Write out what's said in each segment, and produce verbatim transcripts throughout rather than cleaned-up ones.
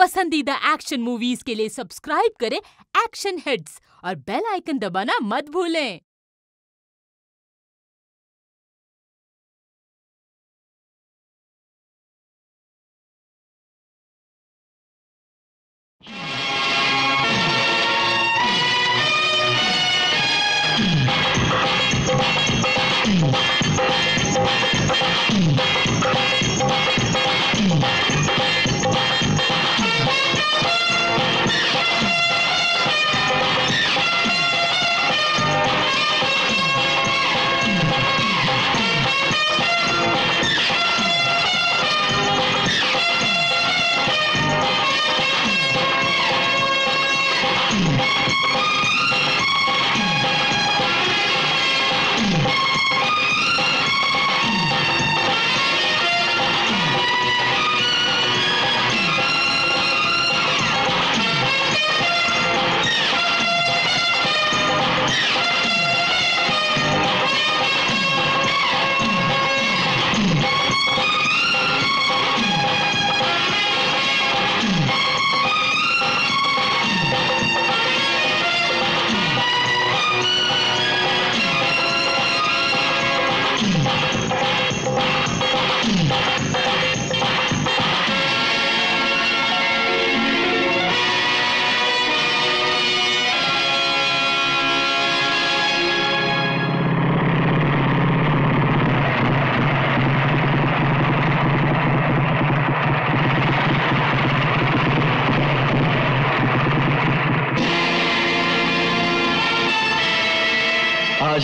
पसंदीदा action movies के लिए सब्सक्राइब करें एक्शन हिट्स और बेल आइकन दबाना मत भूलें।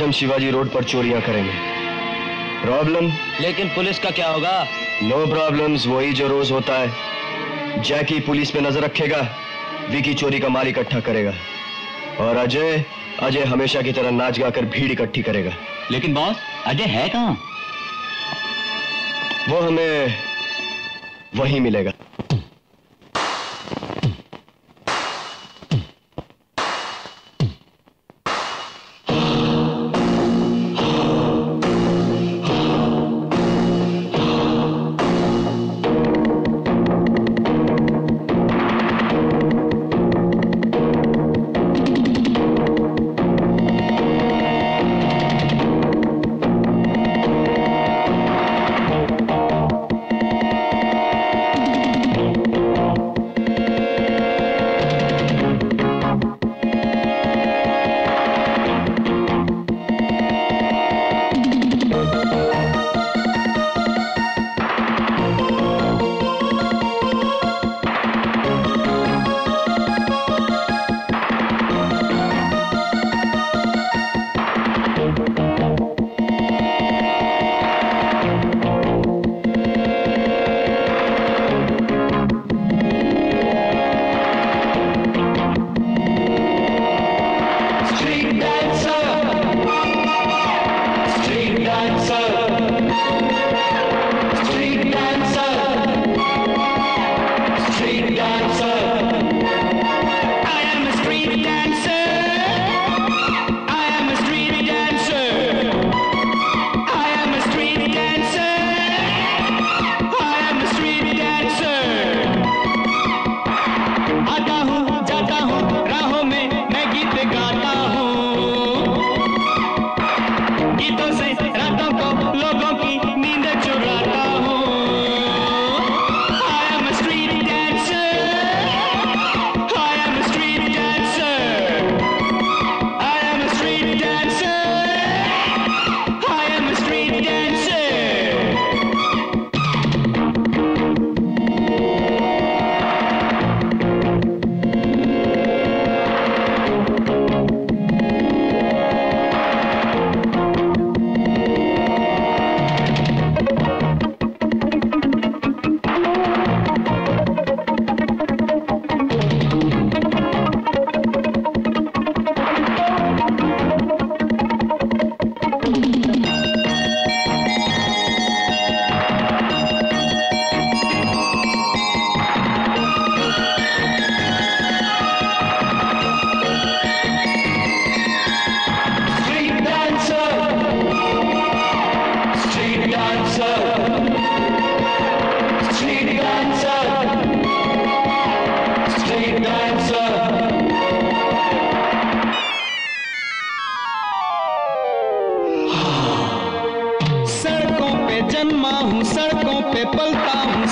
हम शिवाजी रोड पर चोरियां करेंगे। प्रॉब्लम? लेकिन पुलिस का क्या होगा? नो प्रॉब्लम्स, वही जो रोज होता है। जैकी पुलिस पे नजर रखेगा, विकी चोरी का माल इकट्ठा करेगा और अजय अजय हमेशा की तरह नाच गाकर भीड़ इकट्ठी करेगा। लेकिन बॉस, अजय है कहाँ? वो हमें वहीं मिलेगा।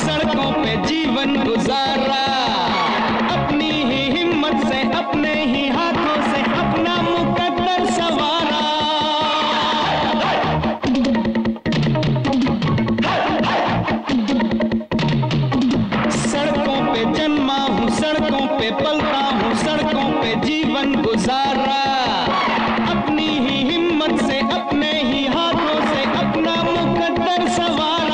सड़कों पे जीवन गुजारा, अपनी ही हिम्मत से अपने ही हाथों से अपना मुकद्दर संवारा। सड़कों पे जन्मा हूँ, सड़कों पे पलता हूँ, सड़कों पे जीवन गुजारा, अपनी ही हिम्मत से अपने ही हाथों से अपना मुकद्दर संवारा।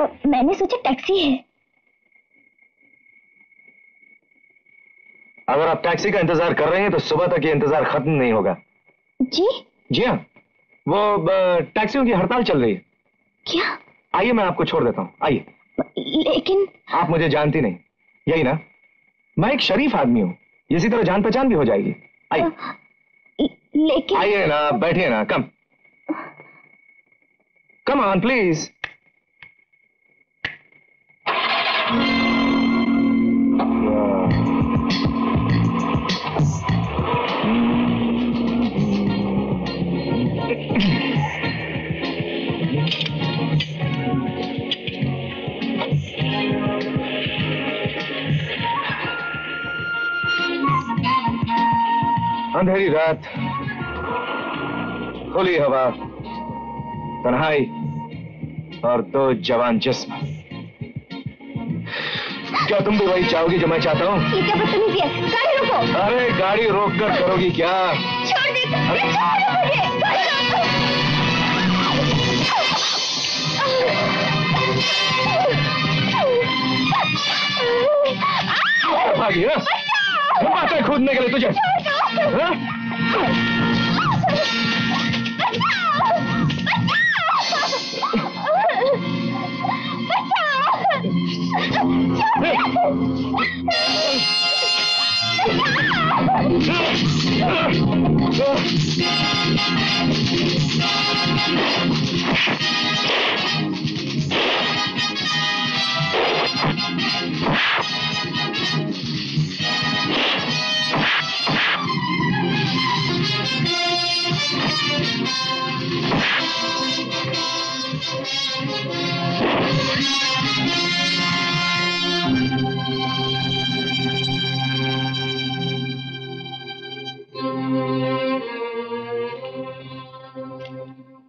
आ, मैंने सोचा टैक्सी है। अगर आप टैक्सी का इंतजार कर रहे हैं तो सुबह तक ये इंतजार खत्म नहीं होगा। जी जी हाँ, वो टैक्सियों की हड़ताल चल रही है। क्या? आइए मैं आपको छोड़ देता हूँ, आइए। लेकिन आप मुझे जानती नहीं, यही ना? मैं एक शरीफ आदमी हूँ, इसी तरह जान पहचान भी हो जाएगी। आइए लेकिन आइए ना, बैठिए ना। कम कम ऑन प्लीज। अंधेरी रात, खुली हवा, तन्हाई और दो जवान जिस्म। क्या तुम भी वही चाहोगी जो मैं चाहता हूँ? ये क्या बदतमीजी है? गाड़ी रोको। अरे गाड़ी रोककर करोगी क्या? छोड़ दे, अरे छोड़ मुझे। भागी ना? आता है खोदने के लिए तुझे। हाँ?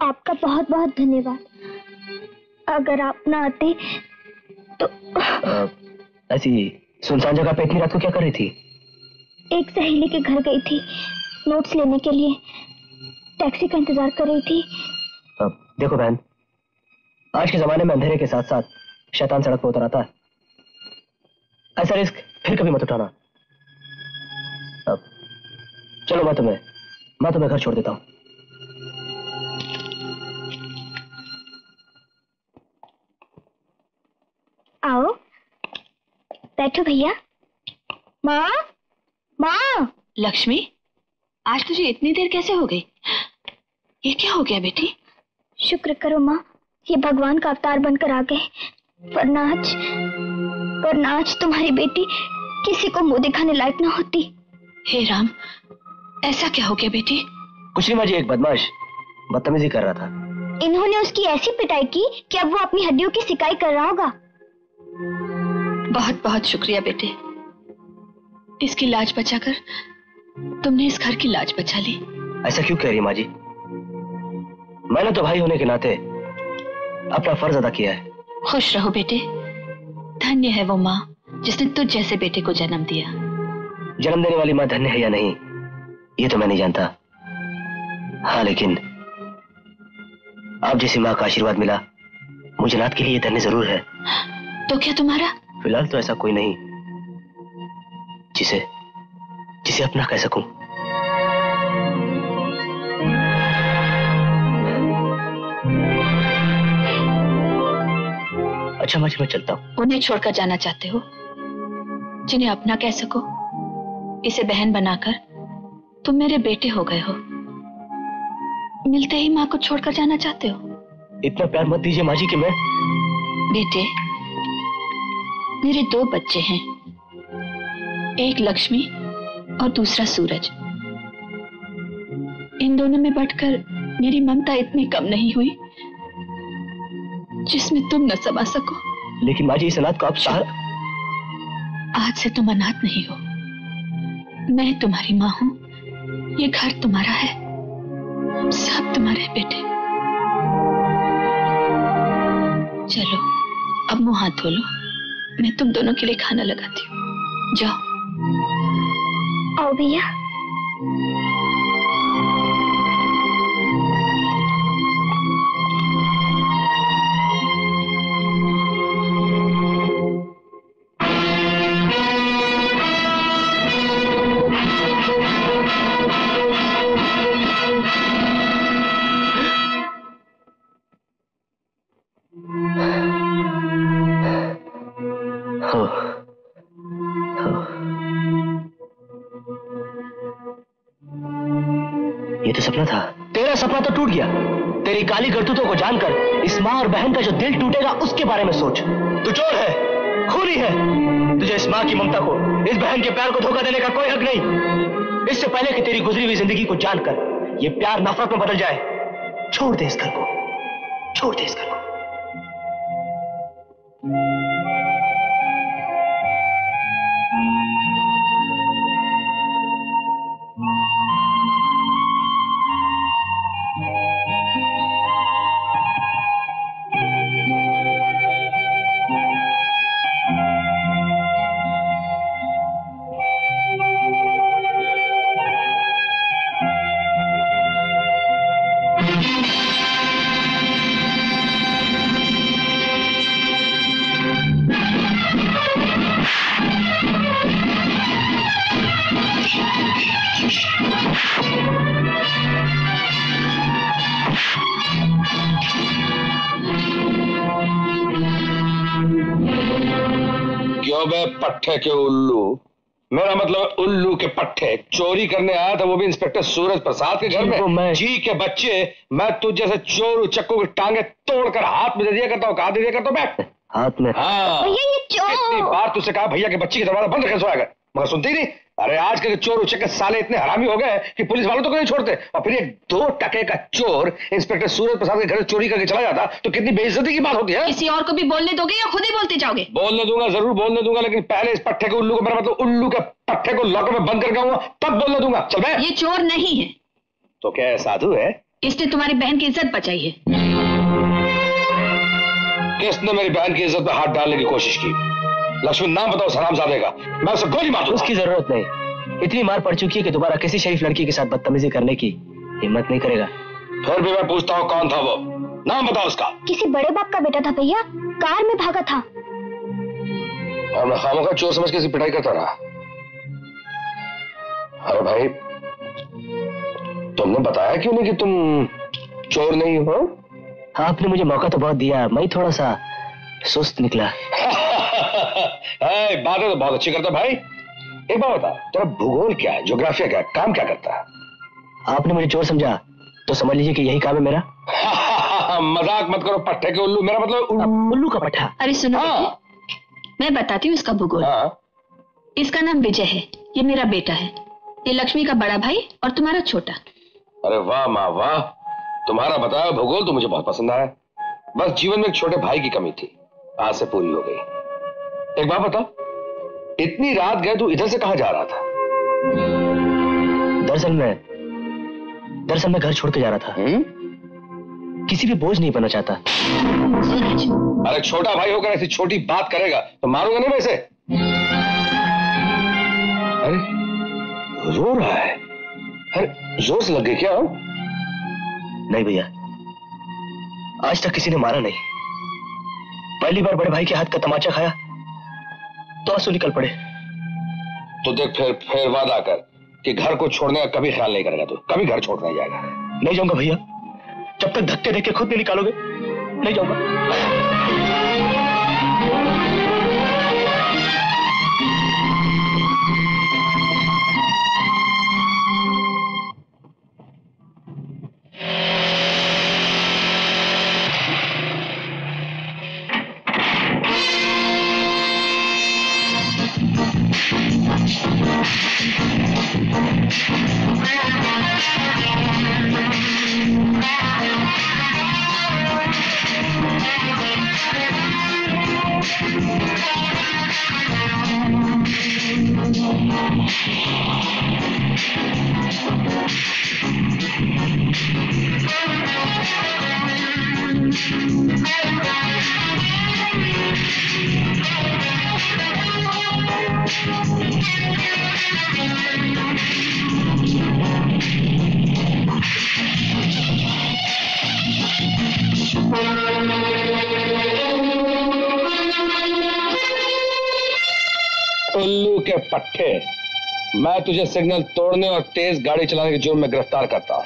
आपका बहुत बहुत धन्यवाद। अगर आप ना आते तो। आ, ऐसी सुनसान जगह पे इतनी रात को क्या कर रही थी? एक सहेली के घर गई थी नोट्स लेने के लिए, टैक्सी का इंतजार कर रही थी। आ, देखो बहन, आज के जमाने में अंधेरे के साथ साथ शैतान सड़क पर उतर आता है। ऐसा रिस्क फिर कभी मत उठाना। अब चलो मैं तुम्हें मैं तुम्हें घर छोड़ देता हूँ। आओ बैठो भैया। माँ माँ। लक्ष्मी, आज तुझे इतनी देर कैसे हो गई? ये क्या हो गया बेटी? शुक्र करो माँ, ये भगवान का अवतार बनकर आ गए, वरना आज वरना आज तुम्हारी बेटी किसी को मुंह दिखाने लायक ना होती। हे राम, ऐसा क्या हो गया बेटी? कुछ नहीं माँ जी, एक बदमाश बदतमीजी कर रहा था। इन्होंने उसकी ऐसी पिटाई की कि अब वो अपनी हड्डियों की सिकाई कर रहा होगा। बहुत बहुत शुक्रिया बेटे, इसकी लाज बचाकर तुमने इस घर की लाज बचा ली। ऐसा क्यों कह रही माँ जी? मैंने तो भाई होने के नाते अपना फर्ज अदा किया है। खुश रहो बेटे, धन्य है वो माँ जिसने तुझ जैसे बेटे को जन्म दिया। जन्म देने वाली माँ धन्य है या नहीं ये तो मैं नहीं जानता, हाँ लेकिन आप जैसी माँ का आशीर्वाद मिला मुझे नाथ के लिए धन्य जरूर है। तो क्या तुम्हारा? फिलहाल तो ऐसा कोई नहीं जिसे जिसे अपना कह सकूं। अच्छा मैं मैं चलता हूँ। उन्हें छोड़कर जाना चाहते हो जिन्हें अपना कह सको? इसे बहन बनाकर तुम मेरे बेटे हो गए हो, मिलते ही माँ को छोड़कर जाना चाहते हो? इतना प्यार मत दीजिए माँ जी कि मैं। बेटे, मेरे दो बच्चे हैं, एक लक्ष्मी और दूसरा सूरज। इन दोनों में बंटकर मेरी ममता इतनी कम नहीं हुई जिसमें तुम न समा सको। लेकिन माँ जी, इस अनाथ को आप सहार। आज से तुम अनाथ नहीं हो, मैं तुम्हारी माँ हूँ, ये घर तुम्हारा है, सब तुम्हारे बेटे। चलो अब मुंह हाथ धो लो, मैं तुम दोनों के लिए खाना लगाती हूँ, जाओ। आओ भैया। सपना था। तेरा सपना तो टूट गया। तेरी काली करतूतों को जानकर इस माँ और बहन का जो दिल टूटेगा उसके बारे में सोच। तू चोर है, खूनी है। तुझे इस माँ की ममता को, इस बहन के प्यार को धोखा देने का कोई हक नहीं। इससे पहले कि तेरी गुजरी हुई जिंदगी को जानकर ये प्यार नफरत में बदल जाए, छोड़ दे इस घर को, छोड़ दे इस घर को। पट्टे के उल्लू, मेरा मतलब उल्लू के पट्टे, चोरी करने आया था वो भी इंस्पेक्टर सूरज प्रसाद के घर में। मैं जी के बच्चे, मैं तुझ जैसे चोर चक्कू की टांगे तोड़कर हाथ में दे दिया करता हूँ, कहा दे दिया करता हूँ बैठ हाथ में। हाँ कितनी बार तुझसे कहा भैया के बच्चे की दरवाजा बंद रखे सोया, मगर सुनती नहीं। अरे आज के चोर उचक्के साले इतने हरामी हो गए कि पुलिस वालों तो को नहीं छोड़ते, और फिर ये दो टके का चोर इंस्पेक्टर सूरज प्रसाद के घर चोरी करके चला जाता तो कितनी बेइज्जती की बात होती है। किसी और को भी बोलने दोगे या खुद ही बोलते जाओगे? बोलने दूंगा, जरूर बोलने दूंगा, लेकिन पहले इस पट्टे के उल्लू को, मेरा मतलब उल्लू के पट्टे को लॉकर में बंद करके आऊंगा तब बोलने दूंगा। चल बे, ये चोर नहीं है तो क्या साधु है? इसने तुम्हारी बहन की इज्जत बचाई है। किसने मेरी बहन की इज्जत में हाथ डालने की कोशिश की? लक्ष्मी नाम बताओ हरामजादे का, मैं उसे गोली मारूं। उसकी जरूरत नहीं, इतनी मार पड़ चुकी है कि दोबारा किसी शरीफ लड़की के साथ बदतमीजी करने की हिम्मत नहीं करेगा। फिर भी मैं पूछता हूँ कौन था वो, नाम बताओ उसका। किसी बड़े बाप का बेटा था भैया, कार में भागा था और मैं खामोखा चोर समझ के पिटाई करता रहा। अरे भाई, तुमने बताया क्यों नहीं कि तुम चोर नहीं हो? हाँ, आपने मुझे मौका तो बहुत दिया, मैं थोड़ा सा सुस्त निकला। ए, बातें तो बहुत अच्छी करता भाई। एक बार बता, तेरा भूगोल क्या है, ज्योग्राफिया क्या है, काम क्या करता है? आपने मुझे चोर समझा तो समझ लीजिए कि यही काम है मेरा। मजाक मत करो, पट्टे के उल्लू, मेरा मतलब उल्लू का पट्टा। अरे सुनो, हाँ। मैं बताती हूँ इसका भूगोल। हाँ। इसका नाम विजय है, ये मेरा बेटा है, ये लक्ष्मी का बड़ा भाई और तुम्हारा छोटा। अरे वाह माँ वाह, तुम्हारा बताया भूगोल तो मुझे बहुत पसंद आया। बस जीवन में एक छोटे भाई की कमी थी, आज से पूरी हो गई। एक बात बता, इतनी रात गए तू इधर से कहाँ जा रहा था? दरअसल मैं दरअसल मैं घर छोड़ के जा रहा था। हुँ? किसी भी बोझ नहीं बनना चाहता। अरे छोटा भाई होकर ऐसी छोटी बात करेगा तो मारूंगा नहीं मैं इसे। अरे रो रहा है, अरे जोर से लग गई क्या? नहीं भैया, आज तक किसी ने मारा नहीं। पहली बार बड़े भाई के हाथ का तमाचा खाया तो आंसू निकल पड़े। तो देख, फिर फिर वादा कर कि घर को छोड़ने का कभी ख्याल नहीं करेगा। तो कभी घर छोड़ना ही जाएगा? नहीं जाऊंगा भैया, जब तक धक्के देके खुद नहीं निकालोगे नहीं जाऊंगा। उल्लू के पट्टे, मैं तुझे सिग्नल तोड़ने और तेज गाड़ी चलाने के जुर्म में गिरफ्तार करता हूँ।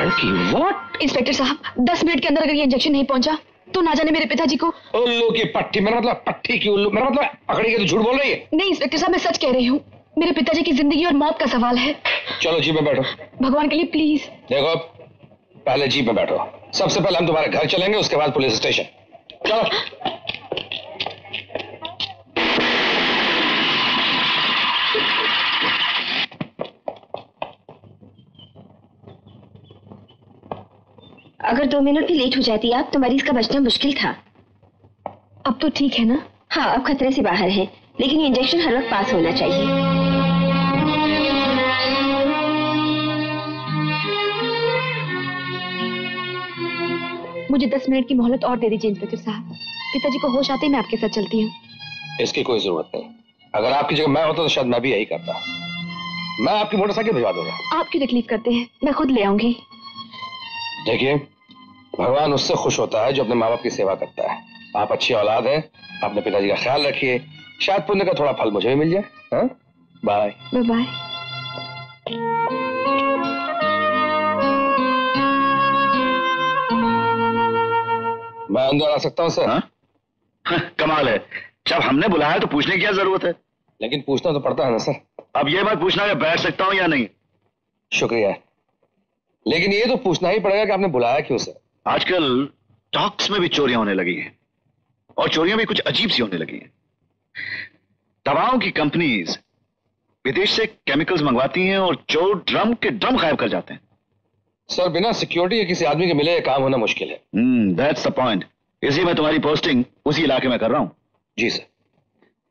लड़की व्हाट? इंस्पेक्टर साहब, दस मिनट के अंदर अगर ये इंजेक्शन नहीं पहुंचा तो ना जाने मेरे पिताजी को। उल्लू की पट्टी, मेरा मतलब पट्टी की उल्लू, मेरा मतलब पकड़ी के तो झूठ बोल रही है। नहीं इंस्पेक्टर साहब, मैं सच कह रही हूँ, मेरे पिताजी की जिंदगी और मौत का सवाल है। चलो जीप में बैठो। भगवान के लिए प्लीज। देखो पहले जीप में बैठो। सबसे पहले हम तुम्हारे घर चलेंगे, उसके बाद पुलिस स्टेशन। चलो। अगर दो मिनट भी लेट हो जाती आप तो मरीज का बचना मुश्किल था। अब तो ठीक है ना? हाँ, अब खतरे से बाहर है, लेकिन ये इंजेक्शन हर वक्त पास होना चाहिए। मुझे दस मिनट की मोहलत और दे दीजिए इंस्पेक्टर साहब। पिताजी को होश आते ही मैं आपके साथ चलती हूँ। इसकी कोई जरूरत नहीं। अगर आपकी जगह मैं होता तो शायद मैं भी यही करता। मैं आपकी मोटरसाइकिल भिजवा दूंगा। आप क्यों तकलीफ करते हैं, मैं खुद ले आऊंगी। देखिए, भगवान उससे खुश होता है जो अपने माँ बाप की सेवा करता है। आप अच्छी औलाद है, अपने पिताजी का ख्याल रखिए। शायद पुण्य का थोड़ा फल मुझे भी मिल जाए। Bye bye. मैं अंदर आ सकता हूँ सर? हाँ? हाँ, कमाल है। जब हमने बुलाया तो पूछने की क्या जरूरत है? लेकिन पूछना तो पड़ता है ना सर। अब ये मत पूछना कि बैठ सकता हूँ या नहीं। शुक्रिया। लेकिन ये तो पूछना ही पड़ेगा कि आपने बुलाया क्यों सर? आजकल टॉक्स में भी चोरियां होने लगी हैं, और चोरियां भी कुछ अजीब सी होने लगी हैं। दवाओं की कंपनीज विदेश से केमिकल्स मंगवाती हैं और चोर ड्रम के ड्रम गायब कर जाते हैं। सर, बिना सिक्योरिटी के किसी आदमी के मिले काम होना मुश्किल है। Hmm, that's the point. इसी मैं तुम्हारी पोस्टिंग उसी इलाके में कर रहा हूँ। जी सर।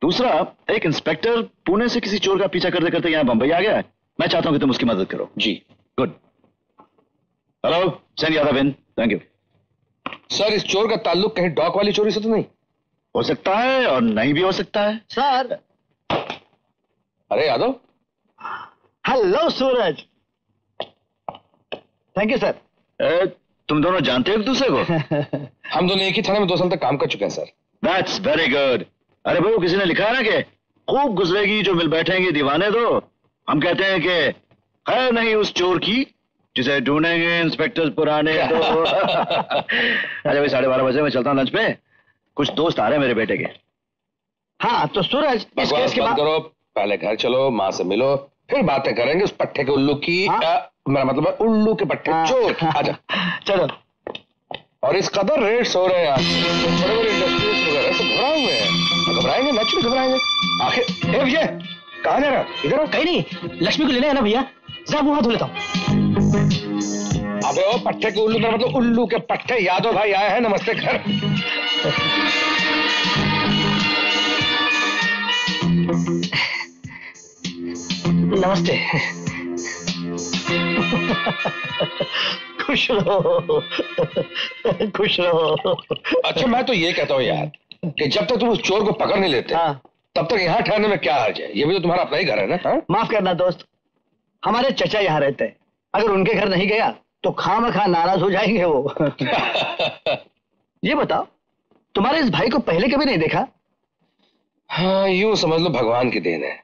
दूसरा, एक इंस्पेक्टर पुणे से किसी चोर का पीछा करते करते यहाँ बंबई आ गया है। मैं चाहता हूँ कि तुम उसकी मदद करो। जी good. Hello sir Yadav, thank you sir. इस चोर का ताल्लुक कहीं डॉक वाली चोरी से तो नहीं? हो सकता है और नहीं भी हो सकता है सर। अरे Yadav. Hello Suraj. Thank you sir. तुम दोनों जानते हो एक दूसरे को? हम दोनों एक ही थाने में दो साल तक काम कर चुके हैं सर। That's very good. अरे भाई, किसी ने लिखा है ना कि खूब गुजरेगी जो मिल बैठेंगे दीवाने दो। हम कहते हैं कि खैर नहीं उस चोर की जिसे ढूंढेंगे इंस्पेक्टर्स पुराने तो। अरे भाई, साढ़े बारह बजे मैं चलता हूँ लंच पे। कुछ दोस्त आ रहे हैं मेरे बेटे के। हाँ तो सूरज, इस केस के बाद पहले घर चलो, माँ से मिलो, फिर बातें करेंगे उस पट्टे के उल्लू की। मेरा मतलब है उल्लू के पट्टे चोर। आजा चलो। और इस कदर रेट्स हो रहे हैं यार, बड़े बड़े इंडस्ट्रीज वगैरह सब भरा हुए हैं। घबराएंगे लक्ष्मी, घबराएंगे आखिर। ए विजय, कहाँ जा रहा? इधर। कहीं नहीं, लक्ष्मी को लेने आना भैया, जरा मुंह धो लेता हूँ। अबे ओ पट्टे के उल्लू, मेरा मतलब उल्लू के पट्टे। यादव भाई आए हैं, नमस्ते घर। नमस्ते। खुश रहो, खुश रहो। अच्छा, मैं तो ये कहता हूँ यार कि जब तक तुम उस चोर को पकड़ नहीं लेते, हाँ, तब तक यहाँ ठहरने में क्या हर्ज है? ये भी तो तुम्हारा अपना ही घर है ना। हाँ? माफ करना दोस्त, हमारे चचा यहाँ रहते हैं। अगर उनके घर नहीं गया तो खामखा नाराज हो जाएंगे वो। ये बताओ, तुम्हारे इस भाई को पहले कभी नहीं देखा? हाँ, यूं समझ लो भगवान की देन है।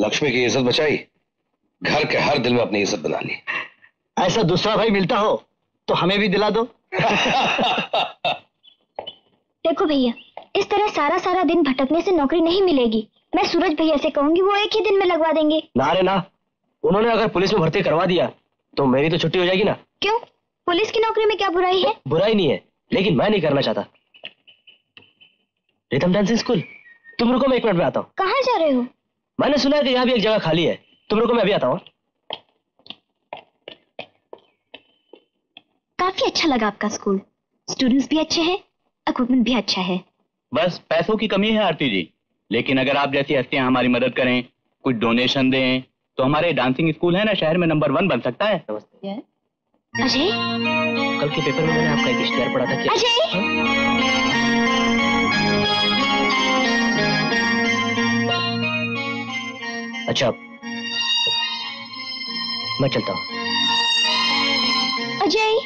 लक्ष्मी की इज्जत बचाई, घर के हर दिल में अपनी इज्जत बना ली। ऐसा दूसरा भाई मिलता हो तो हमें भी दिला दो। देखो भैया, इस तरह सारा सारा दिन भटकने से नौकरी नहीं मिलेगी। मैं सूरज भैया से कहूंगी, वो एक ही दिन में लगवा देंगे। ना रे ना, उन्होंने अगर पुलिस में भर्ती करवा दिया तो मेरी तो छुट्टी हो जाएगी ना। क्यों, पुलिस की नौकरी में क्या बुराई है? बुराई नहीं है, लेकिन मैं नहीं करना चाहता। रिथम डांसिंग स्कूल, तुम रुको, मैं एक मिनट में आता हूँ। कहाँ जा रहे हो? मैंने सुना है कि यहाँ भी एक जगह खाली है। तुम रुको, मैं अभी आता हूँ। काफी अच्छा लगा आपका स्कूल। स्टूडेंट्स भी अच्छे हैं, इक्विपमेंट भी अच्छा है। बस पैसों की कमी है आरती जी, लेकिन अगर आप जैसी हस्तियां हमारी मदद करें, कुछ डोनेशन दें, तो हमारे डांसिंग स्कूल है ना शहर में नंबर वन बन सकता है। अजय, कल के पेपर में मैंने आपका एक इश्तेहार पढ़ा था। अजय, अच्छा मैं चलता हूँ। अजय,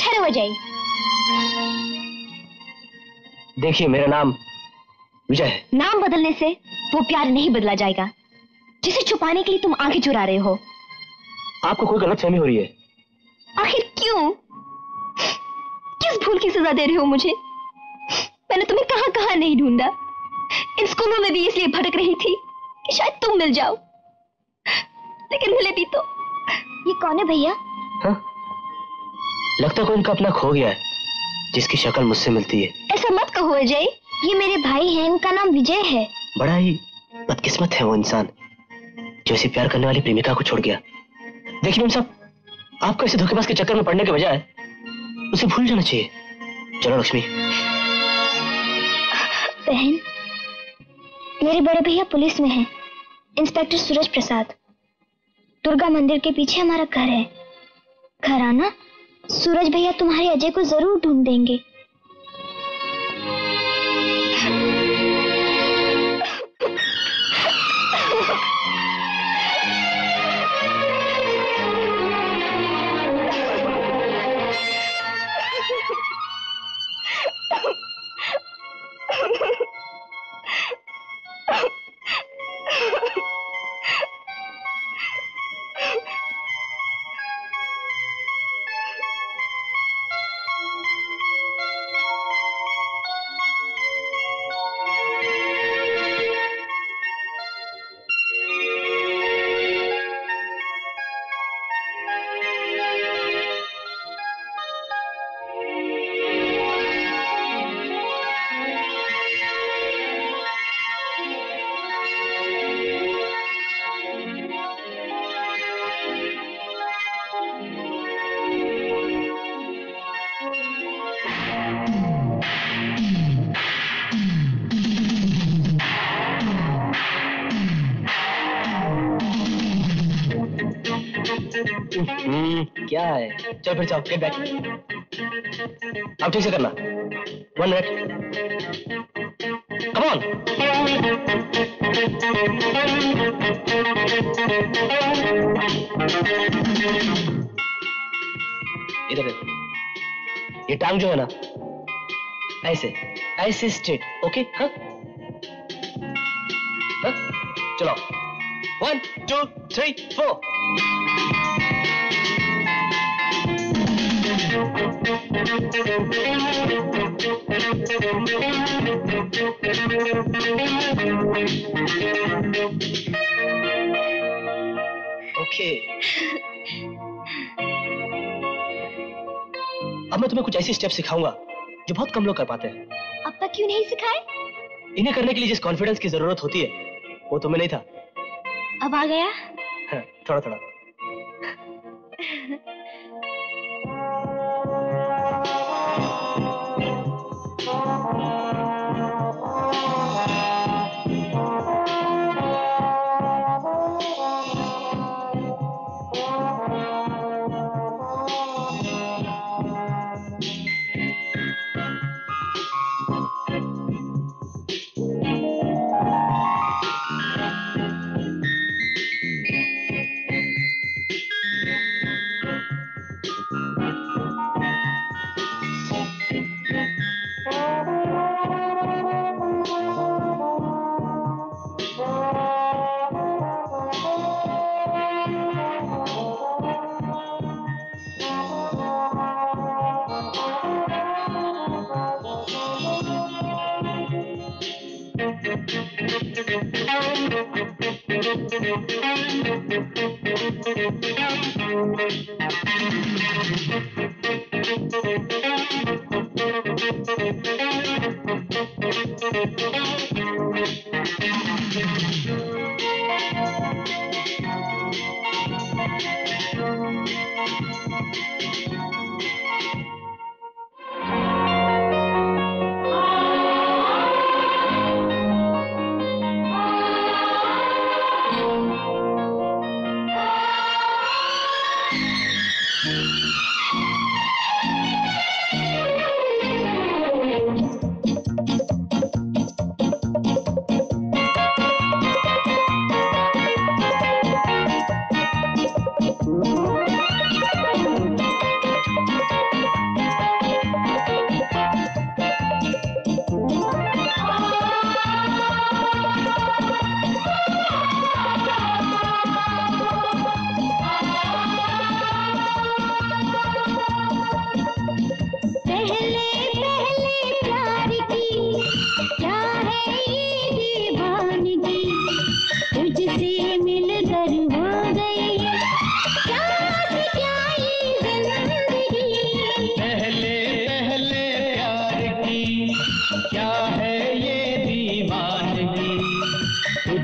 ठहरो अजय। देखिए, मेरा नाम विजय है। नाम बदलने से वो प्यार नहीं बदला जाएगा जिसे छुपाने के लिए तुम आंखें चुरा रहे हो। आपको कोई गलतफहमी हो रही है। आखिर क्यों, किस भूल की सजा दे रहे हो मुझे? मैंने तुम्हें कहाँ कहाँ नहीं ढूंढा। इन स्कूलों में भी इसलिए भटक रही थी कि शायद तुम मिल जाओ, लेकिन मिले भी तो। ये कौन है भैया? हाँ, लगता कोई इनका अपना खो गया है जिसकी शक्ल मुझसे मिलती है। ऐसा मत कहो अजय, ये मेरे भाई हैं, उनका नाम विजय है। बड़ा ही बदकिस्मत है वो इंसान जो इसे प्यार करने वाली प्रेमिका को छोड़ गया। देखिए मैम साहब, आपको ऐसे धोखेबाज के चक्कर में पड़ने के बजाय उसे भूल जाना चाहिए। चलो लक्ष्मी। बहन, मेरे बड़े भैया पुलिस में हैं, इंस्पेक्टर सूरज प्रसाद। दुर्गा मंदिर के पीछे हमारा घर है, घर आना। सूरज भैया तुम्हारे अजय को जरूर ढूंढ देंगे। क्या है? चल फिर जाओ, गेट बैक। अब ठीक से करना। One minute. Come on. इधर देखो। ये टांग जो है ना, ऐसे, ऐसे स्ट्रेट, ओके? हाँ? हाँ? चलो। One, two, three, four. Okay. अब मैं तुम्हें कुछ ऐसी स्टेप सिखाऊंगा जो बहुत कम लोग कर पाते हैं। अब तक क्यों नहीं सिखाए? इन्हें करने के लिए जिस कॉन्फिडेंस की जरूरत होती है वो तुम्हें नहीं था, अब आ गया। हाँ, थोड़ा थोड़ा।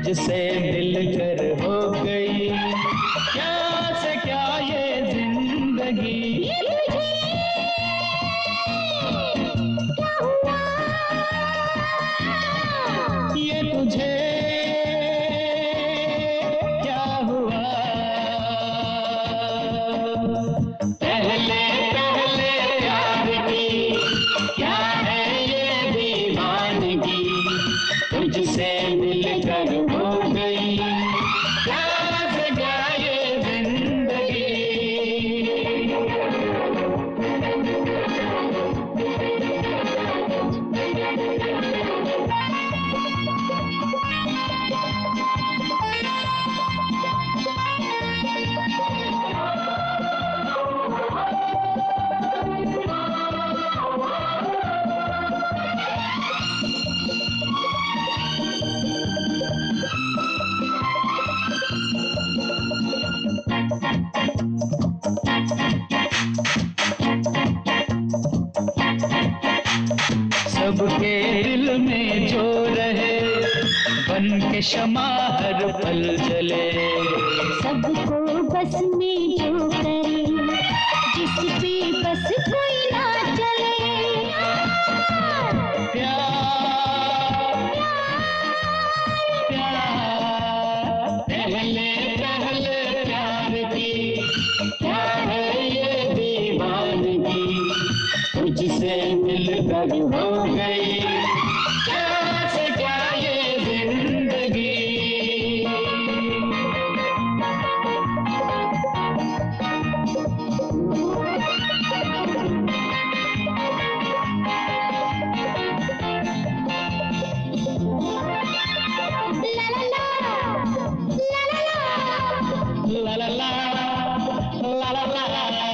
मुझसे दिलकर हो गई, क्या से क्या ये जिंदगी। ये मुझे क्या हुआ, ये तुझे क्या हुआ। पहले पहले प्यार की क्या है ये दीवानगी, तुझसे मिलकर हो गई, क्या सजा ये जिंदगी। सबके दिल में जो रहे बन के शमा हर पल जले, सबको बस में जो करे जिस पे बस कोई ना चले। प्यार प्यार पहले पहले प्यार की क्या है ये दीवानगी, तुझसे मिलकर हो गई, क्या से क्या ये जिंदगी। ला ला ला ला ला ला ला।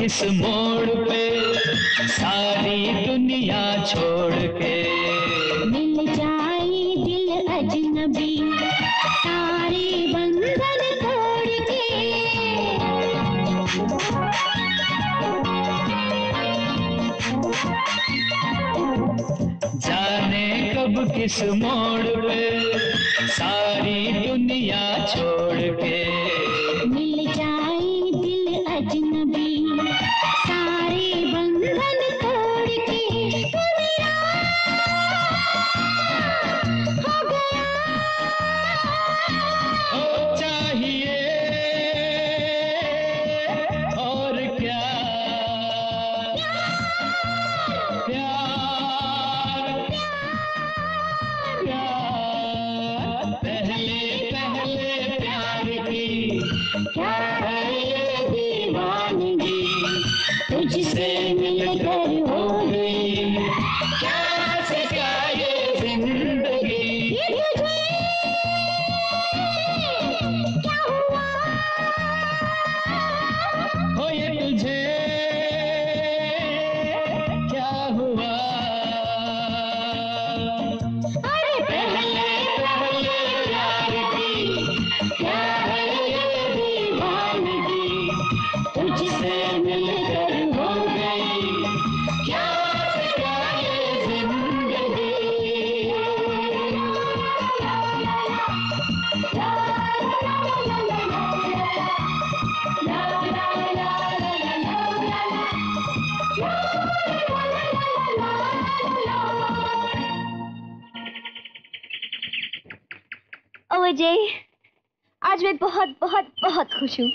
किस मोड़ पे सारी दुनिया छोड़ के मिल जाए दिल अजनबी, सारे बंधन तोड़ के। जाने कब किस मोड़ पे सारी दुनिया छोड़ के मिल जाए दिल अजनबी, सारे बंधन तोड़ के। तू मेरा हो गया, ओ चाहिए और क्या। प्यार प्यार प्यार पहले पहले प्यार की क्या है ये दीवानगी, तुझसे मिलकर हो गई, क्या से क्या ये जिंदगी। ये तुझे क्या हुआ, हो ये तुझे क्या हुआ। अरे पहले पहले प्यार की क्या है ये दीवानगी, तुझसे मिलकर अजय, आज मैं बहुत बहुत बहुत खुश हूँ।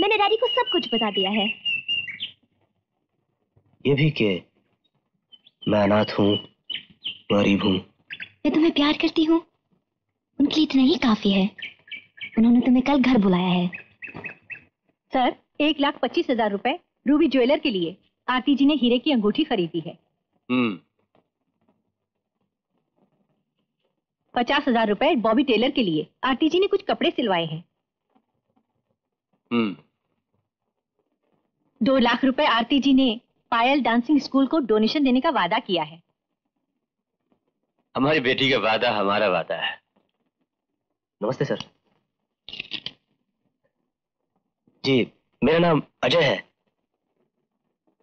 मैंने डैडी को सब कुछ बता दिया है। ये भी कि मैं अनाथ हूँ, गरीब हूँ। मैं तुम्हें प्यार करती हूँ, उनके लिए इतना ही काफी है। उन्होंने तुम्हें कल घर बुलाया है। सर, एक लाख पच्चीस हजार रूपए रूबी ज्वेलर के लिए आरती जी ने हीरे की अंगूठी खरीदी है। हम्म। पचास हजार रुपए बॉबी टेलर के लिए आरती जी ने कुछ कपड़े सिलवाए हैं। हम्म। दो लाख रुपए आरती जी ने पायल डांसिंग स्कूल को डोनेशन देने का वादा किया है। हमारी बेटी का वादा हमारा वादा है। नमस्ते सर जी, मेरा नाम अजय है।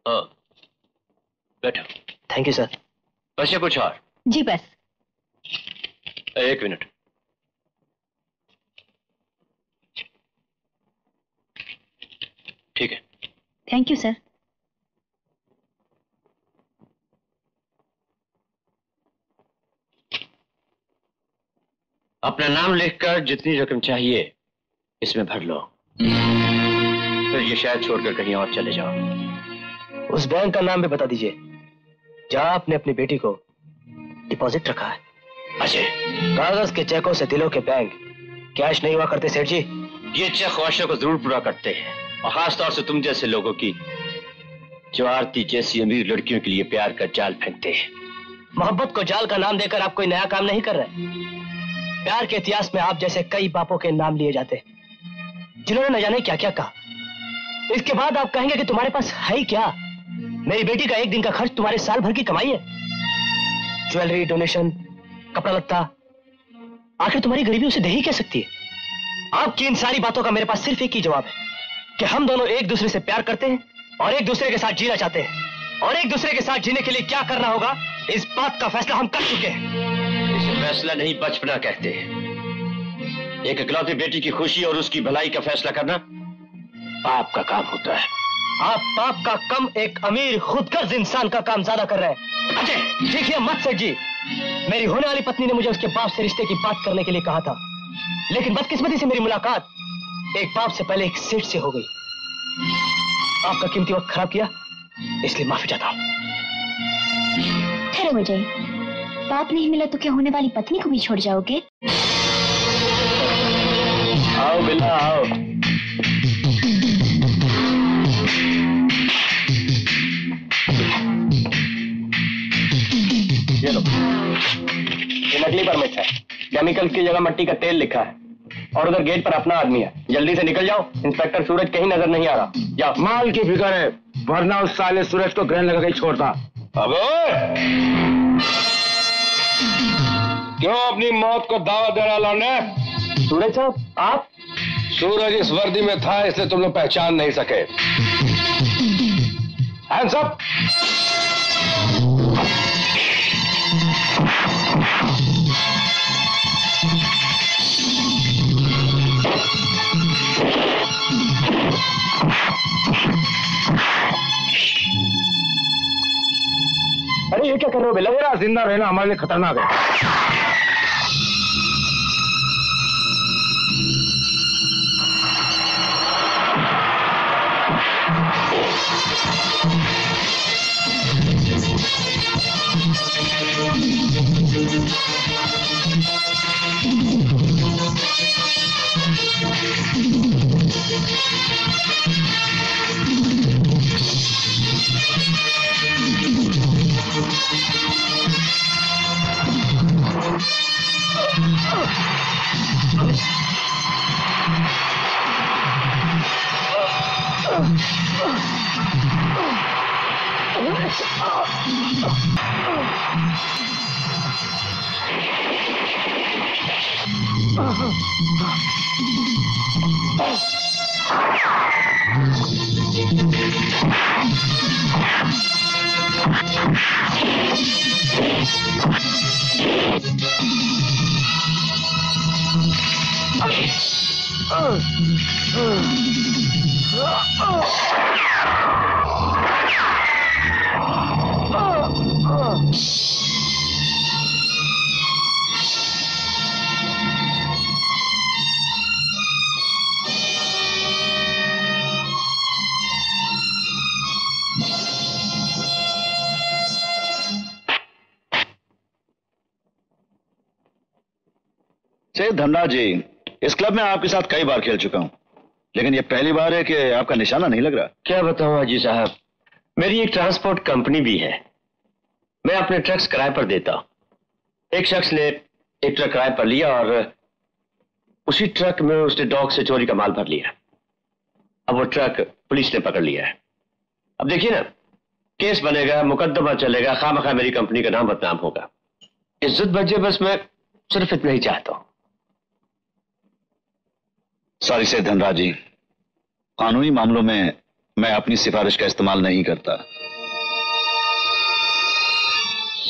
ओ, बैठो। Thank you sir. बस या कुछ और? जी बस। एक मिनट। ठीक है। Thank you sir. अपना नाम लिखकर जितनी रकम चाहिए इसमें भर लो, फिर ये शहर छोड़कर कहीं और चले जाओ। उस बैंक का नाम भी बता दीजिए जहां आपने अपनी बेटी को डिपॉजिट रखा है। अजय, कागज के चेकों से दिलों के बैंक कैश नहीं हुआ करते सेठ जी। ये चेक ख्वाहिशों को जरूर पूरा करते हैं, और खास तौर से तुम जैसे लोगों की, जो आरती जैसी अमीर लड़कियों के लिए प्यार का जाल फेंकते हैं। मोहब्बत को जाल का नाम देकर आप कोई नया काम नहीं कर रहे। प्यार के इतिहास में आप जैसे कई बापों के नाम लिए जाते जिन्होंने न जाने क्या क्या कहा। इसके बाद आप कहेंगे कि तुम्हारे पास है क्या? मेरी बेटी का एक दिन का खर्च तुम्हारे साल भर की कमाई है। ज्वेलरी, डोनेशन, कपड़ा लगता, आखिर तुम्हारी गरीबी उसे दे ही कह सकती है। आपकी इन सारी बातों का मेरे पास सिर्फ एक ही जवाब है कि हम दोनों एक दूसरे से प्यार करते हैं और एक दूसरे के साथ जीना चाहते हैं, और एक दूसरे के साथ जीने के लिए क्या करना होगा इस बात का फैसला हम कर चुके हैं। इसे फैसला नहीं बचपना कहते हैं। एक इकलौती बेटी की खुशी और उसकी भलाई का फैसला करना बाप का काम होता है। आप बाप का कम एक अमीर खुदगर्ज इंसान का काम ज्यादा कर रहे हैं। अजय देखिए मत सर जी, मेरी होने वाली पत्नी ने मुझे उसके बाप से रिश्ते की बात करने के लिए कहा था, लेकिन बदकिस्मती से मेरी मुलाकात एक बाप से पहले एक सेठ से हो गई। आपका कीमती वक्त खराब किया, इसलिए माफी चाहता हूँ। ठहरो विजय, बाप नहीं मिला तो क्या होने वाली पत्नी को भी छोड़ जाओगे? आओ बिल्ला आओ। ये लो, ये नकली परमिट है। केमिकल्स की जगह मट्टी का तेल लिखा है, और उधर गेट पर अपना आदमी है। जल्दी से निकल जाओ, इंस्पेक्टर सूरज कहीं नजर नहीं आ रहा। जाओ। माल की फिक्र है, वरना उस साले सूरज को ग्रहण लगा के छोड़ता। अबे क्यों अपनी मौत को दावा दे रहा लौंडे? सूरज साहब आप? सूरज इस वर्दी में था इसलिए तुम लोग पहचान नहीं सके। Hands up. अरे ये क्या कर रहे हो बेला? मेरा जिंदा रहना हमारे लिए खतरनाक है। धनराज जी, इस क्लब में आपके साथ कई बार खेल चुका हूं, लेकिन यह पहली बार है कि आपका निशाना नहीं लग रहा। क्या बताऊं अजी साहब, मेरी एक ट्रांसपोर्ट कंपनी भी है, मैं अपने ट्रक्स किराए पर देता हूं। एक शख्स ने एक ट्रक किराए पर लिया और उसी ट्रक में उसने डॉग से चोरी का माल भर लिया। अब वो ट्रक पुलिस ने पकड़ लिया है। अब देखिए ना, केस बनेगा, मुकदमा चलेगा, खामखा मेरी कंपनी का नाम बदनाम होगा। इज्जत बच जाए, बस मैं सिर्फ इतना ही चाहता हूं। सॉरी से धनराज जी, कानूनी मामलों में मैं अपनी सिफारिश का इस्तेमाल नहीं करता।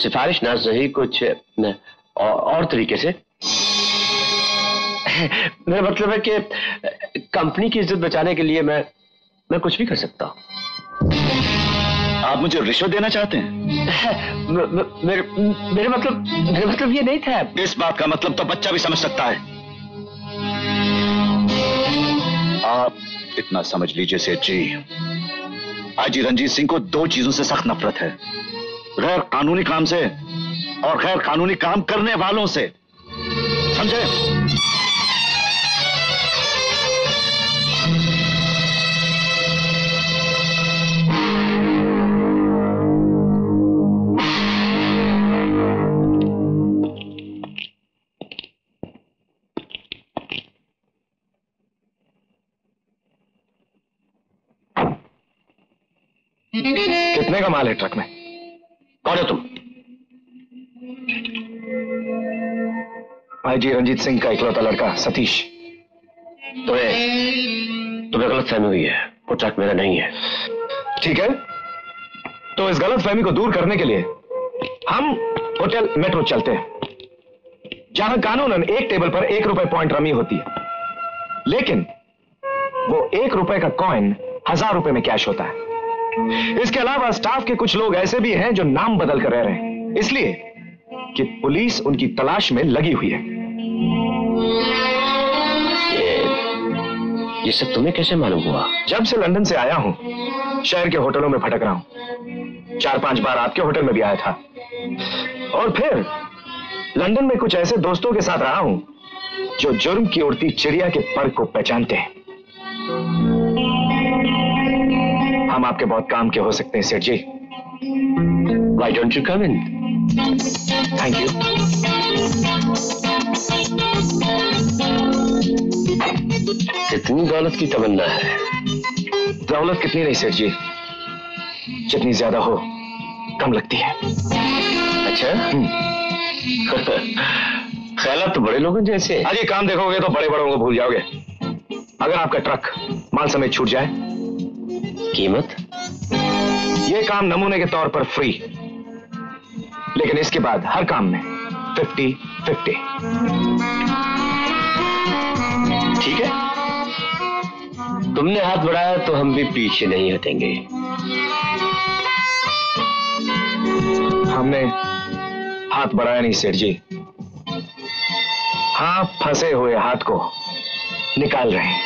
सिफारिश ना सही, कुछ न, औ, और तरीके से। मेरा मतलब है कि कंपनी की इज्जत बचाने के लिए मैं मैं कुछ भी कर सकता हूं। आप मुझे रिश्वत देना चाहते हैं? म, म, मेरे, मेरे मतलब मेरे मतलब ये नहीं था। इस बात का मतलब तो बच्चा भी समझ सकता है। आप इतना समझ लीजिए सेठ जी, आईजी रंजीत सिंह को दो चीजों से सख्त नफरत है, गैर कानूनी काम से और गैर कानूनी काम करने वालों से, समझे? कितने का माल है ट्रक में? कौन हो तुम? आईजी रंजीत सिंह का इकलौता लड़का सतीश। तुम्हें तुम्हें गलतफहमी हुई है, वो ट्रक मेरा नहीं है। ठीक है, तो इस गलतफहमी को दूर करने के लिए हम होटल मेट्रो चलते हैं, जहां कानूनन एक टेबल पर एक रुपए पॉइंट रमी होती है, लेकिन वो एक रुपए का कॉइन हजार रुपए में कैश होता है। इसके अलावा स्टाफ के कुछ लोग ऐसे भी हैं जो नाम बदल कर रह रहे हैं, इसलिए कि पुलिस उनकी तलाश में लगी हुई है। ये, ये सब तुम्हें कैसे मालूम हुआ? जब से लंदन से आया हूं, शहर के होटलों में भटक रहा हूं। चार पांच बार आपके होटल में भी आया था, और फिर लंदन में कुछ ऐसे दोस्तों के साथ रहा हूं जो जुर्म की उड़ती चिड़िया के पर को पहचानते हैं। हम आपके बहुत काम के हो सकते हैं सेठ जी। Why don't you come in? Thank you. कितनी दौलत की तमन्ना है? दौलत कितनी नहीं सेठ जी, जितनी ज्यादा हो कम लगती है। अच्छा, ख्याल तो बड़े लोगों जैसे। अरे काम देखोगे तो बड़े बड़ों को भूल जाओगे। अगर आपका ट्रक माल समेत छूट जाए, कीमत? ये काम नमूने के तौर पर फ्री, लेकिन इसके बाद हर काम में फिफ्टी फिफ्टी। ठीक है, तुमने हाथ बढ़ाया तो हम भी पीछे नहीं हटेंगे। हमने हाथ बढ़ाया नहीं सेठ जी, हाँ फंसे हुए हाथ को निकाल रहे हैं।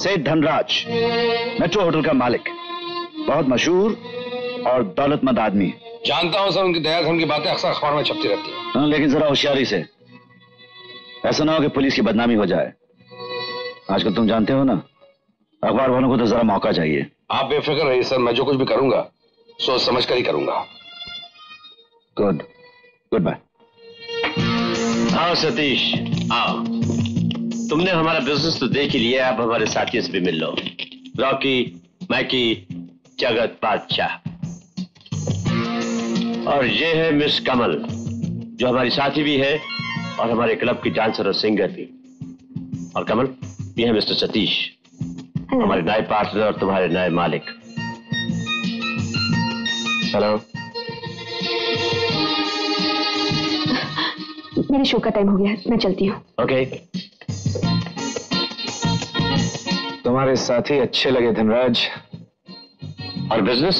सेठ धनराज, मेट्रो होटल का मालिक, बहुत मशहूर और दौलतमंद आदमी। जानता हूं सर, उनकी दया धर्म की बातें अक्सर अखबार में छपती रहती है। हाँ, लेकिन जरा होशियारी से, ऐसा ना हो कि पुलिस की बदनामी हो जाए। आजकल तुम जानते हो ना, अखबार वालों को तो जरा मौका चाहिए। आप बेफिक्र रहिए सर, मैं जो कुछ भी करूंगा सोच समझ कर ही करूंगा। Good good bye. आओ सतीश आओ, तुमने हमारा बिजनेस तो देख ही लिया, आप हमारे साथियों से भी मिल लो। रॉकी, मैकी, जगत बादशाह, और ये है मिस कमल जो हमारी साथी भी है और हमारे क्लब की डांसर और सिंगर भी। और कमल, ये है मिस्टर सतीश, हमारे नए पार्टनर और तुम्हारे नए मालिक। हेलो, मेरे शो का टाइम हो गया है, मैं चलती हूँ। Okay okay. तुम्हारे साथी अच्छे लगे धनराज। और बिजनेस?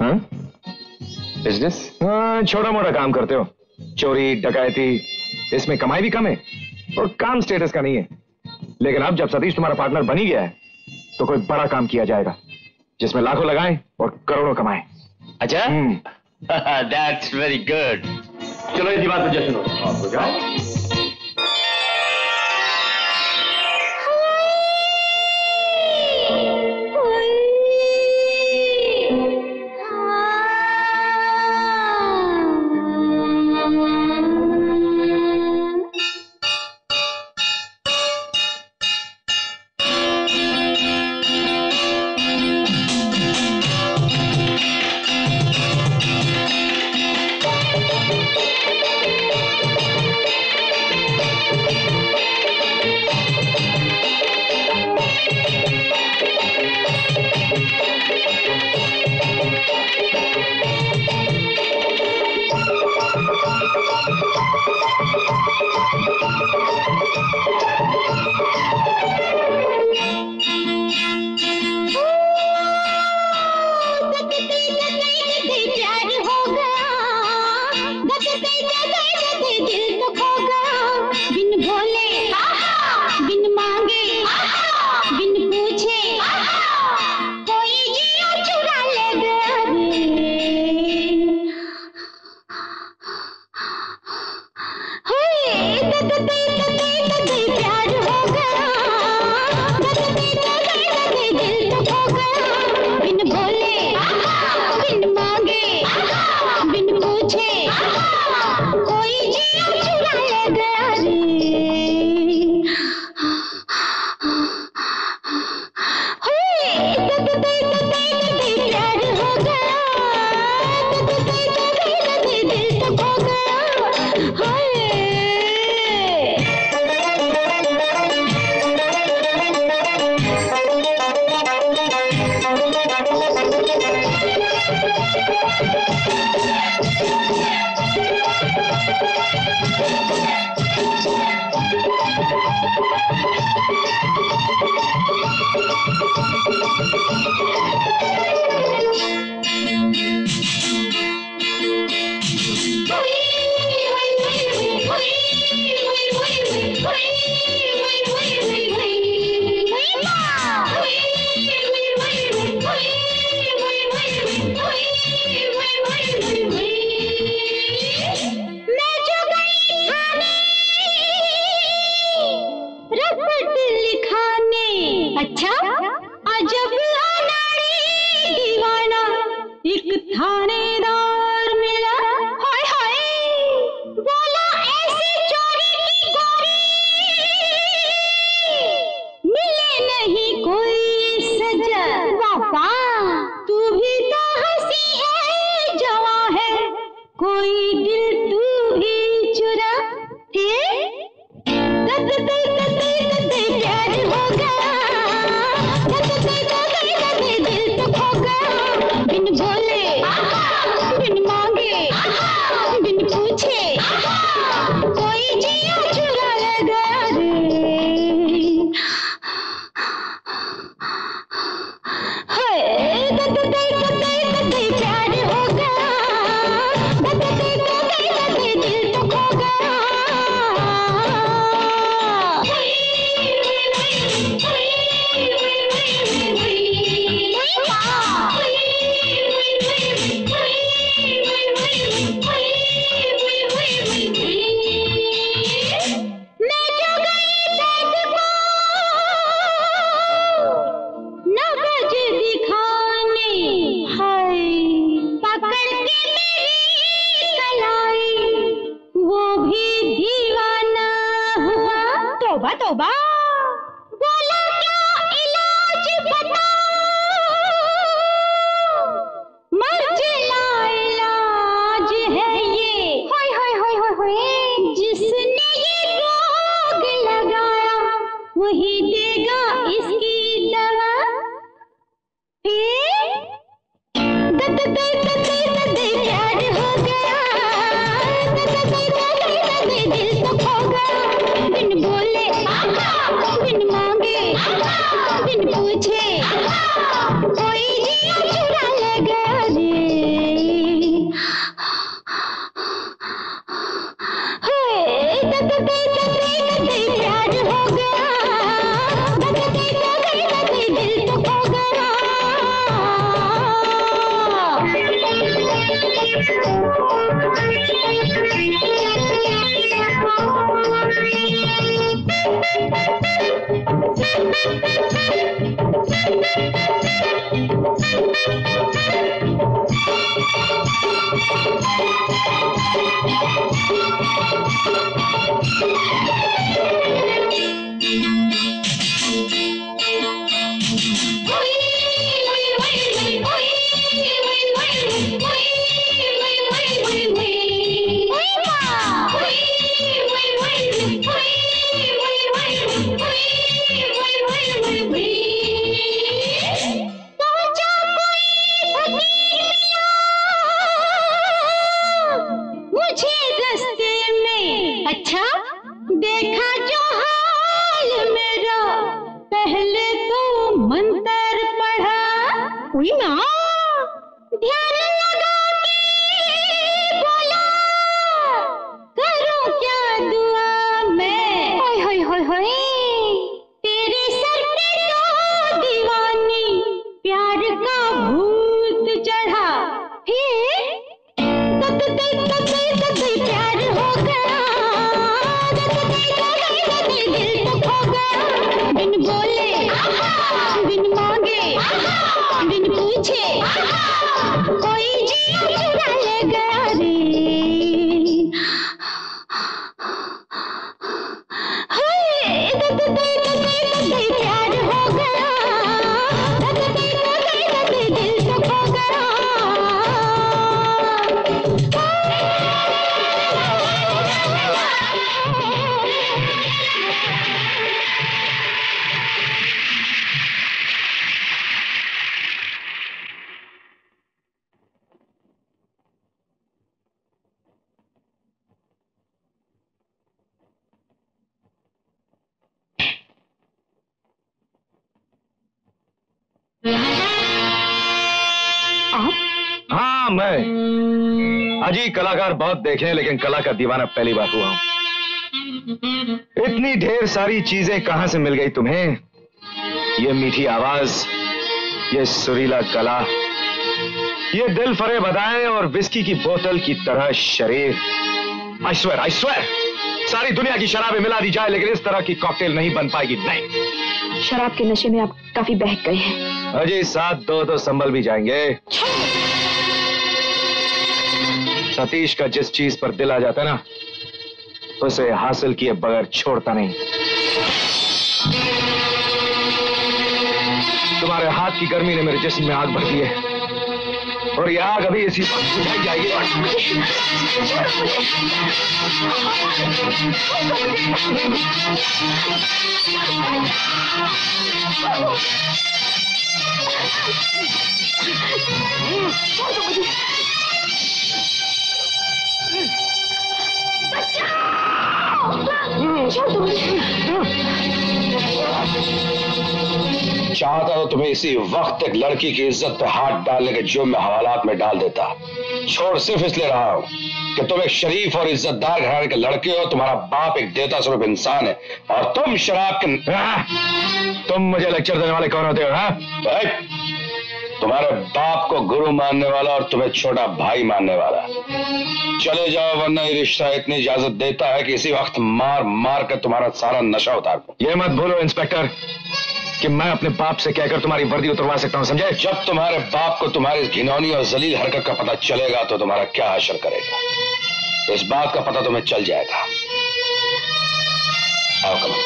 हाँ, बिजनेस? हाँ, छोटा मोटा काम करते हो, चोरी डकैती, इसमें कमाई भी कम है और काम स्टेटस का नहीं है। लेकिन अब जब सतीश तुम्हारा पार्टनर बन ही गया है तो कोई बड़ा काम किया जाएगा जिसमें लाखों लगाएं और करोड़ों कमाएं। अच्छा, दैट्स वेरी गुड। चलो इसी बात पे सुनो। कलाकार बहुत देखे हैं लेकिन कला का दीवाना पहली बार हुआ हूं। इतनी ढेर सारी चीजें कहां से मिल गई तुम्हें? ये मीठी आवाज, ये सुरीला गला, ये दिल फरे बदाएं और विस्की की बोतल की तरह शरीर। आई स्वेयर, आई स्वेयर, सारी दुनिया की शराबें मिला दी जाए लेकिन इस तरह की कॉकटेल नहीं बन पाएगी। नहीं, शराब के नशे में आप काफी बहक गए हैं अजय। साथ दो तो संभल भी जाएंगे। सतीश का जिस चीज पर दिल आ जाता है ना, उसे हासिल किए बगैर छोड़ता नहीं। तुम्हारे हाथ की गर्मी ने मेरे जिस्म में आग भर दी है और ये आग अभी इसी वक्त बुझाई जाएगी। चाहता तो तुम्हें इसी वक्त एक लड़की की इज्जत पे हाथ डालने के जुर्म में हवालात में डाल देता। छोड़ सिर्फ इसलिए रहा हूं कि तुम एक शरीफ और इज्जतदार घराने के लड़के हो। तुम्हारा बाप एक देवता स्वरूप इंसान है और तुम शराब के आ, तुम मुझे लेक्चर देने वाले कौन होते हो? हाँ, तुम्हारे बाप को गुरु मानने वाला और तुम्हें छोटा भाई मानने वाला। चले जाओ वरना ये रिश्ता इतनी इजाजत देता है कि इसी वक्त मार मार कर तुम्हारा सारा नशा उतार दूं। ये मत भूलो इंस्पेक्टर कि मैं अपने बाप से कहकर तुम्हारी वर्दी उतरवा सकता हूँ, समझे? जब तुम्हारे बाप को तुम्हारी घिनौनी और जलील हरकत का पता चलेगा तो तुम्हारा क्या असर करेगा इस बात का पता तुम्हें चल जाएगा। आओ कमाल।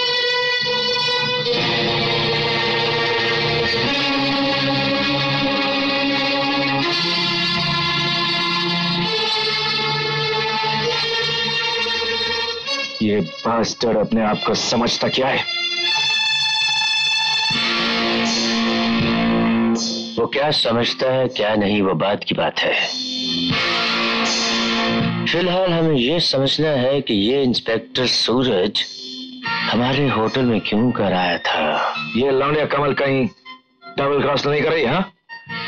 ये बास्टर्ड अपने आप को समझता क्या है? वो क्या समझता है क्या नहीं वो बात की बात है। फिलहाल हमें ये समझना है कि ये इंस्पेक्टर सूरज हमारे होटल में क्यों कर आया था। ये लौंडिया कमल कहीं डबल क्रॉस नहीं कर रही? हाँ,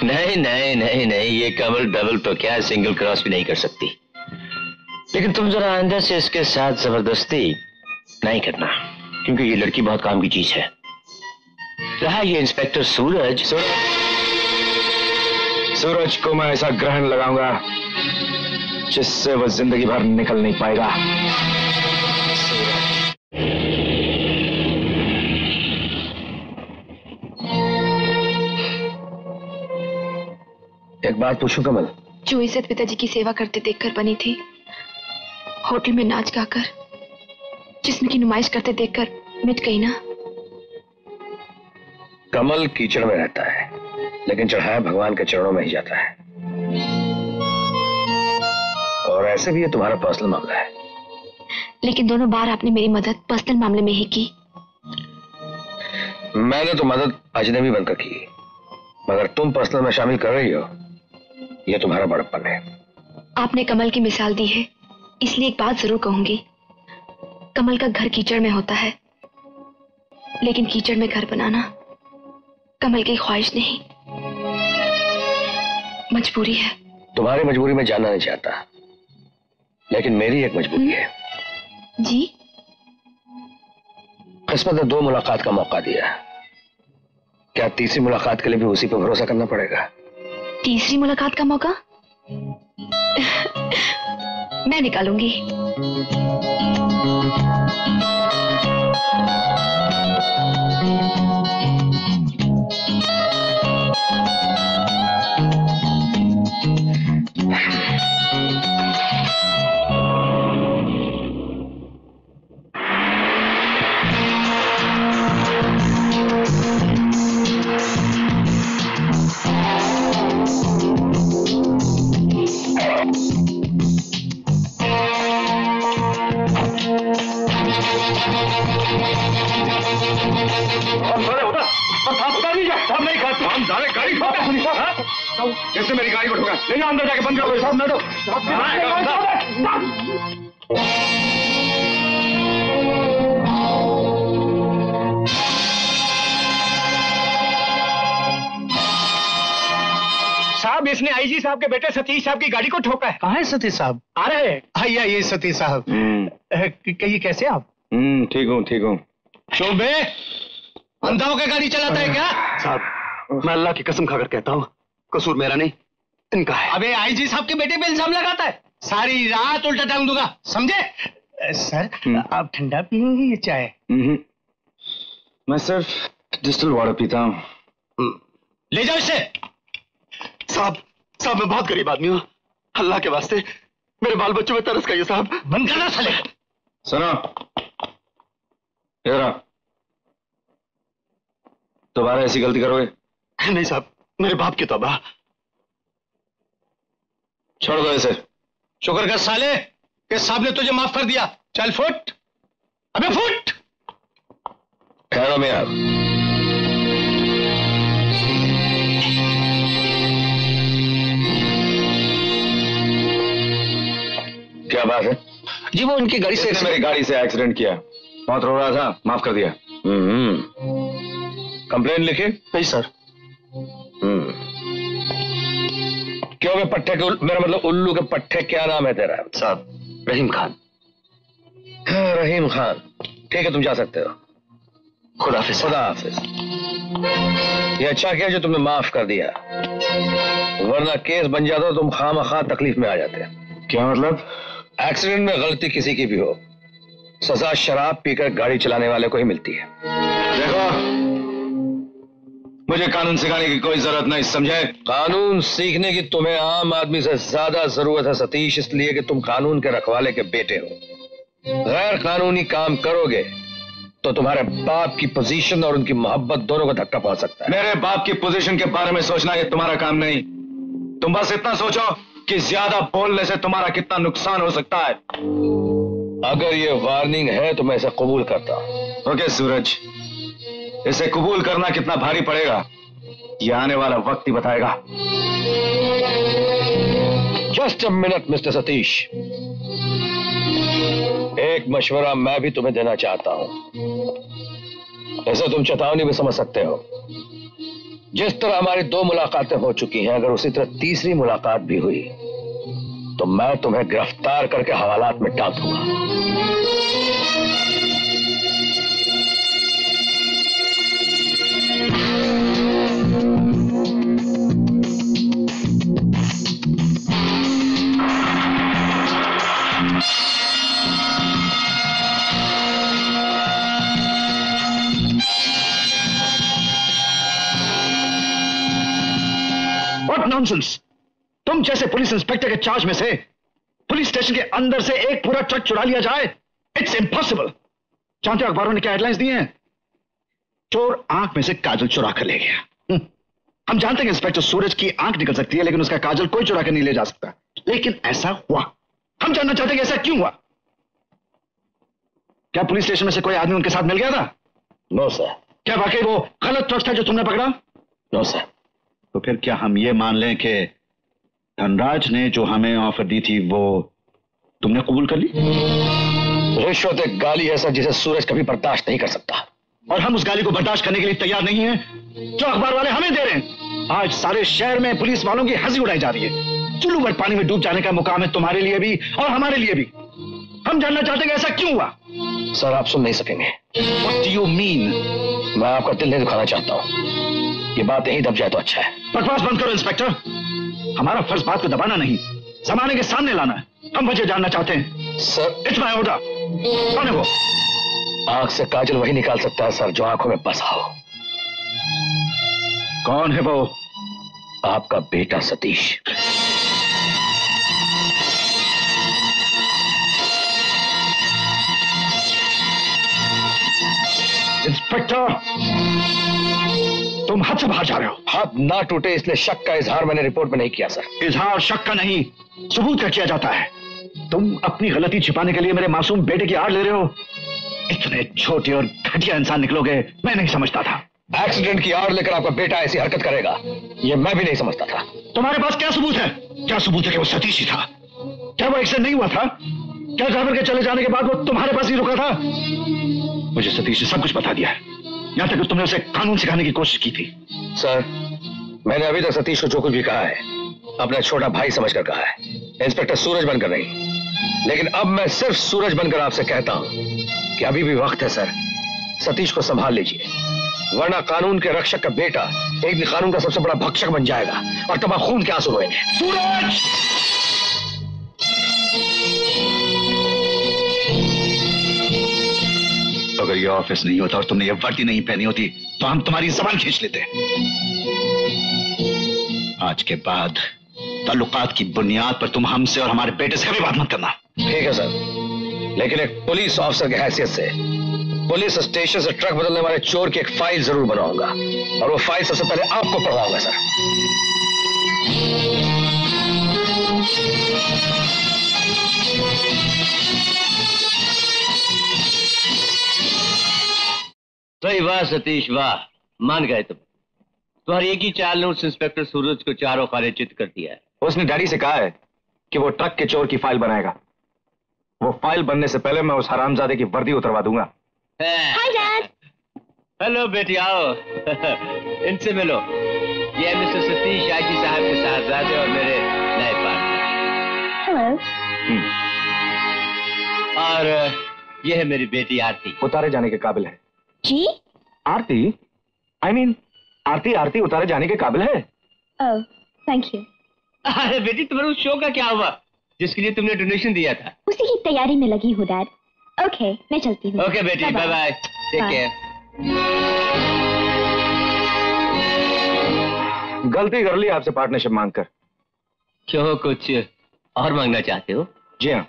नहीं नहीं नहीं नहीं, ये कमल डबल तो क्या सिंगल क्रॉस भी नहीं कर सकती। लेकिन तुम जरा अंदर से इसके साथ जबरदस्ती नहीं करना क्योंकि ये लड़की बहुत काम की चीज है। रहा ये इंस्पेक्टर सूरज, सूरज सूरज को मैं ऐसा ग्रहण लगाऊंगा जिससे वह जिंदगी भर निकल नहीं पाएगा। एक बात पूछूं कमल, जो इज्जत पिताजी की सेवा करते देखकर बनी थी, होटल में नाच गाकर जिसम की नुमाइश करते देखकर मिट गई ना। कमल कीचड़ में रहता है लेकिन चढ़ाया भगवान के चरणों में ही जाता है। और ऐसे भी ये तुम्हारा पर्सनल मामला है। लेकिन दोनों बार आपने मेरी मदद पर्सनल मामले में ही की। मैंने तो मदद अजनबी बनकर की, मगर तुम पर्सनल में शामिल कर रही हो, ये तुम्हारा बड़प्पन है। आपने कमल की मिसाल दी है इसलिए एक बात जरूर कहूंगी, कमल का घर कीचड़ में होता है लेकिन कीचड़ में घर बनाना कमल की ख्वाहिश नहीं, मजबूरी है। तुम्हारी मजबूरी में जाना नहीं चाहता, लेकिन मेरी एक मजबूरी है। जी? किस्मत ने दो मुलाकात का मौका दिया, क्या तीसरी मुलाकात के लिए भी उसी पर भरोसा करना पड़ेगा? तीसरी मुलाकात का मौका मैं निकालूंगी। जैसे मेरी गाड़ी को ठोका, ले जाओ अंदर जाके बंद करो। साहब ना दो, साहब इसने आईजी साहब के बेटे सतीश साहब की गाड़ी को ठोका है। कहाँ है सतीश साहब? आ रहे हैं। आइए आइए सतीश साहब, कहिए कैसे आप? हम्म ठीक हूँ ठीक हूँ। शोभे अंधा होकर गाड़ी चलाता है क्या? साहब मैं अल्लाह की कसम खाकर कहता हूँ कसूर मेरा नहीं इनका है। अबे आईजी साहब के बेटे पे इल्जाम लगाता है, सारी रात उल्टा टांग दूंगा समझे। सर आप ठंडा पियेंगे या चाय? मैं सिर्फ डिस्टिल वाटर पीता हूँ। ले जाओ इसे। साहब साहब मैं बहुत गरीब आदमी हूँ, अल्लाह के वास्ते मेरे बाल बच्चों में तरस करिए साहब। बंद करना साले। सुनो दोबारा ऐसी गलती करोगे? नहीं साहब मेरे बाप की तौबा। छोड़ दो इसे। शुक्र कर साले कि साहब ने तुझे माफ कर दिया। चल फुट। अबे फुट। ठहरो मैं आप। क्या बात है जी? वो उनकी गाड़ी से इसने मेरी गाड़ी से एक्सीडेंट किया, बहुत रो रहा था, माफ कर दिया। कंप्लेन लिखी? नहीं सर। क्यों? मैं पट्टे के मेरा मतलब उल्लू के पट्टे, क्या नाम है तेरा? साहब रहीम खान। हाँ रहीम खान, ठीक है तुम जा सकते हो। खुदा हाफिज। खुदा हाफिज। ये अच्छा किया जो तुमने माफ कर दिया, वरना केस बन जाता तुम खामखा तकलीफ में आ जाते। क्या मतलब? एक्सीडेंट में गलती किसी की भी हो सजा शराब पीकर गाड़ी चलाने वाले को ही मिलती है। देखो मुझे कानून सिखाने की कोई जरूरत नहीं, समझे? कानून सीखने की तुम्हें आम आदमी से ज्यादा जरूरत है सतीश, इसलिए कि तुम कानून के रखवाले के बेटे हो। गैर कानूनी काम करोगे तो तुम्हारे बाप की पोजीशन और उनकी मोहब्बत दोनों को धक्का पहुंच सकता है। मेरे बाप की पोजीशन के बारे में सोचना ये तुम्हारा काम नहीं, तुम बस इतना सोचो कि ज्यादा बोलने से तुम्हारा कितना नुकसान हो सकता है। अगर ये वार्निंग है तो मैं इसे कबूल करता हूं। ओके सूरज, इसे कबूल करना कितना भारी पड़ेगा ये आने वाला वक्त ही बताएगा। Just a minute mister Satish, एक मशवरा मैं भी तुम्हें देना चाहता हूं, ऐसा तुम चेतावनी भी समझ सकते हो। जिस तरह हमारी दो मुलाकातें हो चुकी हैं, अगर उसी तरह तीसरी मुलाकात भी हुई तो मैं तुम्हें गिरफ्तार करके हवालात में डाल दूंगा। Nonsense! तुम जैसे पुलिस इंस्पेक्टर के चार्ज में से पुलिस स्टेशन के अंदर से एक पूरा ट्रक चुरा लिया जाए, इट्स इम्पॉसिबल। जानते हो अखबारों ने क्या हेडलाइंस दी हैं? चोर आंख में से काजल चुरा कर ले गया। हम जानते हैं इंस्पेक्टर सूरज की आंख निकल सकती है, लेकिन उसका काजल कोई चुरा कर नहीं ले जा सकता। लेकिन ऐसा हुआ, हम जानना चाहते हैं ऐसा क्यों हुआ। क्या पुलिस स्टेशन में से कोई आदमी उनके साथ मिल गया था? No sir. क्या वाकई वो गलत ट्रक था जो तुमने पकड़ा? No sir. तो फिर क्या हम ये मान लें कि धनराज ने जो हमें ऑफर दी थी वो तुमने कबूल कर ली? रिश्वत एक गाली है सर जिसे सूरज कभी बर्दाश्त नहीं कर सकता, और हम उस गाली को बर्दाश्त करने के लिए तैयार नहीं हैं जो अखबार वाले हमें दे रहे हैं। आज सारे शहर में पुलिस वालों की हंसी उड़ाई जा रही है। चुल्लू भर पानी में डूब जाने का मुकाम है तुम्हारे लिए भी और हमारे लिए भी। हम जानना चाहते हैं ऐसा क्यों हुआ। सर आप सुन नहीं सकेंगे। What do you mean? मैं आपका दिल नहीं दुखाना चाहता हूँ, ये बात यहीं दब जाए तो अच्छा है। बकवास बंद करो इंस्पेक्टर, हमारा फर्ज बात को दबाना नहीं, जमाने के सामने लाना है। हम वजह जानना चाहते हैं। Sir it's my order. कौन है वो? आंख से काजल वही निकाल सकता है सर जो आंखों में बसा हो। कौन है वो? आपका बेटा सतीश। इंस्पेक्टर तुम हद से बाहर जा रहे हो। हाथ ना टूटे इसलिए शक का इजहार मैंने रिपोर्ट में नहीं किया सर। इजहार शक का नहीं, सबूत का किया जाता है। तुम अपनी गलती छिपाने के लिए मेरे मासूम बेटे की आड़ ले रहे हो। इतने छोटे और घटिया इंसान निकलोगे मैं नहीं समझता था। एक्सीडेंट की आड़ लेकर आपका बेटा ऐसी हरकत करेगा ये मैं भी नहीं समझता था। तुम्हारे पास क्या सबूत है? क्या सबूत है कि वो सतीश ही था? क्या वो एक्सीडेंट नहीं हुआ था? क्या घाबर के चले जाने के बाद वो तुम्हारे पास ही रुका था? मुझे सतीश ने सब कुछ बता दिया है, यहाँ तक कि तुमने उसे कानून सिखाने की कोशिश की थी। सर मैंने अभी तक सतीश को जो कुछ भी कहा है अपना छोटा भाई समझकर कहा है, इंस्पेक्टर सूरज बनकर नहीं। लेकिन अब मैं सिर्फ सूरज बनकर आपसे कहता हूँ कि अभी भी वक्त है सर, सतीश को संभाल लीजिए, वरना कानून के रक्षक का बेटा एक दिन कानून का सबसे बड़ा भक्षक बन जाएगा और तब खून के आंसू रोएंगे। सूरज! अगर ये ऑफिस नहीं होता और तुमने ये वर्दी नहीं पहनी होती तो हम तुम्हारी जबान खींच लेते। आज के बाद ताल्लुकात की बुनियाद पर तुम हमसे और हमारे बेटे से कभी बात मत करना। ठीक है सर, लेकिन एक पुलिस ऑफिसर की हैसियत से पुलिस स्टेशन से ट्रक बदलने वाले चोर की एक फाइल जरूर बनाऊंगा और वो फाइल सबसे पहले आपको पढ़वाऊंगा सर। सही। वाह सतीश वाह, मान गए तुम। तुम्हारी एक ही चाल ने उस इंस्पेक्टर सूरज को चारों खाने चित कर दिया है। उसने डैडी से कहा है कि वो ट्रक के चोर की फाइल बनाएगा। वो फाइल बनने से पहले मैं उस हरामजादे की वर्दी उतरवा दूंगा। Hi dad. हेलो बेटी, आओ इनसे मिलो। ये मिस्टर सतीश आईजी साहब के साहबजादे और मेरे नए पार्टनर। हेलो। और ये है मेरी बेटी आरती। उतारे जाने के काबिल है जी? Aarti I I mean mean, Aarti Aarti उतारे जाने के काबिल है। Oh thank you. अरे बेटी तुम्हारे उस शो का क्या हुआ जिसके लिए तुमने डोनेशन दिया था? उसी की तैयारी में लगी हूँ डैड। ओके मैं चलती हूँ। ओके बेटी बाय बाय, टेक केयर। गलती कर ली आपसे पार्टनरशिप मांगकर। क्यों कुछ और मांगना चाहते हो? जी हाँ,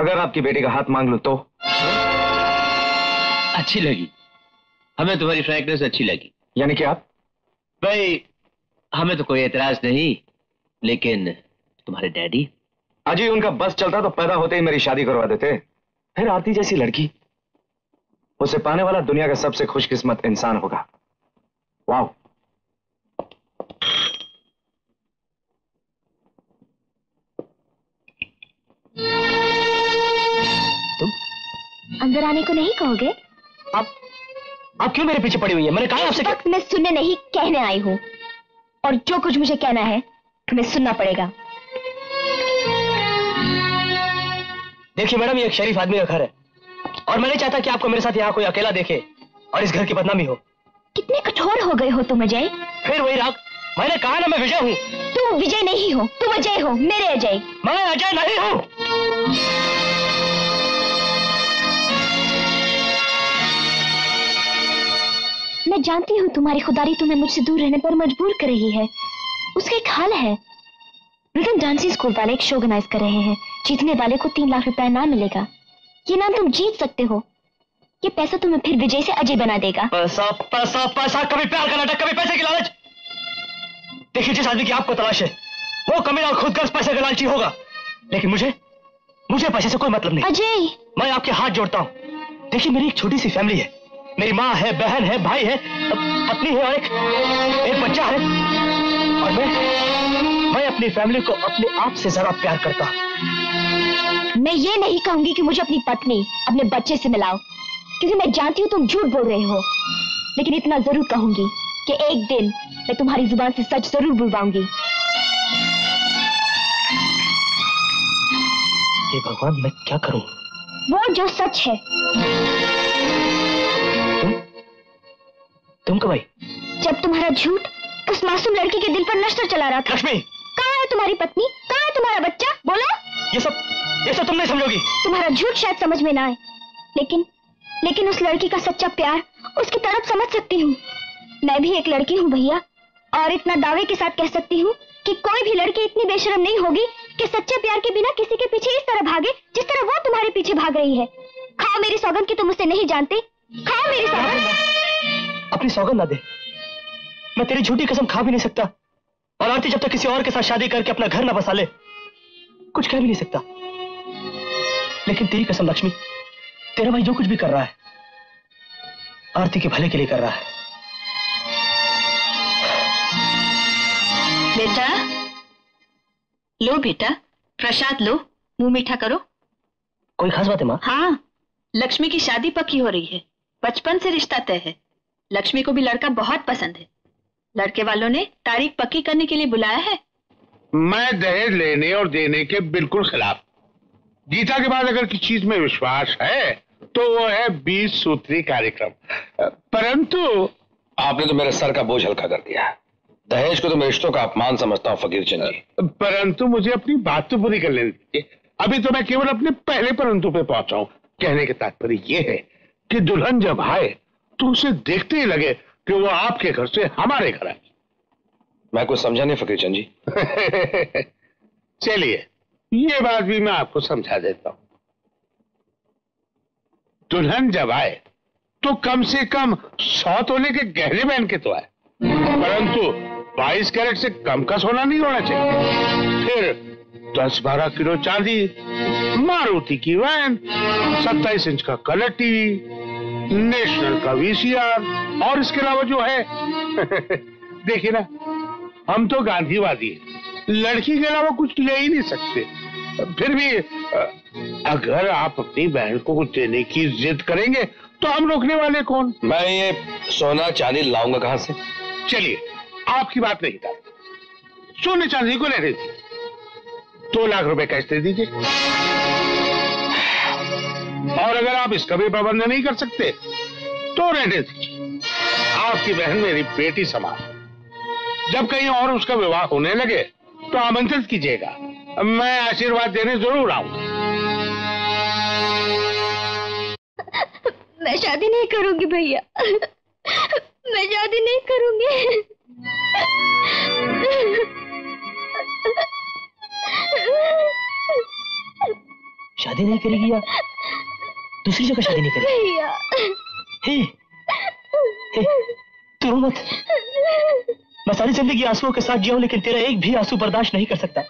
अगर आपकी बेटी का हाथ मांग लूं तो? अच्छी लगी हमें तुम्हारी फ्रैंकनेस, अच्छी लगी। यानी कि आप? भाई हमें तो कोई एतराज नहीं, लेकिन तुम्हारे डैडी अजय उनका बस चलता तो पैदा होते ही मेरी शादी करवा देते। फिर आरती जैसी लड़की, उसे पाने वाला दुनिया का सबसे खुशकिस्मत इंसान होगा। वाओ। तुम अंदर आने को नहीं कहोगे? आप आप क्यों मेरे पीछे पड़ी हुई है? मैंने कहा आपसे तक मैं सुनने नहीं कहने आई हूँ, और जो कुछ मुझे कहना है तुम्हें सुनना पड़ेगा। देखिए मैडम, ये एक शरीफ आदमी का घर है और मैंने चाहता कि आपको मेरे साथ यहाँ कोई अकेला देखे और इस घर की बदनामी हो। कितने कठोर हो गए हो तुम अजय। फिर वही राग, मैंने कहा ना मैं विजय हूँ। तुम विजय नहीं हो, तुम अजय हो, मेरे अजय। मैं अजय नहीं हूँ। मैं जानती हूँ तुम्हारी खुदारी तुम्हें मुझसे दूर रहने पर मजबूर कर रही है, उसका एक हाल है। रिदम डांसिंग स्कूल वाले एक शो ऑर्गेनाइज कर रहे हैं, जीतने वाले को तीन लाख रुपए इनाम मिलेगा। ये नाम तुम जीत सकते हो। ये पैसा तुम्हें फिर विजय से अजय बना देगा। पैसा पैसा पैसा, कभी प्यार का नाटक, कभी पैसे की लालच। देखिए, जिस आदमी की आपको तलाश है वो कमीना और खुदगर्ज पैसे का लालची होगा, लेकिन मुझे मुझे पैसे से कोई मतलब नहीं। अजय, मैं आपके हाथ जोड़ता हूँ। देखिए, मेरी एक छोटी सी फैमिली है, मेरी माँ है, बहन है, भाई है, पत्नी है और एक, एक बच्चा है, और मैं मैं अपनी फैमिली को अपने आप से जरा प्यार करता हूँ। मैं ये नहीं कहूँगी कि मुझे अपनी पत्नी, अपने बच्चे से मिलाओ, क्योंकि मैं जानती हूँ तुम झूठ बोल रहे हो, लेकिन इतना जरूर कहूँगी कि एक दिन मैं तुम्हारी जुबान से सच जरूर बुलवाऊंगी। हे भगवान, मैं क्या करूं? वो जो सच है। तुम तुम कब आई? जब तुम्हारा झूठ उस मासूम लड़की के दिल पर नष्ट चला रहा था। लक्ष्मी, कहाँ है तुम्हारी पत्नी, कहाँ है तुम्हारा बच्चा? बोलो। ये सब ये सब तुम नहीं समझोगी। तुम्हारा झूठ शायद समझ में ना आए, लेकिन लेकिन उस लड़की का सच्चा प्यार, उसकी तरफ समझ सकती हूँ। मैं भी एक लड़की हूँ भैया, और इतना दावे के साथ कह सकती हूँ कि कोई भी लड़की इतनी बेशर्म नहीं होगी कि सच्चे प्यार के बिना किसी के पीछे इस तरह भागे जिस तरह वो तुम्हारे पीछे भाग रही है। खाओ मेरी सौगंध कि तुम उसे नहीं जानते। खाओ मेरी सौगंध। अपनी सौगंध ना दे, मैं तेरी झूठी कसम खा भी नहीं सकता, और आरती जब तक तो किसी और के साथ शादी करके अपना घर ना बसा ले कुछ कह भी नहीं सकता। लेकिन तेरी कसम लक्ष्मी, तेरा भाई जो कुछ भी कर रहा है आरती के भले के लिए कर रहा है। बेटा लो, बेटा प्रसाद लो, मुंह मीठा करो। कोई खास बात है माँ? हाँ, लक्ष्मी की शादी पक्की हो रही है, बचपन से रिश्ता तय है। लक्ष्मी को भी लड़का बहुत पसंद है, लड़के वालों ने तारीख पक्की करने के लिए बुलाया है। मैं दहेज लेने और देने के बिल्कुल खिलाफ। गीता के बाद अगर किसी चीज में विश्वास है तो वो है बीस सूत्री कार्यक्रम, परंतु आपने तो मेरे सर का बोझ हल्का कर दिया। दहेज को तो मैं रिश्तों का अपमान समझता हूँ फकीर चंद जी, परंतु मुझे अपनी बात तो पूरी कर लेने दीजिए। अभी तो मैं केवल अपने पहले परंतु पे पहुंचा हूँ। कहने के तात्पर्य ये है कि दुल्हन जब आए तो उसे देखते ही लगे कि वो आपके घर से हमारे घर आए। मैं कुछ समझा नहीं फकीर चंद जी। चलिए, ये बात भी मैं आपको समझा देता हूँ। दुल्हन जब आए तो कम से कम सौ तोले के गहने पहन के तो आए, परंतु बाईस कैरेट से कम का सोना नहीं होना चाहिए। फिर दस बारह किलो चांदी, मारुति की वैन, सत्ताईस इंच का कलर टीवी, नेशनल का वीसीआर, और इसके अलावा जो है देखिए ना, हम तो गांधीवादी हैं, लड़की के अलावा कुछ ले ही नहीं सकते। फिर भी अगर आप अपनी बहन को कुछ देने की जिद करेंगे तो हम रोकने वाले कौन? मैं ये सोना चांदी लाऊंगा कहां से? चलिए, आपकी बात नहीं था, सोने चांदी को ले रही थी। दो लाख रुपए कैश दे दीजिए, और अगर आप इसका भी प्रबंध नहीं कर सकते तो रहने दीजिए। आपकी बहन मेरी बेटी समान, जब कहीं और उसका विवाह होने लगे तो आमंत्रित कीजिएगा, मैं आशीर्वाद देने जरूर आऊंगा। मैं शादी नहीं करूंगी भैया, मैं शादी नहीं करूंगी। शादी नहीं करेगी या दूसरी जगह शादी नहीं करेगी? हे, हे, तू रो मत। मैं सारी जिंदगी आंसुओं के साथ जिया, लेकिन तेरा एक भी आंसू बर्दाश्त नहीं कर सकता।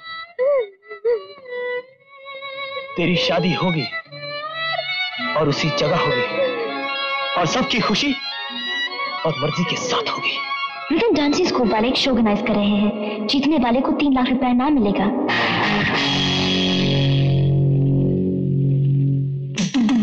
तेरी शादी होगी और उसी जगह होगी, और सबकी खुशी और मर्जी के साथ होगी। रिदम डांसिंग स्कूल वाले एक शो ऑर्गेनाइज कर रहे हैं, जीतने वाले को तीन लाख रुपए इनाम मिलेगा। Thank you.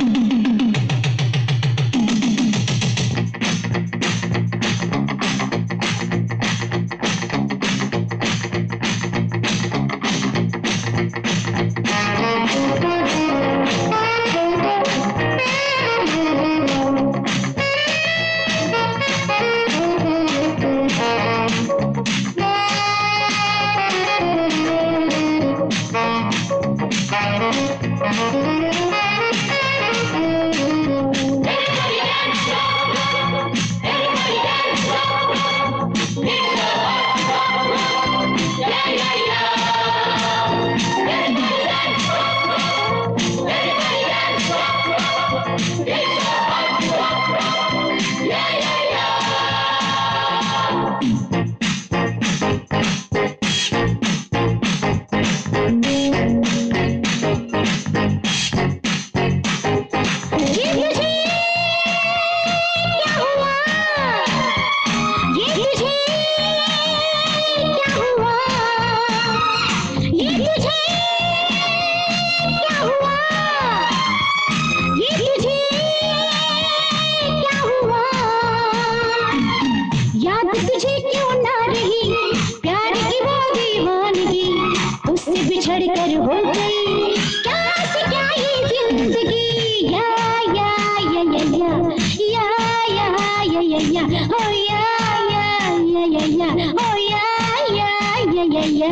ya ho ya ya ya ya ya ho ya ya ya ya ya ya ya ya.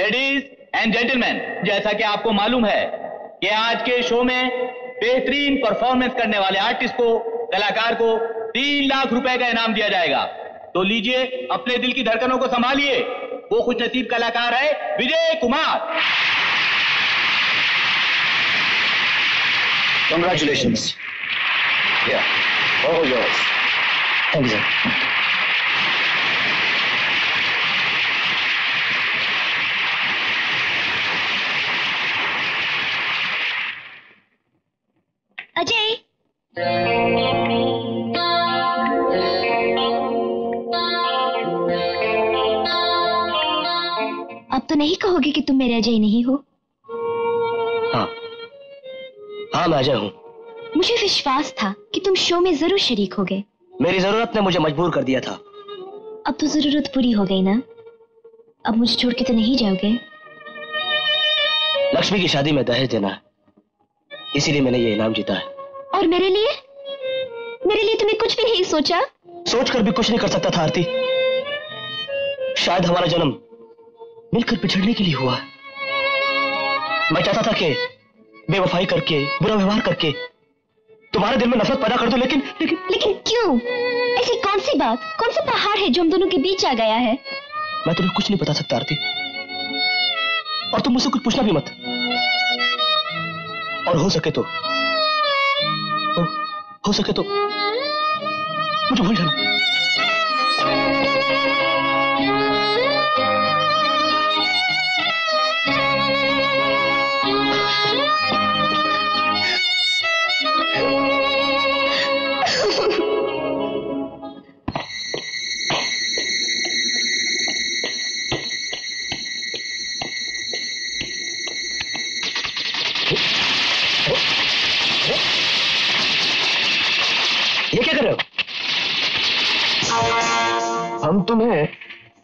Ladies and gentleman, जैसा कि आपको मालूम है कि आज के शो में बेहतरीन परफॉर्मेंस करने वाले आर्टिस्ट को, कलाकार को तीन लाख रुपए का इनाम दिया जाएगा। तो लीजिए, अपने दिल की धड़कनों को संभालिए। वो खुश नसीब कलाकार है Vijay Kumar. Congratulations. Yeah, all yours. Thank you, sir. Ajay, अब तो नहीं कहोगे कि तुम मेरे अजय नहीं हो? हाँ, हाँ मैं अजय हूँ। मुझे विश्वास था कि तुम शो में जरूर शरीक होगे। मेरी जरूरत ने मुझे मजबूर कर दिया था। अब तो जरूरत पूरी हो गई ना? अब मुझे छोड़ के तो नहीं जाओगे? लक्ष्मी की शादी में दहेज देना है, इसीलिए मैंने ये इनाम जीता है। और मेरे लिए? मेरे लिए तुमने कुछ भी नहीं सोचा? सोचकर भी कुछ नहीं कर सकता था आरती। शायद हमारा जन्म मिलकर पिछड़ने के लिए हुआ है। मैं चाहता था कि बेवफाई करके, बुरा व्यवहार करके तुम्हारे दिल में नफरत पैदा कर दो, लेकिन लेकिन लेकिन क्यों? ऐसी कौन सी बात, कौन सा पहाड़ है जो हम दोनों के बीच आ गया है? मैं तुम्हें कुछ नहीं बता सकता आरती, और तुम मुझसे कुछ पूछना भी मत। और हो सके तो हो, हो सके तो मुझे भूल जाना।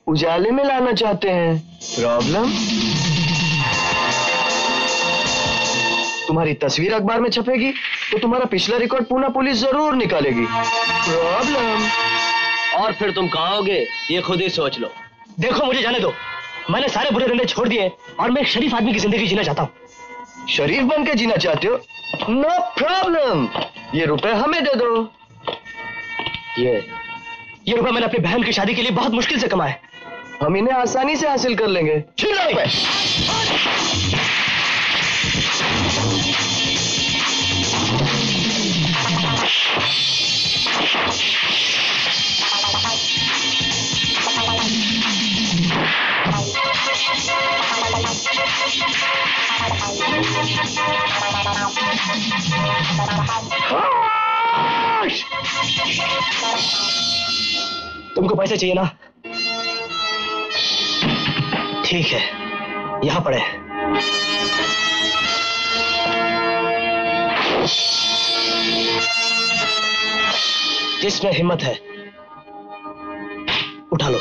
उजाले में लाना चाहते हैं। प्रॉब्लम तुम्हारी तस्वीर अखबार में छपेगी तो तुम्हारा पिछला रिकॉर्ड पूना पुलिस जरूर निकालेगी। प्रॉब्लम। और फिर तुम कहोगे ये खुद ही सोच लो। देखो मुझे जाने दो, मैंने सारे बुरे धंधे छोड़ दिए और मैं एक शरीफ आदमी की जिंदगी जीना चाहता हूँ। शरीफ बन के जीना चाहते हो? नो प्रॉब्लम, ये रुपए हमें दे दो। ये ये रुपए मैंने अपनी बहन की शादी के लिए बहुत मुश्किल से कमाए। हम इन्हें आसानी से हासिल कर लेंगे। तुमको पैसे चाहिए ना? ठीक है, यहाँ पड़े। जिसमें हिम्मत है उठा लो।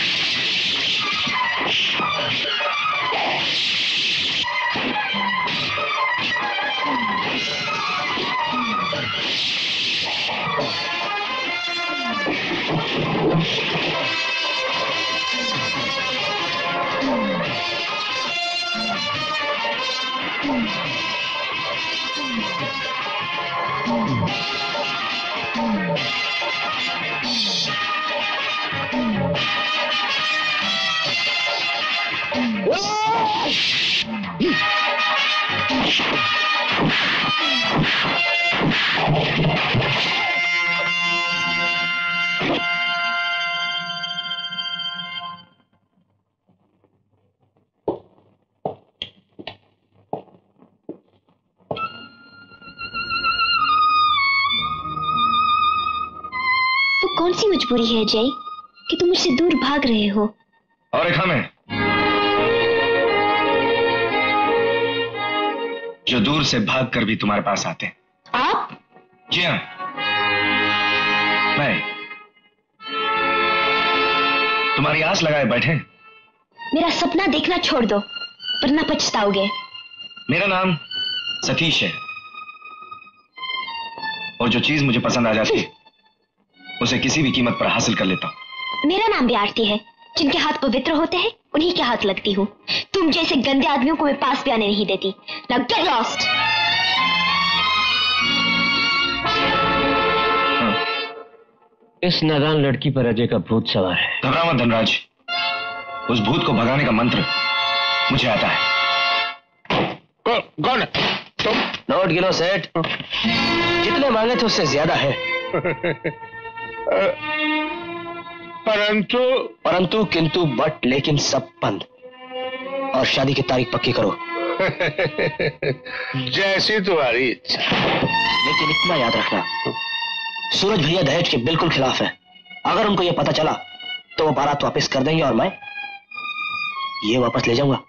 बुरी है अजय कि तुम मुझसे दूर भाग रहे हो। और रेखा में जो दूर से भाग कर भी तुम्हारे पास आते हैं। आप? जी हाँ, मैं। तुम्हारी आस लगाए बैठे। मेरा सपना देखना छोड़ दो वरना पछताओगे। मेरा नाम सतीश है और जो चीज मुझे पसंद आ जाती है उसे किसी भी कीमत पर हासिल कर लेता हूँ। मेरा नाम भी आरती है। जिनके हाथ पवित्र होते हैं उन्हीं के हाथ लगती हूँ। तुम जैसे गंदे आदमियों को मैं पास भी आने नहीं देती। Now get lost। इस नादान लड़की पर अजय का भूत सवार है। घबरा मत धनराज, उस भूत को भगाने का मंत्र मुझे आता है। गो, गो न, तुम? नोट गिनो सेठ, जितने मांगे थे उससे ज्यादा है। परंतु परंतु किंतु बट लेकिन सब बंद और शादी की तारीख पक्की करो। जैसी तुम्हारी इच्छा। लेकिन इतना याद रखना, सूरज भैया दहेज के बिल्कुल खिलाफ है। अगर उनको यह पता चला तो वो बारात वापस कर देंगे और मैं ये वापस ले जाऊंगा।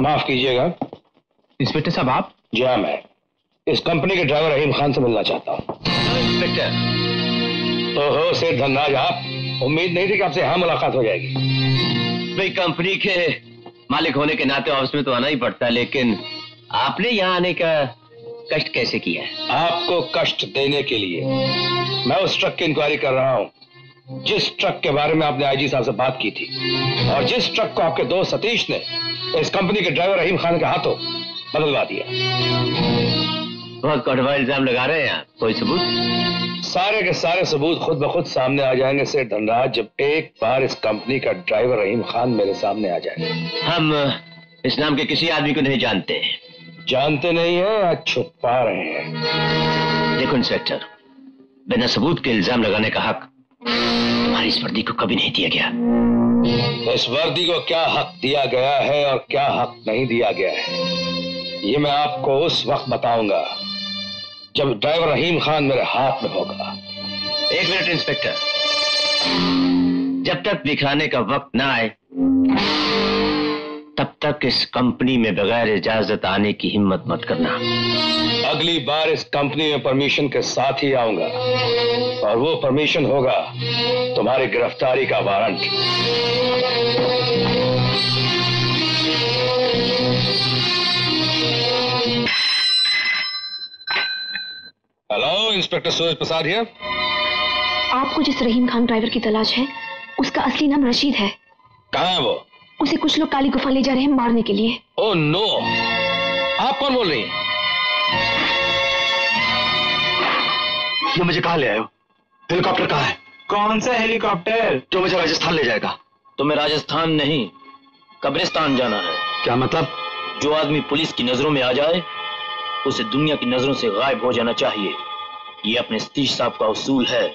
माफ कीजिएगा इंस्पेक्टर साहब, आप? जी हाँ, मैं इस कंपनी के ड्राइवर रहीम खान से मिलना चाहता हूँ। इंस्पेक्टर। ओहो सेठ धनराज, आप? उम्मीद नहीं थी कि आपसे यहाँ मुलाकात हो जाएगी। भाई कंपनी के मालिक होने के नाते ऑफिस में तो आना ही पड़ता है, लेकिन आपने यहाँ आने का कष्ट कैसे किया है? आपको कष्ट देने के लिए। मैं उस ट्रक की इंक्वायरी कर रहा हूँ जिस ट्रक के बारे में आपने आई जी साहब से बात की थी और जिस ट्रक को आपके दोस्त सतीश ने इस कंपनी के ड्राइवर रहीम खान के हाथों बदलवा दिया। बहुत कड़वा इल्जाम लगा रहे हैं आप। कोई सबूत? सारे के सारे सबूत खुद ब खुद सामने आ जाएंगे सेठ धनराज, जब एक बार इस कंपनी का ड्राइवर रहीम खान मेरे सामने आ जाए। हम इस नाम के किसी आदमी को नहीं जानते। जानते नहीं है या छुपा रहे हैं? देखो इंस्पेक्टर, बिना सबूत के इल्जाम लगाने का हक तुम्हारी इस वर्दी को कभी नहीं दिया गया। इस वर्दी को क्या हक दिया गया है और क्या हक नहीं दिया गया है ये मैं आपको उस वक्त बताऊंगा जब ड्राइवर रहीम खान मेरे हाथ में होगा। एक मिनट इंस्पेक्टर, जब तक दिखाने का वक्त ना आए तब तक इस कंपनी में बगैर इजाजत आने की हिम्मत मत करना। अगली बार इस कंपनी में परमिशन के साथ ही आऊंगा और वो परमिशन होगा तुम्हारी गिरफ्तारी का warrant. Hello, inspector Suraj Prasad है। आपको जिस रहीम खान ड्राइवर की तलाश है उसका असली नाम रशीद है। कहाँ है वो? उसे कुछ लोग काली गुफा ले जा रहे हैं मारने के लिए। ओह नो, आप कौन बोल रही हैं? ये मुझे कहाँ ले आए हो? हेलीकॉप्टर कहाँ है? कौन सा हेलीकॉप्टर जो मुझे राजस्थान ले जाएगा? तुम्हें राजस्थान नहीं कब्रिस्तान जाना है। क्या मतलब? जो आदमी पुलिस की नजरों में आ जाए उसे दुनिया की नजरों से गायब हो जाना चाहिए। ये अपने सतीश साहब का उसूल है।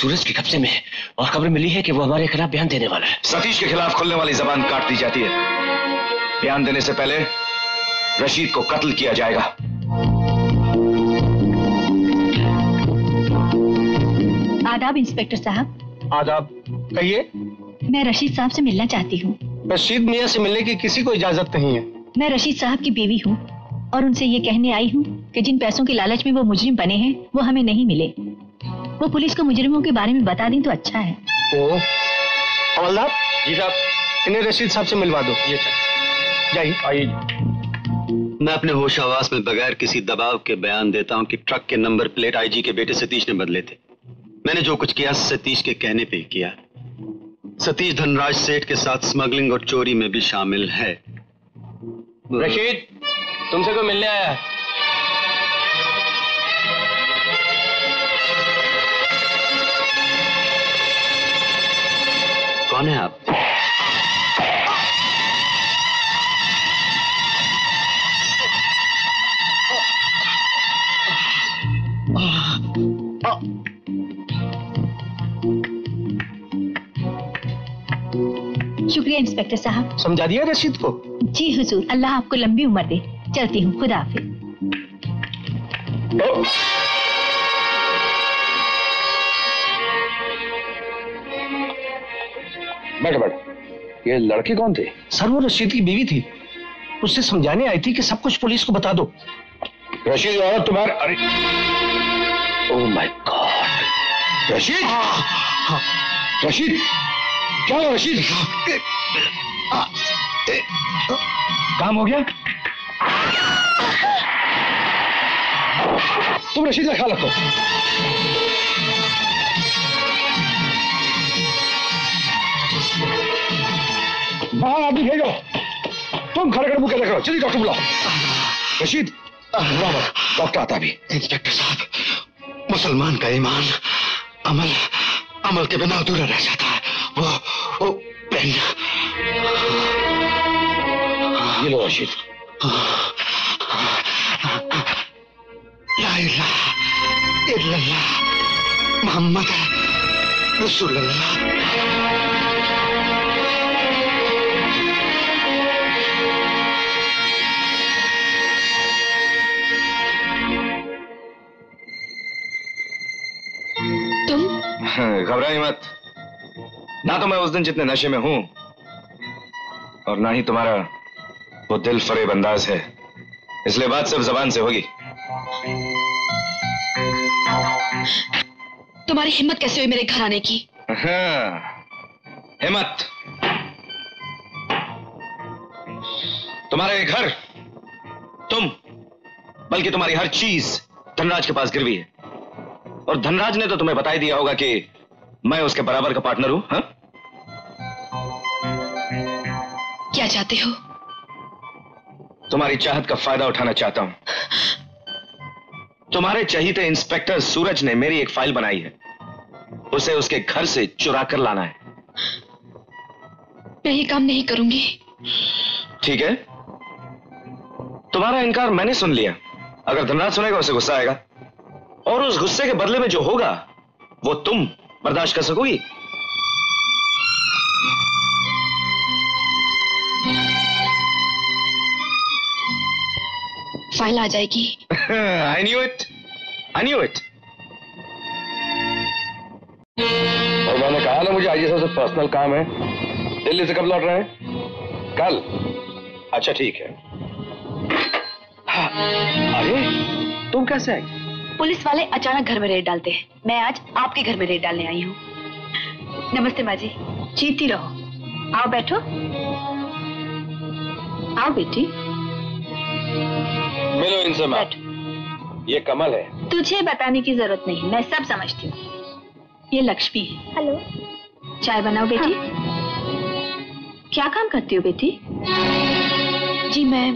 सूरज की कब्जे में है और खबर मिली है कि वो हमारे खिलाफ बयान देने वाला है। सतीश के खिलाफ खुलने वाली जबान काट दी जाती है। बयान देने से पहले रशीद को कत्ल किया जाएगा। आदाब इंस्पेक्टर साहब। आदाब। कहिए। मैं रशीद साहब से मिलना चाहती हूँ। रशीद मियाँ से मिलने की किसी को इजाजत नहीं है। मैं रशीद साहब की बीवी हूँ और उनसे ये कहने आई हूँ कि जिन पैसों के लालच में वो मुजरिम बने हैं वो हमें नहीं मिले। वो पुलिस को मुजरिमों के बारे में बता दें तो अच्छा है। ओ, हवलदार जी साहब, इन्हें रशीद साहब से मिलवा दो। ये जाइए। आइए। मैं अपने होश आवास में बगैर किसी दबाव के बयान देता हूँ कि ट्रक के नंबर प्लेट आईजी के बेटे सतीश ने बदले थे। मैंने जो कुछ किया सतीश के कहने पे किया। सतीश धनराज सेठ के साथ स्मगलिंग और चोरी में भी शामिल है। रशीद, तुमसे कोई मिलने आया। कौन है आप? शुक्रिया इंस्पेक्टर साहब। समझा दिया रशीद को। जी हुजूर, अल्लाह आपको लंबी उम्र दे। चलती हूँ, खुदा हाफिज़। बैठो बैठो। ये लड़की कौन थे? सर, वो रशीद की बीवी थी। उससे समझाने आई थी कि सब कुछ पुलिस को बता दो। रशीद और तुम्हारे अरे oh my god. Rashid Rashid क्या हुआ? रशीद काम हो गया। तुम रशीद का ख्याल रखो। बाहर आदमी भेजो। तुम खड़े खड़े मुँह कैसे करो। चलिए डॉक्टर बुलाओ। रशीद डॉक्टर आता भी। इंस्पेक्टर साहब, मुसलमान का ईमान अमल अमल के बिना अधूरा रह जाता है। वो, वो पेन ये लो रशीद। ला इलाहा इल्लल्लाह मोहम्मद रसूलुल्लाह। तुम घबराइए मत, ना तो मैं उस दिन जितने नशे में हूं और ना ही तुम्हारा वो दिल फरेब अंदाज है, इसलिए बात सिर्फ जबान से होगी। तुम्हारी हिम्मत कैसे हुई मेरे घर आने की? हाँ, हिम्मत। तुम्हारे घर, तुम, बल्कि तुम्हारी हर चीज धनराज के पास गिरवी है और धनराज ने तो तुम्हें बता ही दिया होगा कि मैं उसके बराबर का पार्टनर हूं। हाँ? क्या चाहते हो? तुम्हारी चाहत का फायदा उठाना चाहता हूं। तुम्हारे चहीते इंस्पेक्टर सूरज ने मेरी एक फाइल बनाई है, उसे उसके घर से चुरा कर लाना है। मैं ये काम नहीं करूंगी। ठीक है, तुम्हारा इनकार मैंने सुन लिया। अगर धनराज सुनेगा उसे गुस्सा आएगा और उस गुस्से के बदले में जो होगा वो तुम बर्दाश्त कर सकोगी? फाइल आ जाएगी। I knew it, I knew it। और मैंने कहा ना मुझे आईजी साहब से पर्सनल काम है। दिल्ली से कब लौट रहे हैं? कल। अच्छा ठीक है। हाँ, अरे तुम कैसे आई? पुलिस वाले अचानक घर में रेड डालते हैं, मैं आज आपके घर में रेड डालने आई हूँ। नमस्ते माँ जी। जीती रहो। आओ बैठो। आओ बेटी, मिलो इनसे। माँ ये कमल है। तुझे बताने की जरूरत नहीं, मैं सब समझती हूँ। ये लक्ष्मी है। हेलो। चाय बनाओ बेटी। हाँ। क्या काम करती हो बेटी? जी मैं।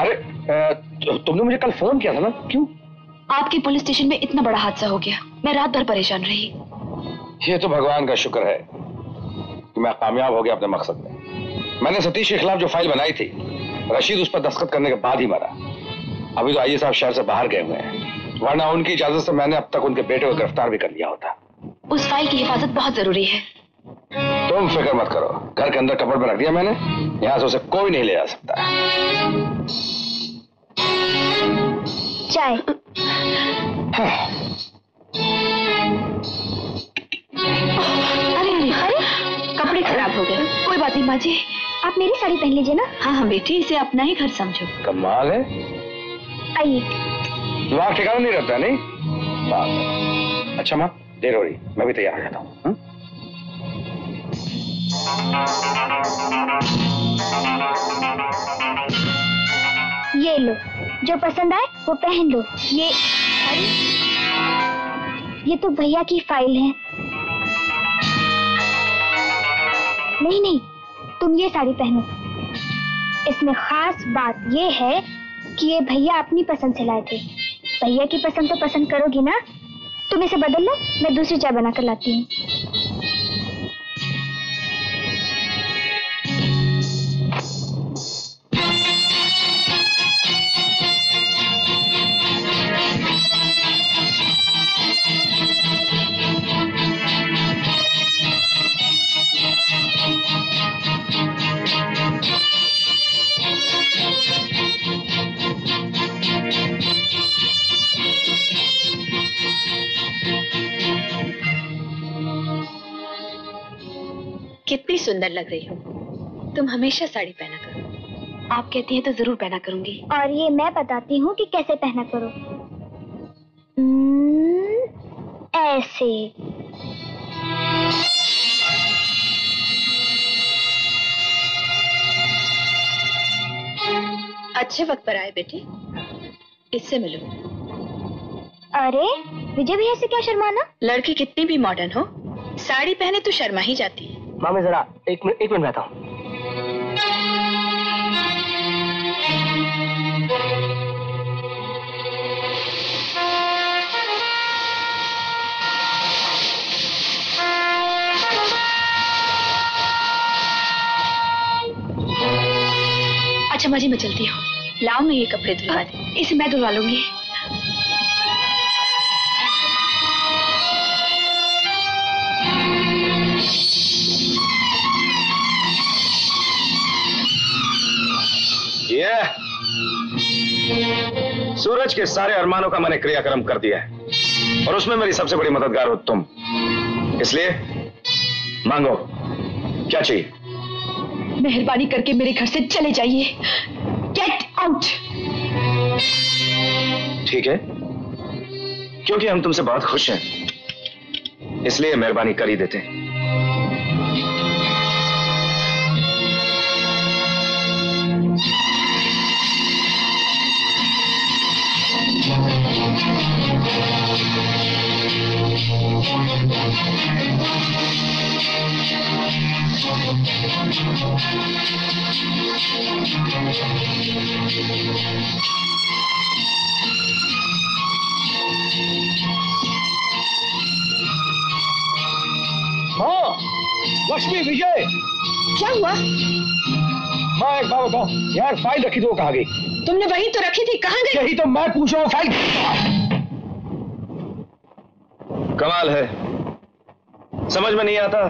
अरे तुमने मुझे कल फोन किया था ना, क्यों? आपके पुलिस स्टेशन में इतना बड़ा हादसा हो गया, मैं रात भर परेशान रही। ये तो भगवान का शुक्र है कि मैं कामयाब हो गया अपने मकसद में। मैंने सतीश के खिलाफ जो फाइल बनाई थी, रशीद उस पर दस्तखत करने के बाद ही मरा। अभी तो आईजी साहब शहर से बाहर गए हुए हैं, वरना उनकी इजाजत से मैंने अब तक उनके बेटे को गिरफ्तार भी कर लिया होता। उस फाइल की हिफाजत बहुत जरूरी है। तुम फिक्र मत करो, घर के अंदर कपड़ में रख दिया मैंने, यहाँ से उसे कोई नहीं ले जा सकता। चाय। हाँ। अरे अरे अरे कपड़े खराब हो गए। कोई बात नहीं माँ जी, आप मेरी साड़ी पहन लीजिए ना। हाँ हाँ बेटी, इसे अपना ही घर समझो। कमाल है, आइए। वहां ठिकाना नहीं रहता नहीं बाप। अच्छा माँ देर हो रही, मैं भी तैयार हो जाता हूँ। ये लो, जो पसंद आए वो पहन लो। ये ये तो भैया की फाइल है। नहीं नहीं, तुम ये साड़ी पहनो। इसमें खास बात ये है कि ये भैया अपनी पसंद से लाए थे। भैया की पसंद तो पसंद करोगी ना? तुम इसे बदल लो, मैं दूसरी चाय बनाकर लाती हूँ। कितनी सुंदर लग रही हो तुम। हमेशा साड़ी पहना करो। आप कहती हैं तो जरूर पहना करूंगी। और ये मैं बताती हूँ कि कैसे पहना करो। ऐसे। अच्छे वक्त पर आए बेटी, इससे मिलो। अरे विजय भैया से क्या शर्माना? लड़की कितनी भी मॉडर्न हो, साड़ी पहने तो शर्मा ही जाती है। माँ मैं जरा एक मिनट एक मिनट में आता हूँ। अच्छा माँ जी मैं चलती हूँ। लाओ मैं ये कपड़े धुलवा दूँ। इसे मैं धुलवा लूंगी। सूरज के सारे अरमानों का मैंने क्रियाक्रम कर दिया है। और उसमें मेरी सबसे बड़ी मददगार हो तुम, इसलिए मांगो क्या चाहिए। मेहरबानी करके मेरे घर से चले जाइए। Get out. ठीक है, क्योंकि हम तुमसे बहुत खुश हैं इसलिए मेहरबानी कर ही देते हैं। माँ, लक्ष्मी, विजय, क्या हुआ? माँ एक बात बताओ यार, फाइल रखी थी वो कहाँ गई? तुमने वही तो रखी थी, कहाँ गई? यही तो मैं पूछ रहा हूँ, फाइल। कमाल है, समझ में नहीं आता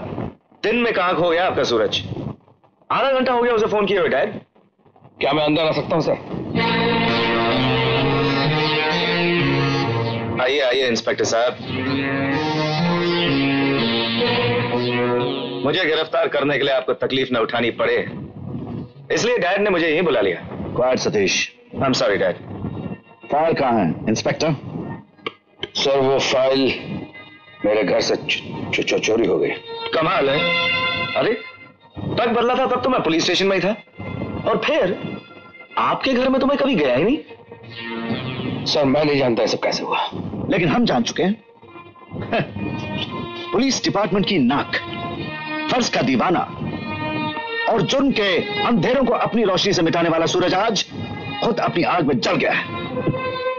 दिन में कहाँ खो गया आपका सूरज। आधा घंटा हो गया उसे फोन किए हुए। डैड, क्या मैं अंदर आ सकता हूँ सर? आइए आइए इंस्पेक्टर साहब, मुझे गिरफ्तार करने के लिए आपको तकलीफ न उठानी पड़े इसलिए डैड ने मुझे यहीं बुला लिया। Quiet Satish. I am sorry dad. File कहाँ है इंस्पेक्टर? सर वो फाइल मेरे घर से चो, चो, चोरी हो गई। कमाल है, अरे तक बदला था तब तो मैं पुलिस स्टेशन में ही था और फिर आपके घर में तो मैं कभी गया ही नहीं। सर मैं नहीं जानता ये सब कैसे हुआ, लेकिन हम जान चुके हैं। पुलिस डिपार्टमेंट की नाक, फर्ज का दीवाना और जुर्म के अंधेरों को अपनी रोशनी से मिटाने वाला सूरज आज खुद अपनी आग में जल गया है।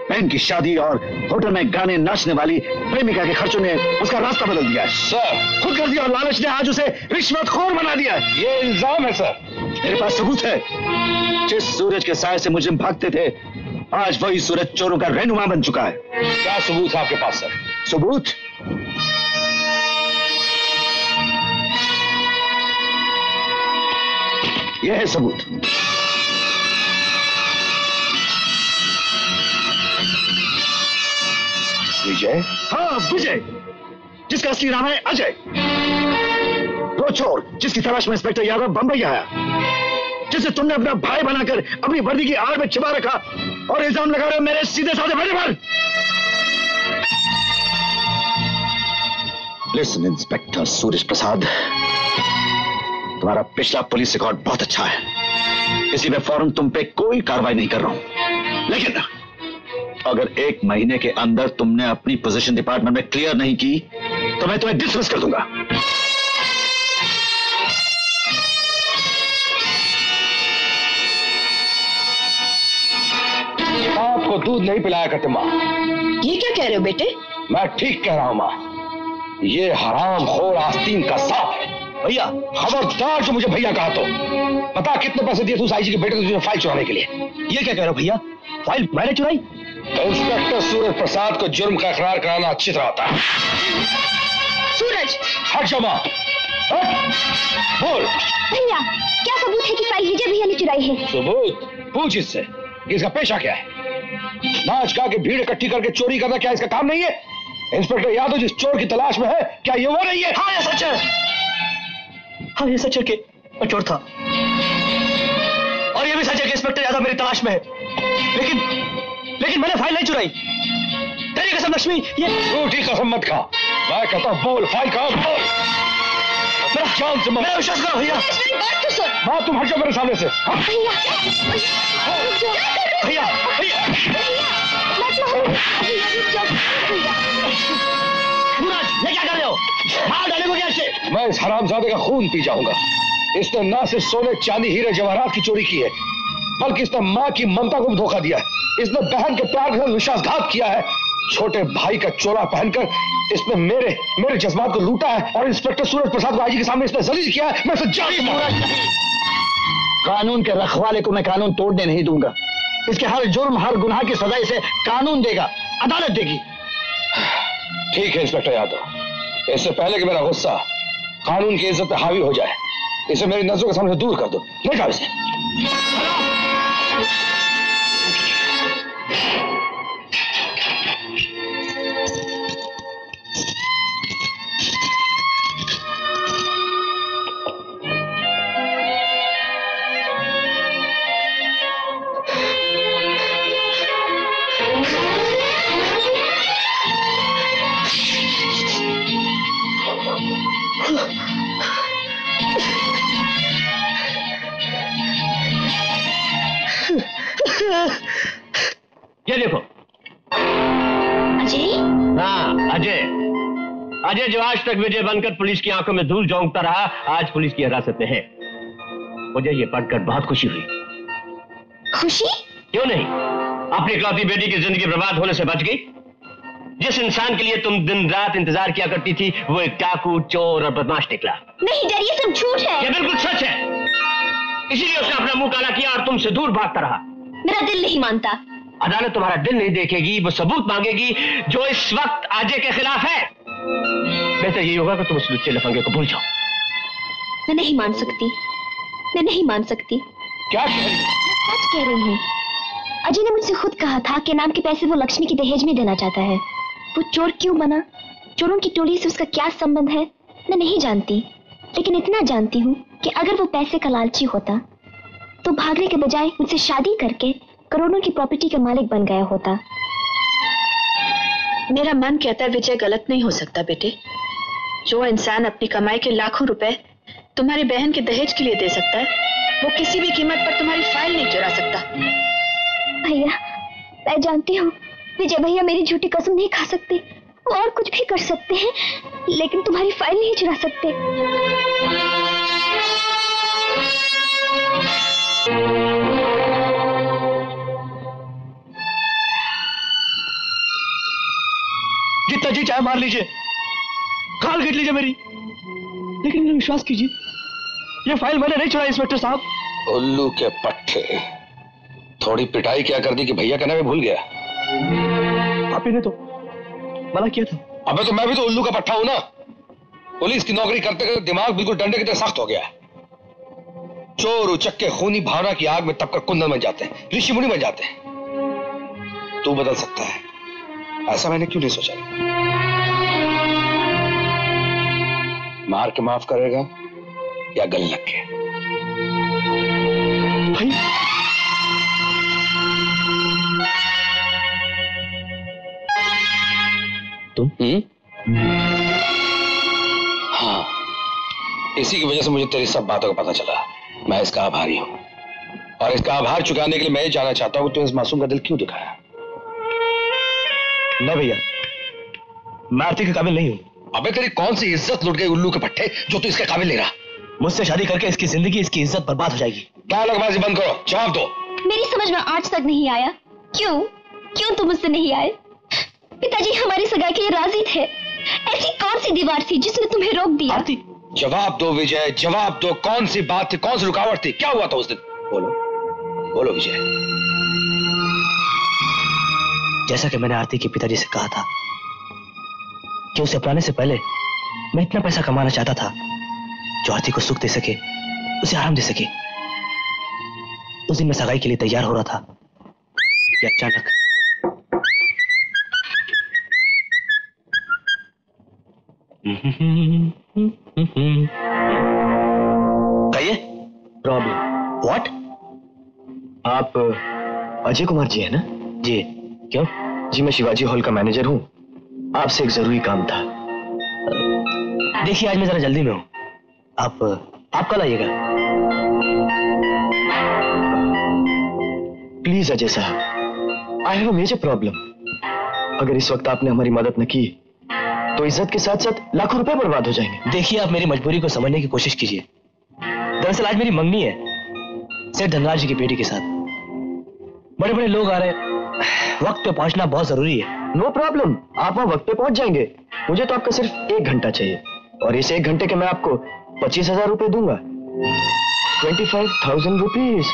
बहन की शादी और होटल में गाने नाचने वाली प्रेमिका के खर्चों ने उसका रास्ता बदल दिया है सर। खुद गर्दी और लालच ने आज उसे रिश्वतखोर बना दिया है। ये इल्जाम है सर। मेरे पास सबूत है। जिस सूरज के साए से मुजरिम भागते थे आज वही सूरज चोरों का रहनुमा बन चुका है। क्या सबूत है आपके पास सर? सबूत? यह है सबूत। विजय? हाँ विजय, जिसका असली नाम है अजय। वो चोर जिसकी तलाश में इंस्पेक्टर यादव बंबई आया, जिसे तुमने अपना भाई बनाकर अपनी वर्दी की आड़ में छिपा रखा और इल्जाम लगा रहे हो मेरे सीधे साधे भाई पर। लिसन इंस्पेक्टर सूरज प्रसाद, तुम्हारा पिछला पुलिस रिकॉर्ड बहुत अच्छा है इसी में फौरन तुम पे कोई कार्रवाई नहीं कर रहा हूं, लेकिन अगर एक महीने के अंदर तुमने अपनी पोजीशन डिपार्टमेंट में क्लियर नहीं की तो मैं तुम्हें डिसमिस कर दूंगा। आपको दूध नहीं पिलाया करते माँ। ये क्या कह रहे हो बेटे? मैं ठीक कह रहा हूँ माँ, ये हरामखोर आस्तीन का सांप है। भैया खबरदार जो मुझे भैया कहा तो। पता कितने पैसे दिए तू आईजी के बेटे को तुझे फाइल चुराने के लिए? ये क्या कह रहे हो भैया, फाइल मैंने चुराई? तो इंस्पेक्टर सूरज प्रसाद को जुर्म का इकरार कराना अच्छी तरह आता है। सूरज हट जाओ मां, बोल। भैया क्या सबूत है कि फाइल विजय भैया ने चुराई है? सबूत पूछ इससे, इसका पेशा क्या है? नाच गा के भीड़ इकट्ठी करके चोरी करना क्या इसका काम नहीं है? इंस्पेक्टर यादव जिस चोर की तलाश में है क्या ये वो नहीं है? हाँ ये सच है, हाँ ये सच है कि मैं चोर था और ये भी सच है कि इंस्पेक्टर यादव मेरी तलाश में है, लेकिन लेकिन मैंने फाइल नहीं चुराई। तेरी कसम लक्ष्मी, ये झूठी कसम मत खा। मैं कहता हूँ बोल, फाइल कहाँ? बोल। मेरा जान से मैं विश्वास करो भैया। बात तो सुन। माँ तुम हट जाओ मेरे सामने से। भैया भैया भैया ये क्या कर रहे हो? मार डालेंगे क्या इसे? मैं इस हरामजादे का खून पी जाऊंगा। इसने न सिर्फ सोने चांदी हीरे जवाहरात की चोरी की है बल्कि इसने माँ की ममता को भी धोखा दिया है। इसने बहन के प्यार के साथ विश्वासघात किया है। छोटे भाई का चोला पहनकर इसने मेरे मेरे जज्बात को लूटा है और इंस्पेक्टर सूरज प्रसाद को आईजी के सामने इसने जलील किया है। मैं इसे जाने दूंगा। कानून के रखवाले को मैं कानून तोड़ने नहीं दूंगा। इसके हर जुर्म हर गुनाह की सजा इसे कानून देगा, अदालत देगी। ठीक है इंस्पेक्टर यादव, इससे पहले कि मेरा गुस्सा कानून की इज्जत पर हावी हो जाए इसे मेरी नजरों के सामने दूर कर दो। ले जाओ इसे। हाँ अजय, अजय जो आज तक विजय बनकर पुलिस की आंखों में धूल झोंकता रहा, आज पुलिस की हिरासत में है। मुझे ये पढ़कर बहुत खुशी हुई। खुशी? क्यों नहीं, अपनी इकलौती बेटी की जिंदगी बर्बाद होने से बच गई। जिस इंसान के लिए तुम दिन रात इंतजार किया करती थी, वो एक डाकू, चोर और बदमाश निकला। नहीं डर, ये सब झूठ है। ये बिल्कुल सच है, इसीलिए उसने अपना मुंह काला किया और तुमसे दूर भागता रहा। मेरा दिल नहीं मानता। अदालत तुम्हारा दिल नहीं देखेगी, वो सबूत मांगेगी जो इस वक्त अजय के खिलाफ है। बेहतर यही होगा कि तुम उस लुच्चे लफंगे को भूल जाओ। मैं नहीं मान सकती, मैं नहीं मान सकती। क्या सच कह रही हूँ? अजय ने मुझसे खुद कहा था कि नाम के पैसे वो लक्ष्मी की दहेज में देना चाहता है। वो चोर क्यों बना, चोरों की टोली से उसका क्या संबंध है, मैं नहीं जानती। लेकिन इतना जानती हूँ कि अगर वो पैसे का लालची होता तो भागने के बजाय मुझसे शादी करके करोड़ों की प्रॉपर्टी का मालिक बन गया होता। मेरा मन कहता है विजय गलत नहीं हो सकता बेटे। जो इंसान अपनी कमाई के लाखों रुपए तुम्हारी बहन के दहेज के लिए दे सकता है, वो किसी भी कीमत पर तुम्हारी फाइल नहीं चुरा सकता। भैया मैं जानती हूँ विजय भैया मेरी झूठी कसम नहीं खा सकते, वो और कुछ भी कर सकते हैं लेकिन तुम्हारी फाइल नहीं चुरा सकते। जितना जी चाहे मार लीजिए, खाल घीट लीजिए मेरी, लेकिन मेरा विश्वास कीजिए ये फाइल मैंने नहीं चुराई इंस्पेक्टर साहब। उल्लू के पट्टे, थोड़ी पिटाई क्या कर दी कि भैया कहना मैं भूल गया। आप ही ने तो मना किया था। अबे तो मैं भी तो उल्लू का पट्टा हूं ना। पुलिस की नौकरी करते करते दिमाग बिल्कुल डंडे की तरह सख्त हो गया है। चोर उचक्के खूनी भावना की आग में तपकर कुंदन बन जाते हैं, ऋषि मुनि बन जाते हैं। तू बदल सकता है, ऐसा मैंने क्यों नहीं सोचा। मार के माफ करेगा या गल लग के। भाई तुम हम्म हाँ, इसी की वजह से मुझे तेरी सब बातों का पता चला। मैं इसका आभारी हूं और इसका आभार चुकाने के लिए मैं ये जानना चाहता हूं कि तुमने इस मासूम का दिल क्यों दिखाया। नहीं भैया, मैं आरती के काबिल नहीं हूँ। अबे तेरी कौन सी इज्जत लुट गई उल्लू के पट्टे, जो तू इसके काबिल नहीं रहा। मुझसे शादी करके इसकी जिंदगी, इसकी इज्जत बर्बाद हो जाएगी। क्या लगबाजी बंद करो, जवाब दो। मेरी समझ में आज तक नहीं आया क्यों क्यों तुम मुझसे नहीं आए। पिताजी हमारी सगाई के लिए राजी थे, ऐसी कौन सी दीवार थी जिसने तुम्हें रोक दिया। जवाब दो विजय, जवाब दो। कौन सी बात थी, कौन सी रुकावट थी, क्या हुआ था उस दिन? बोलो बोलो विजय। जैसा कि मैंने आरती के पिताजी से कहा था कि उसे अपनाने से पहले मैं इतना पैसा कमाना चाहता था जो आरती को सुख दे सके, उसे आराम दे सके। उस दिन मैं सगाई के लिए तैयार हो रहा था कि अचानक कहिए प्रॉब्लम व्हाट। आप अजय कुमार जी है ना? जी क्यों? जी मैं शिवाजी हॉल का मैनेजर हूँ, आपसे एक जरूरी काम था। देखिए आज मैं जरा जल्दी में हूँ, आप आप कल आइएगा प्लीज। अजय साहब I have a major problem, अगर इस वक्त आपने हमारी मदद न की तो इज्जत के साथ साथ लाखों रुपए बर्बाद हो जाएंगे। देखिए आप मेरी मजबूरी को समझने की कोशिश कीजिए। दरअसल आज मेरी मंगनी है सेठ धनराज जी की बेटी के साथ, बड़े बड़े लोग आ रहे हैं, वक्त पे पहुंचना बहुत जरूरी है। नो प्रॉब्लम, आप वहाँ वक्त पे पहुंच जाएंगे। मुझे तो आपका सिर्फ एक घंटा चाहिए और इस एक घंटे के मैं आपको पच्चीस हजार रुपए दूंगा। Twenty five thousand rupees.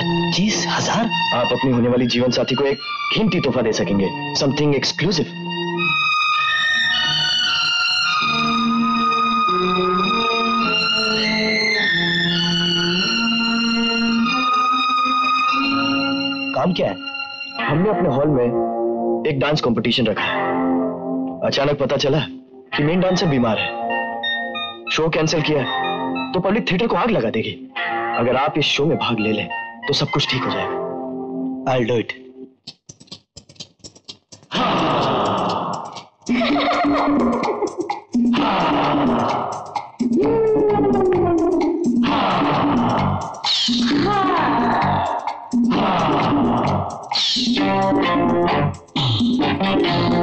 पच्चीस हजार? आप अपनी होने वाली जीवन साथी को एक कीमती तोहफा दे सकेंगे, समथिंग एक्सक्लूसिव। काम क्या है? हमने अपने हॉल में एक डांस कंपटीशन रखा है। अचानक पता चला कि मेन डांसर बीमार है, शो कैंसिल किया तो पब्लिक थिएटर को आग लगा देगी। अगर आप इस शो में भाग ले लें तो सब कुछ ठीक हो जाएगा। I will do it. सुनाने आ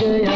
गई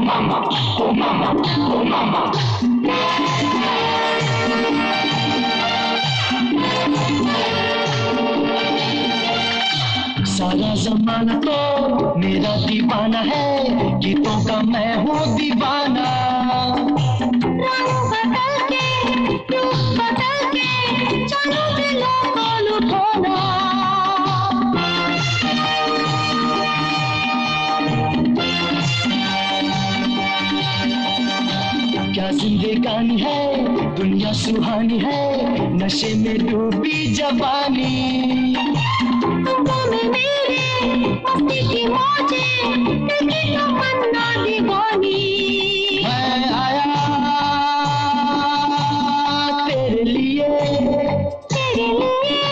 oh mama, oh mama, oh mama. सारा ज़माना तो मेरा दीवाना है, गीतों का मैं हूँ दीवाना। रंग बदल के, रूप बदल के, चलो दिलों को लुटाना। क्या ज़िंदगानी है, दुनिया सुहानी है, नशे में डूबी जवानी। मस्ती की मौजे, दिल का मन्ना दीवानी। मैं आया तेरे लिए, तेरे लिए।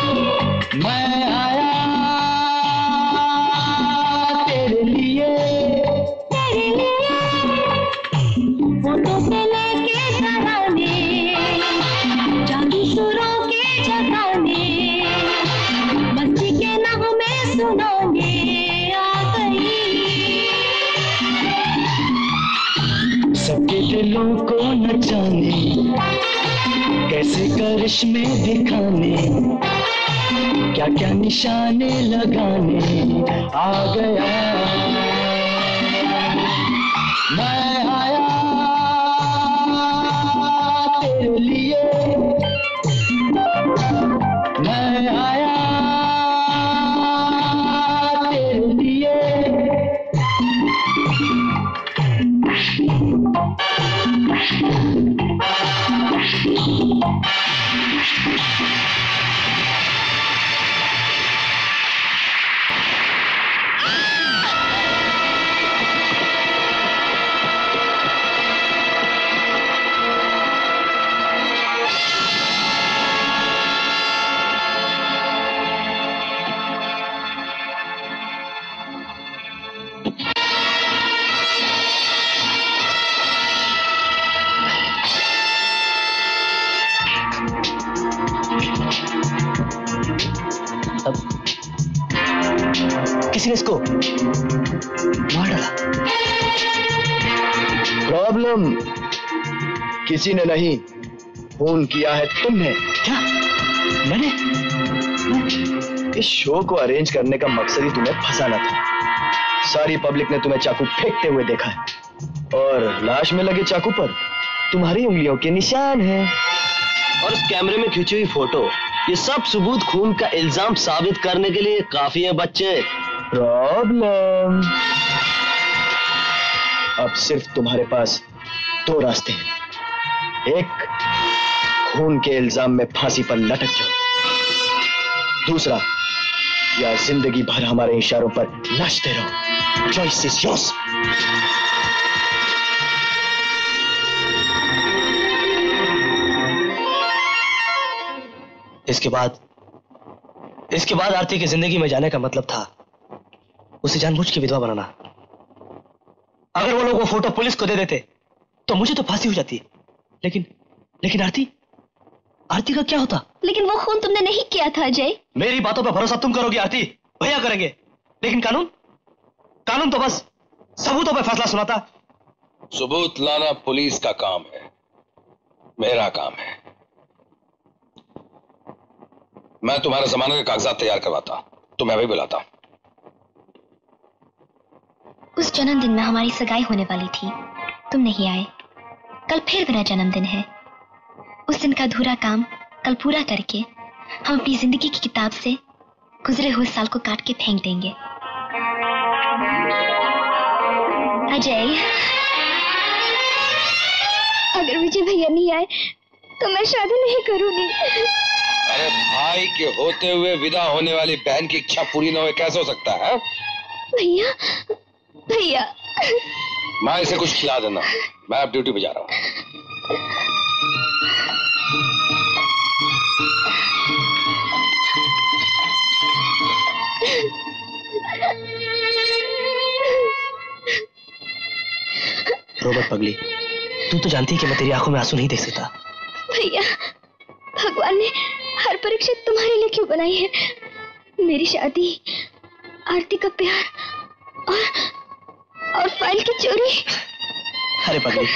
मैं आया तेरे लिए, तेरे लिए। फोटो से लेके तराने, जागी सुरों के जगाने, मस्ती के नाम में सुनाने। दिलों को न जाने कैसे करिश्मे दिखाने, क्या क्या निशाने लगाने आ गया। मैं आया तेरे लिए, मैं आया तेरे लिए। किसी ने इसको मार डाला। प्रॉब्लम किसी ने नहीं, फोन किया है तुमने। क्या मैंने? मैं? इस शो को अरेंज करने का मकसद ही तुम्हें फंसाना था। सारी पब्लिक ने तुम्हें चाकू फेंकते हुए देखा है और लाश में लगे चाकू पर तुम्हारी उंगलियों के निशान हैं। और उस कैमरे में खींची हुई फोटो, ये सब सबूत खून का इल्जाम साबित करने के लिए काफी है बच्चे। प्रॉब्लम, अब सिर्फ तुम्हारे पास दो रास्ते हैं। एक, खून के इल्जाम में फांसी पर लटक जाओ। दूसरा, या जिंदगी भर हमारे इशारों पर नाचते रहो। Choice is yours. इसके बाद इसके बाद आरती की जिंदगी में जाने का मतलब था उसे जानबूझ के विधवा बनाना। अगर वो लोग वो फोटो पुलिस को दे देते तो मुझे तो फांसी हो जाती, लेकिन लेकिन आरती आरती का क्या होता? लेकिन वो खून तुमने नहीं किया था अजय। मेरी बातों पर भरोसा तुम करोगे आरती? भैया करेंगे, लेकिन कानून कानून तो बस सबूतों पर फैसला सुनाता। सबूत लाना पुलिस का काम है, मेरा काम है। मैं तुम्हारा जमानत के कागजात तैयार करवाता, तुम्हें भी बुलाता। उस जन्मदिन में हमारी सगाई होने वाली थी, तुम नहीं आए। कल फिर मेरा जन्मदिन है। उस दिन का अधूरा काम कल पूरा करके हम अपनी जिंदगी की किताब से गुजरे हुए साल को काट के फेंक देंगे। अजय, अगर विजय भैया नहीं आए तो मैं शादी नहीं करूंगी। अरे भाई के होते हुए विदा होने वाली बहन की इच्छा पूरी ना हो कैसे हो सकता है? भैया, भैया। माँ इसे कुछ खिला देना, मैं अब ड्यूटी पे जा रहा हूँ। रोबोट पगली, तू तो जानती है कि मैं तेरी आंखों में आंसू नहीं देख सकता। भैया, भगवान ने हर परीक्षा तुम्हारे लिए क्यों बनाई है? मेरी शादी, आरती का प्यार और और फाइल की चोरी। अरे पगली,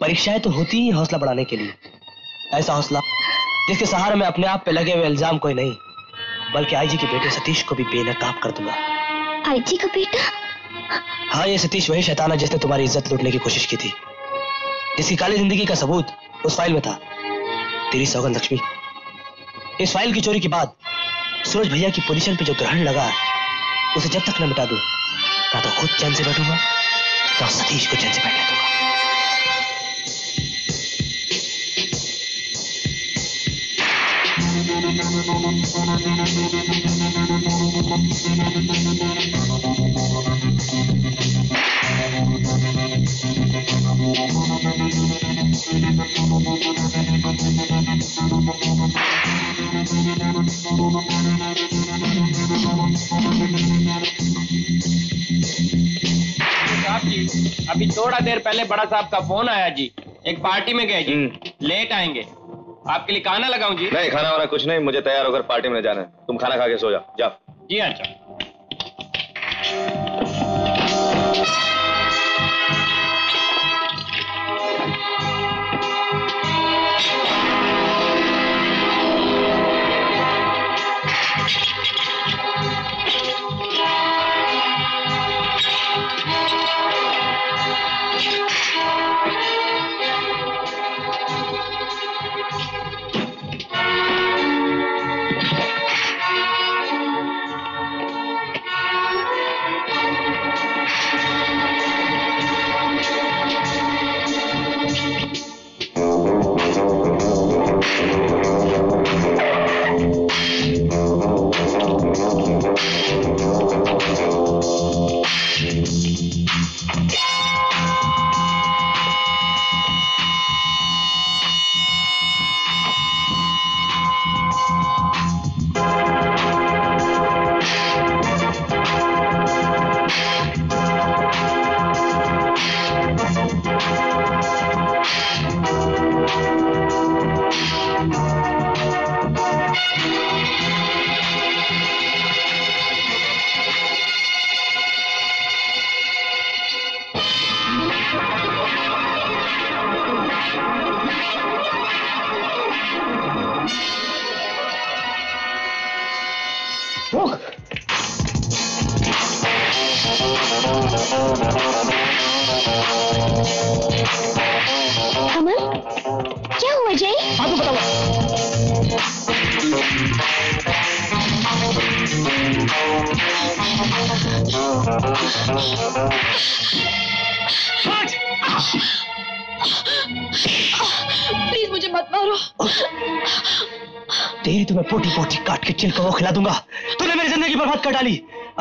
परीक्षाएं तो होती ही हौसला बढ़ाने के लिए। ऐसा हौसला जिसके सहारे मैं अपने आप पे लगे हुए इल्जाम कोई नहीं बल्कि आईजी के बेटे सतीश को भी बेनकाब कर दूंगा। आईजी का बेटा? हाँ, ये सतीश वही शैतान है जिसने तुम्हारी इज्जत लूटने की कोशिश की थी। इसकी काली जिंदगी का सबूत उस फाइल में था। तेरी सौगंध लक्ष्मी, इस फाइल की चोरी के बाद सूरज भैया की पोजीशन पे जो ग्रहण लगा है उसे जब तक न मिटा दूं ना तो खुद चैन से बैठूंगा ना सतीश को चैन से बैठने दूंगा। जी, अभी थोड़ा देर पहले बड़ा साहब का फोन आया जी, एक पार्टी में गए जी, लेट आएंगे। आपके लिए खाना लगाऊं जी? नहीं, खाना वाना कुछ नहीं, मुझे तैयार होकर पार्टी में जाना है। तुम खाना खा के सो जा, जा। जी अच्छा।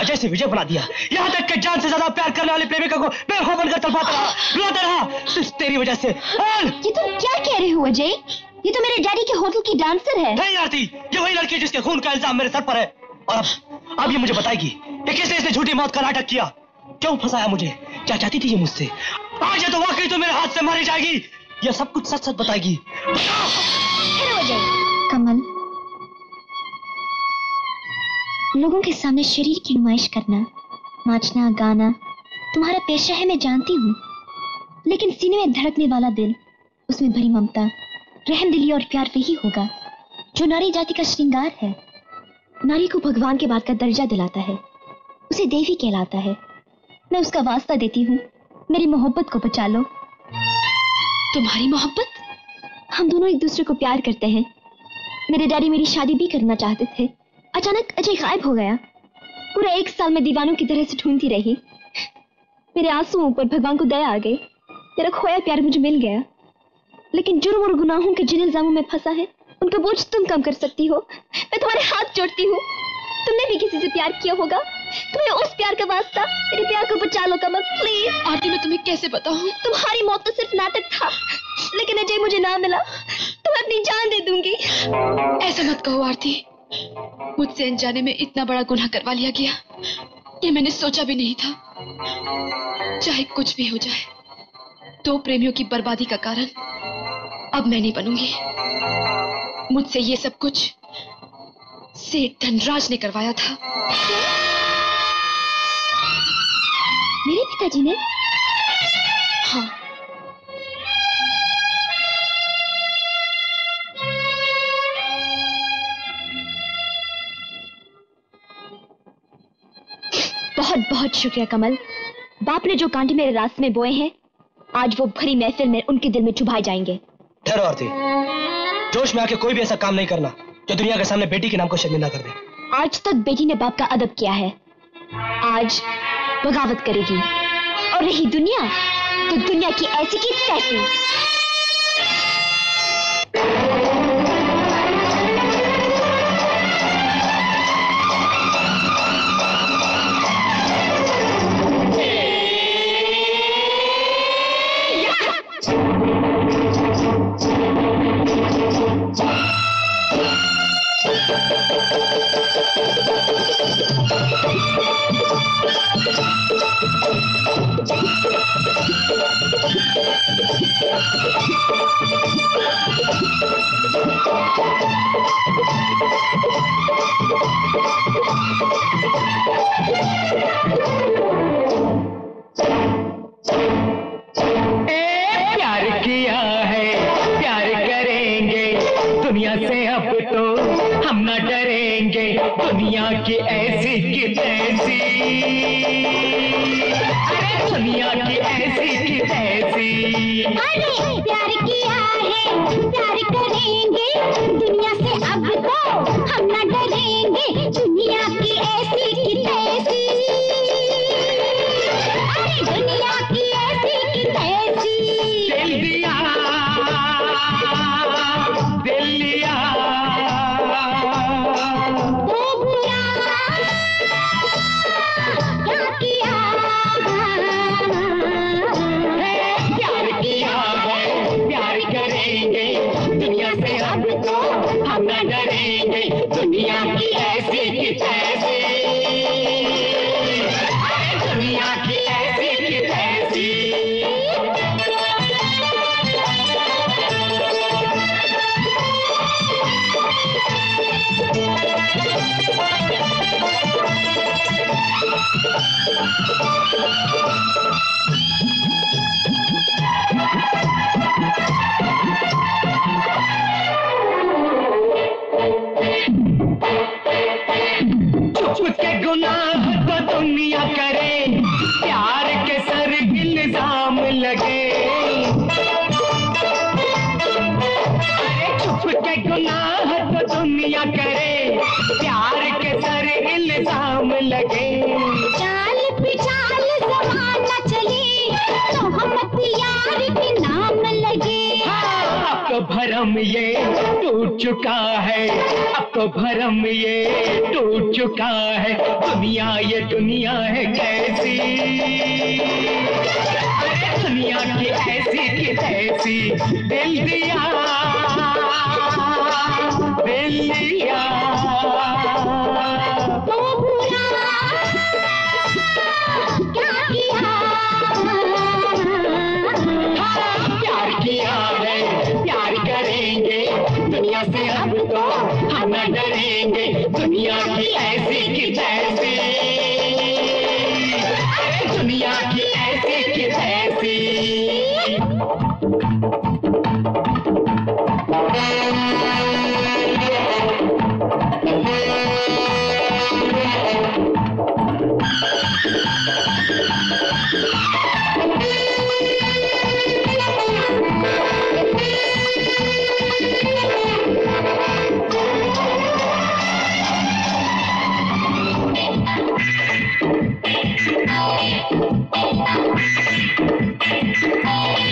अजय से विजय बना दिया, यहाँ तक कि जान से ज्यादा प्यार करने वाले प्रेमिका को बेवकूफ बनकर तड़पाता रहा, रोता रहा, सिर्फ तेरी वजह से। और ये तुम क्या कह रहे हो अजय? ये तो मेरे डैडी के होटल की डांसर है। नहीं आरती, ये वही लड़की जिसके खून का इल्जाम मेरे सर पर है। और अब अब ये मुझे बताएगी कि किसने इसने झूठी मौत का नाटक किया, क्यों फंसाया मुझे, क्या चाहती थी ये मुझसे। आज ये तो वाकई तो मेरे हाथ से मारी जाएगी, यह सब कुछ सच सच बताएगी। कमल, लोगों के सामने शरीर की नुमाइश करना, नाचना, गाना तुम्हारा पेशा है, मैं जानती हूँ, लेकिन सीने में धड़कने वाला दिल, उसमें भरी ममता, रहम दिली और प्यार वही होगा जो नारी जाति का श्रृंगार है। नारी को भगवान के बाद का दर्जा दिलाता है, उसे देवी कहलाता है। मैं उसका वास्ता देती हूँ, मेरी मोहब्बत को बचा लो। तुम्हारी मोहब्बत? हम दोनों एक दूसरे को प्यार करते हैं। मेरे डैडी मेरी शादी भी करना चाहते थे, अचानक अजय गायब हो गया। पूरा एक साल में दीवानों की तरह से ढूंढती रही, मेरे आंसुओं पर भगवान को दया आ गई, तेरा खोया प्यार मुझे मिल गया। लेकिन जुर्म और गुनाहों के जिन इल्जामों में फंसा है उनका बोझ तुम कम कर सकती हो। मैं तुम्हारे हाथ जोड़ती हूँ, तुमने भी किसी से प्यार किया होगा, तुम्हें उस प्यार का वास्ता, मेरे प्यार को बचा लो कमल प्लीज। आरती, मैं तुम्हें कैसे बताऊँ, तुम्हारी मौत तो सिर्फ नाटक था, लेकिन अजय मुझे ना मिला तो मैं अपनी जान दे दूंगी। ऐसा मत कहो आरती, मुझसे अनजाने में इतना बड़ा गुनाह करवा लिया गया, ये मैंने सोचा भी नहीं था। चाहे कुछ भी हो जाए, दो प्रेमियों की बर्बादी का कारण अब मैं नहीं बनूंगी। मुझसे ये सब कुछ सेठ धनराज ने करवाया था। मेरे पिताजी ने? हाँ, बहुत बहुत शुक्रिया कमल। बाप ने जो कांटे मेरे रास्ते में बोए हैं, आज वो भरी महफिल में उनके दिल में चुभाए जाएंगे। ठहरो आरती, जोश में आके कोई भी ऐसा काम नहीं करना जो दुनिया के सामने बेटी के नाम को शर्मिंदा कर दे। आज तक बेटी ने बाप का अदब किया है, आज बगावत करेगी। और रही दुनिया, तो दुनिया की ऐसी की तैसी।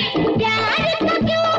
प्यार का क्यों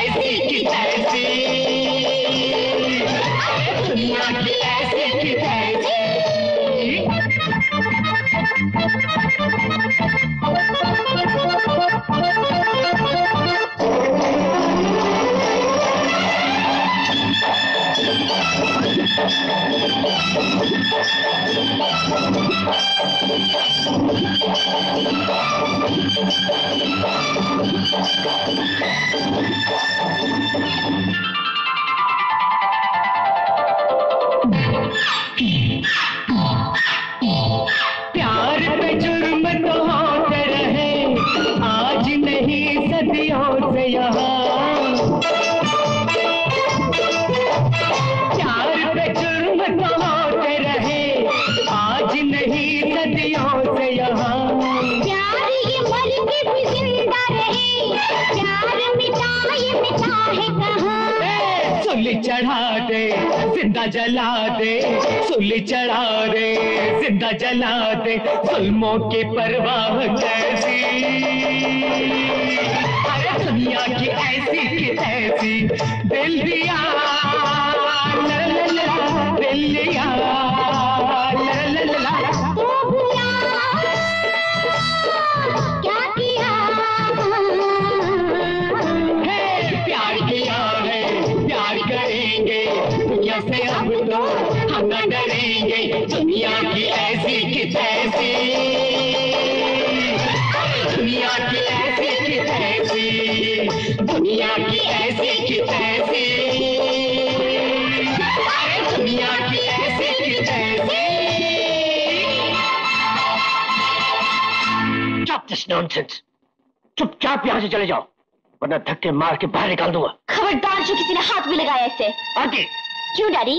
ऐसी की ऐसी दुनिया की ऐसी की जला दे सुली चढ़ा दे जिंदा जला दे जुल्मों की परवाह कैसी अरे दुनिया की ऐसी की ऐसी दिल दिया ला ला ला दिल दिया ला ला ला तू भूला क्या किया है प्यार किया है प्यार करेंगे से हम तो हम न डरेंगे दुनिया की ऐसी की तैसी दुनिया की ऐसी की तैसी दुनिया की ऐसी की तैसी दुनिया की ऐसी की तैसी Stop this nonsense. चुपचाप यहाँ से चले जाओ वरना धक्के मार के बाहर निकाल दूंगा। खबरदार जो किसी ने हाथ भी लगाया इसे। आगे क्यों डैडी?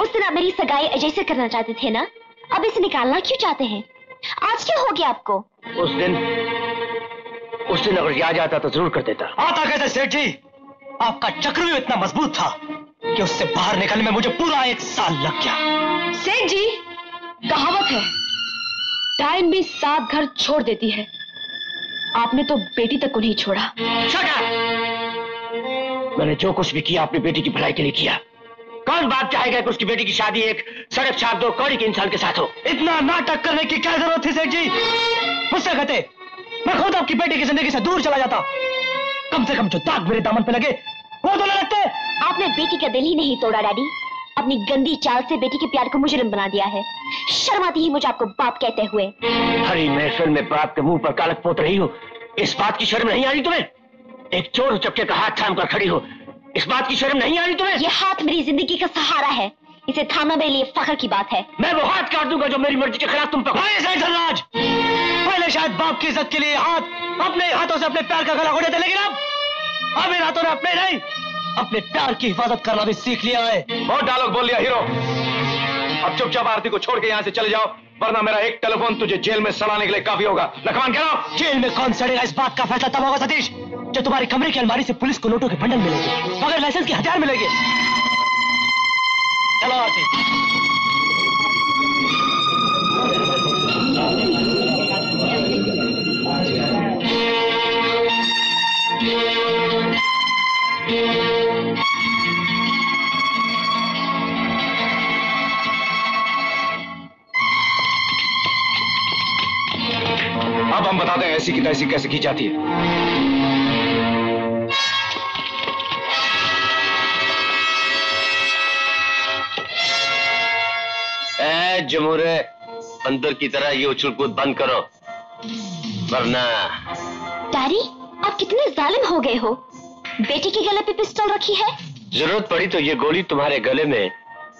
उस दिन आप मेरी सगाई अजय से करना चाहते थे ना, अब इसे निकालना क्यों चाहते हैं? आज क्या हो गया आपको? उस दिन उस दिन अगर याद आता तो जरूर कर देता। आता कहते सेठ जी, आपका चक्रव्यूह इतना मजबूत था कि उससे बाहर निकलने में मुझे पूरा एक साल लग गया। सेठ जी, कहावत है टाइम भी सात घर छोड़ देती है, आपने तो बेटी तक को नहीं छोड़ा। मैंने जो कुछ भी किया अपनी बेटी की भलाई के लिए किया। कौन बाप चाहेगा कि उसकी बेटी की शादी एक सड़क छाप दो कौड़ी के इंसान के साथ हो? इतना नाटक करने की क्या जरूरत थी सेठ जी? मुझसे कहते मैं खुद आपकी बेटी की जिंदगी से दूर चला जाता, कम से कम जो दाग मेरे दामन पे लगे वो तो ना लगते। आपने बेटी का दिल ही नहीं तोड़ा डैडी, अपनी गंदी चाल से बेटी के प्यार को मुजरिम बना दिया है। शर्म आती ही मुझे आपको बाप कहते हुए। हरी महफिल में बाप के मुंह पर कालक पोत रही हो, इस बात की शर्म नहीं आ रही तुम्हें? एक चोर चपके का हाथ थाम कर खड़ी हो, इस बात की शर्म नहीं आ रही तुम्हें? ये हाथ मेरी जिंदगी का सहारा है, इसे थामना मेरे लिए फख्र की बात है। मैं वो हाथ काट दूंगा जो मेरी मर्जी के खिलाफ तुम पकड़े। धनराज, पहले शायद बाप की इज्जत के लिए हाथ अपने हाथों से अपने प्यार का गला घोटे थे, लेकिन अब अब इन हाथों ने अपने नहीं अपने प्यार की हिफाजत करना भी सीख लिया है। बहुत डायलॉग बोल लिया हीरो, अब चुपचाप आरती को छोड़ के यहाँ से चले जाओ वरना मेरा एक टेलीफोन तुझे जेल में सड़ाने के लिए काफी होगा। लखमान कह रहा हूं जेल में कौन सड़ेगा इस बात का फैसला तब होगा सतीश जब तुम्हारी कमरे की अलमारी से पुलिस को नोटों के बंडल मिलेंगे मगर लाइसेंस के हथियार मिलेंगे। चलो आरती। अब हम बता दें ऐसी की तैसी कैसे की जाती है। ऐ जमूरे, अंदर की तरह ये उछल कूद बंद करो वरना। डैडी, आप कितने जालिम हो गए हो, बेटी के गले पे पिस्टल रखी है। जरूरत पड़ी तो ये गोली तुम्हारे गले में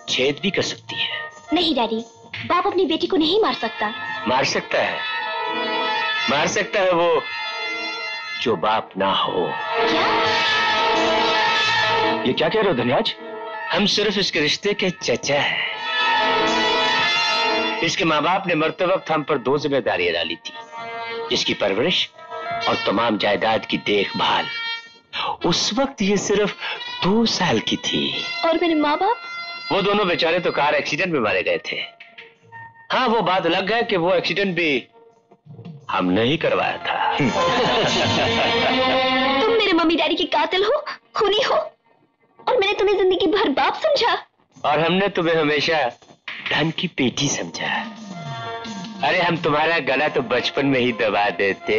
छेद भी कर सकती है। नहीं डैडी, बाप अपनी बेटी को नहीं मार सकता। मार सकता है, मार सकता है वो जो बाप ना हो। क्या? ये क्या कह रहे हो धनराज? हम सिर्फ इसके रिश्ते के चचा हैं। इसके माँ बाप ने मरते वक्त हम पर दो जिम्मेदारियां डाली थी, इसकी परवरिश और तमाम जायदाद की देखभाल। उस वक्त ये सिर्फ दो साल की थी। और मेरे माँ बाप? वो दोनों बेचारे तो कार एक्सीडेंट में मारे गए थे। हाँ, वो बात अलग है कि वो एक्सीडेंट भी हमने ही करवाया था। तुम मेरे मम्मी डैडी की कातिल हो, खूनी हो, और मैंने तुम्हें जिंदगी भर बाप समझा और हमने तुम्हें हमेशा धन की पेटी समझा। अरे हम तुम्हारा गला तो बचपन में ही दबा देते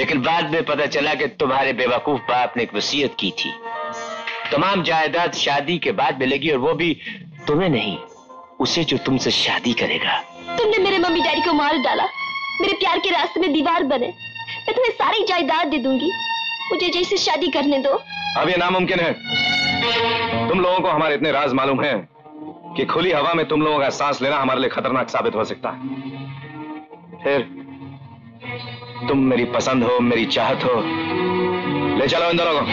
लेकिन बाद में पता चला कि तुम्हारे बेवकूफ बाप ने एक वसीयत की थी, तमाम जायदाद शादी के बाद मिलेगी और वो भी तुम्हें नहीं, उसे जो तुमसे शादी करेगा। तुमने मेरे मम्मी डैडी को मार डाला, मेरे प्यार के रास्ते में दीवार बने। मैं तुम्हें सारी जायदाद दे दूंगी, मुझे अजय से शादी करने दो। अब ये नामुमकिन है। तुम लोगों को हमारे इतने राज मालूम हैं कि खुली हवा में तुम लोगों का सांस लेना हमारे लिए खतरनाक साबित हो सकता है। फिर तुम मेरी पसंद हो, मेरी चाहत हो। ले चलो इन दोनों को।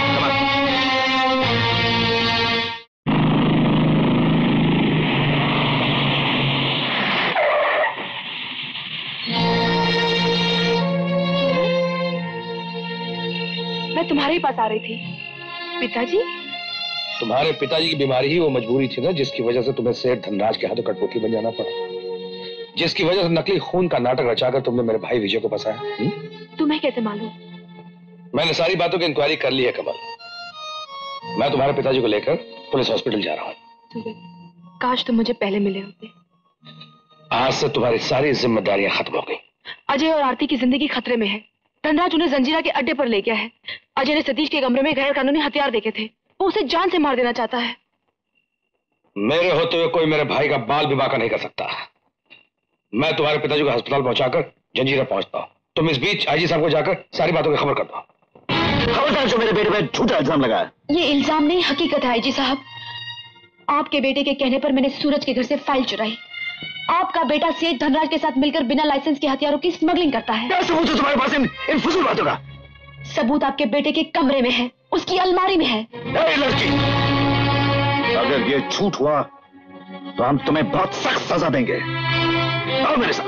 तुम्हारे पास आ रही थी पिताजी। तुम्हारे पिताजी की बीमारी ही वो मजबूरी थी ना जिसकी वजह से तुम्हें सेठ धनराज के हाथों कठपुतली बन जाना पड़ा, जिसकी वजह से नकली खून का नाटक रचाकर तुमने मेरे भाई विजय को फंसाया। हुँ? तुम्हें कैसे मालूम? मैंने सारी बातों की इंक्वायरी कर ली है कमल। मैं तुम्हारे पिताजी को लेकर पुलिस हॉस्पिटल जा रहा हूँ। काश तुम मुझे पहले मिले होते। आज से तुम्हारी सारी जिम्मेदारियां खत्म हो गयी। अजय और आरती की जिंदगी खतरे में है। धनराज उन्हें जंजीरा के अड्डे पर ले गया है। अजय ने सतीश के कमरे में गैर कानूनी हथियार देखे थे, वो उसे जान से मार देना चाहता है। मेरे होते हुए कोई मेरे भाई का बाल भी बांका नहीं कर सकता। मैं तुम्हारे पिताजी को अस्पताल पहुंचाकर जंजीरा पहुंचता हूँ। तुम इस बीच आईजी साहब को जाकर सारी बातों की खबर कर दो। खबरदार जो मेरे बेटे पर झूठा इल्जाम लगाया। ये इल्जाम नहीं हकीकत है आई जी साहब। आपके बेटे के कहने पर मैंने सूरज के घर से फाइल चुराई। आपका बेटा सेठ धनराज के साथ मिलकर बिना लाइसेंस के हथियारों की स्मगलिंग करता है। क्या सबूत है तुम्हारे पास इन इन फजूल बातों का? सबूत आपके बेटे के कमरे में है, उसकी अलमारी में है। ए लड़की, अगर ये झूठ हुआ तो हम तुम्हें बहुत सख्त सजा देंगे। आओ मेरे साथ।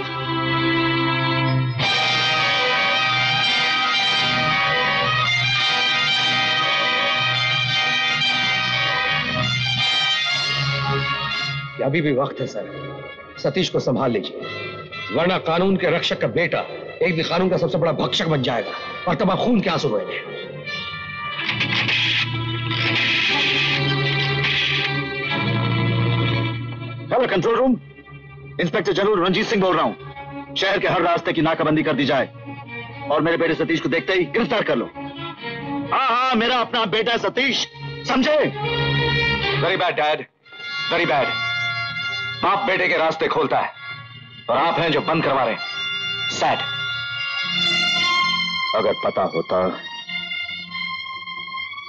अभी भी वक्त है सर, सतीश को संभाल लीजिए, वरना कानून के रक्षक का बेटा एक दिन कानून का सबसे बड़ा भक्षक बन जाएगा और तब आप खून के आंसू रोएंगे। Hello control room, inspector general Ranjit Singh बोल रहा हूं। शहर के हर रास्ते की नाकाबंदी कर दी जाए और मेरे बेटे सतीश को देखते ही गिरफ्तार कर लो। हाँ हाँ मेरा अपना बेटा सतीश, समझे? Very bad dad, very bad. बाप बेटे के रास्ते खोलता है और आप हैं जो बंद करवा रहे हैं। सैड। अगर पता होता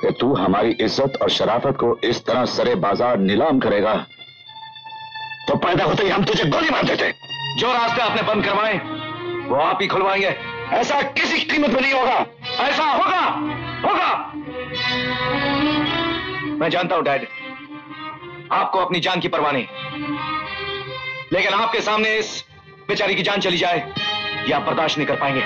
कि तू हमारी इज्जत और शराफत को इस तरह सरे बाजार नीलाम करेगा तो पैदा होते ही हम तुझे गोली मार देते। जो रास्ते आपने बंद करवाए वो आप ही खुलवाएंगे। ऐसा किसी कीमत में नहीं होगा। ऐसा होगा होगा। मैं जानता हूं डैड, आपको अपनी जान की परवाह नहीं, लेकिन आपके सामने इस बेचारी की जान चली जाए ये आप बर्दाश्त नहीं कर पाएंगे।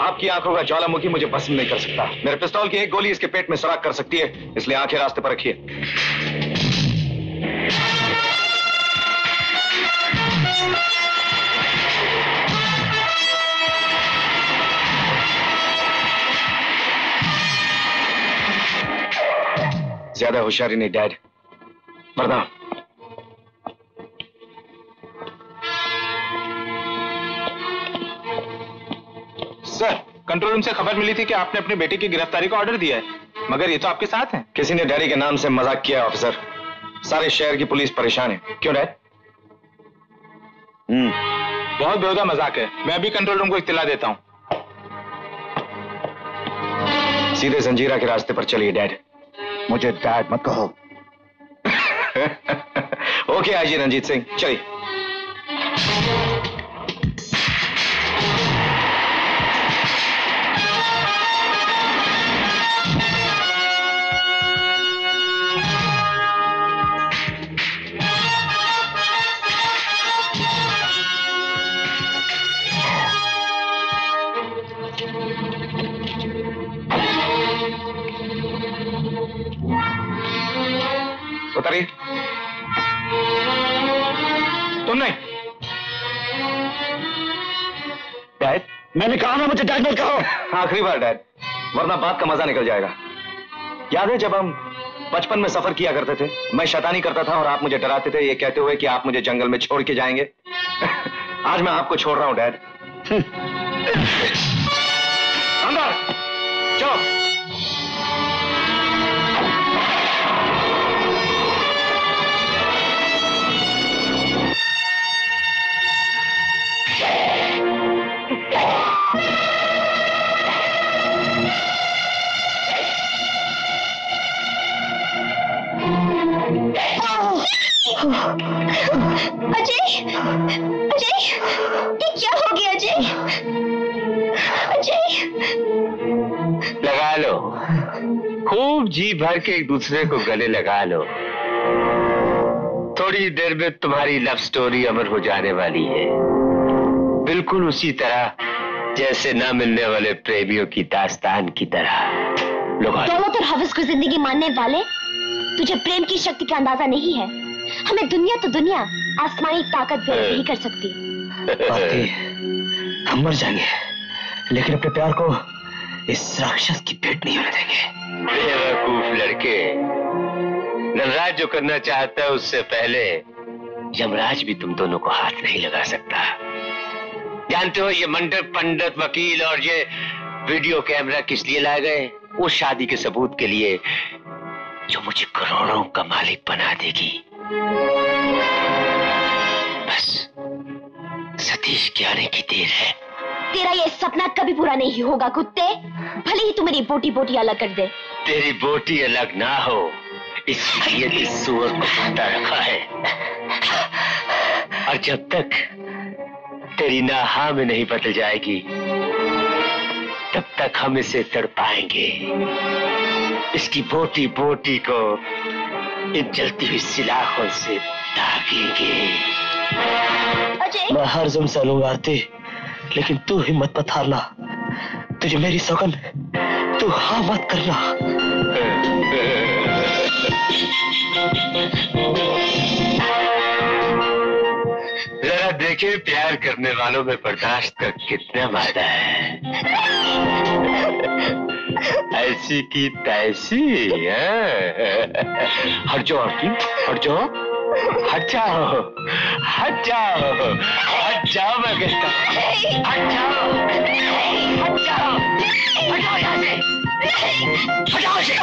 आपकी आंखों का ज्वालामुखी मुझे पसंद नहीं कर सकता। मेरे पिस्तौल की एक गोली इसके पेट में सुराख कर सकती है, इसलिए आंखें रास्ते पर रखिए। ज्यादा होशियारी नहीं डैड, वरना सर कंट्रोल रूम से खबर मिली थी कि आपने अपने बेटे की गिरफ्तारी का ऑर्डर दिया है, मगर ये तो आपके साथ हैं। किसी ने डैडी के नाम से मजाक किया ऑफिसर, सारे शहर की पुलिस परेशान है। क्यों डैड? हम्म, बहुत बेहुदा मजाक है। मैं अभी कंट्रोल रूम को इत्तला देता हूँ। सीधे जंजीरा के रास्ते पर चलिए डैड। मुझे डैड मत कहो। ओके आईजी रंजीत सिंह, चलिए। उतरिए। तुमने डैड, मैंने कहा ना मुझे डैड मत कहो। आखिरी बार डैड, वरना बात का मजा निकल जाएगा। याद है जब हम बचपन में सफर किया करते थे, मैं शैतानी करता था और आप मुझे डराते थे ये कहते हुए कि आप मुझे जंगल में छोड़ के जाएंगे। आज मैं आपको छोड़ रहा हूँ डैड। अंदर चलो। अजय, अजय, ये क्या हो गया अजय? अजय, लगा लो, खूब जी भर के एक दूसरे को गले लगा लो। थोड़ी देर में तुम्हारी लव स्टोरी अमर हो जाने वाली है, बिल्कुल उसी तरह जैसे ना मिलने वाले प्रेमियों की दास्तान की तरह। दोनों तरफ हवस को जिंदगी मानने वाले, तुझे प्रेम की शक्ति का अंदाजा नहीं है। हमें दुनिया तो दुनिया, आसमानी ताकत भी नहीं कर सकती। हम मर जाएंगे, लेकिन अपने प्यार को इस राक्षस की भेंट नहीं होने देंगे। बेवकूफ लड़के, धनराज जो करना चाहता है उससे पहले यमराज भी तुम दोनों को हाथ नहीं लगा सकता। जानते हो ये मंडप, पंडित, वकील और ये वीडियो कैमरा किस लिए लाए गए? उस शादी के सबूत के लिए जो मुझे करोड़ों का मालिक बना देगी। बस सतीश के आने की देर है। तेरा ये सपना कभी पूरा नहीं होगा कुत्ते, भले ही तू मेरी बोटी बोटी अलग कर दे। तेरी बोटी अलग ना हो इसलिए इस सुअर को जिंदा रखा है, और जब तक तेरी ना हाँ में नहीं बदल जाएगी तब तक हम इसे तड़पाएंगे। इसकी बोटी बोटी को इन जलती हुई सिलाखों से दागेंगे। अजय, मैं हर जुम्म से लूंगा आरती, लेकिन तू हिम्मत मत हारना। तुझे मेरी सौगन, तू हाँ मत करना। जरा देखे प्यार करने वालों में बर्दाश्त का कितना वादा है। ऐसी की तैसी है। हट जाओ आरती, हट जाओ, हट जाओ, हट जाओ, हट जाओ, मैं कहता हूँ हट जाओ, हट जाओ, हट जाओ यहाँ से, हट जाओ से।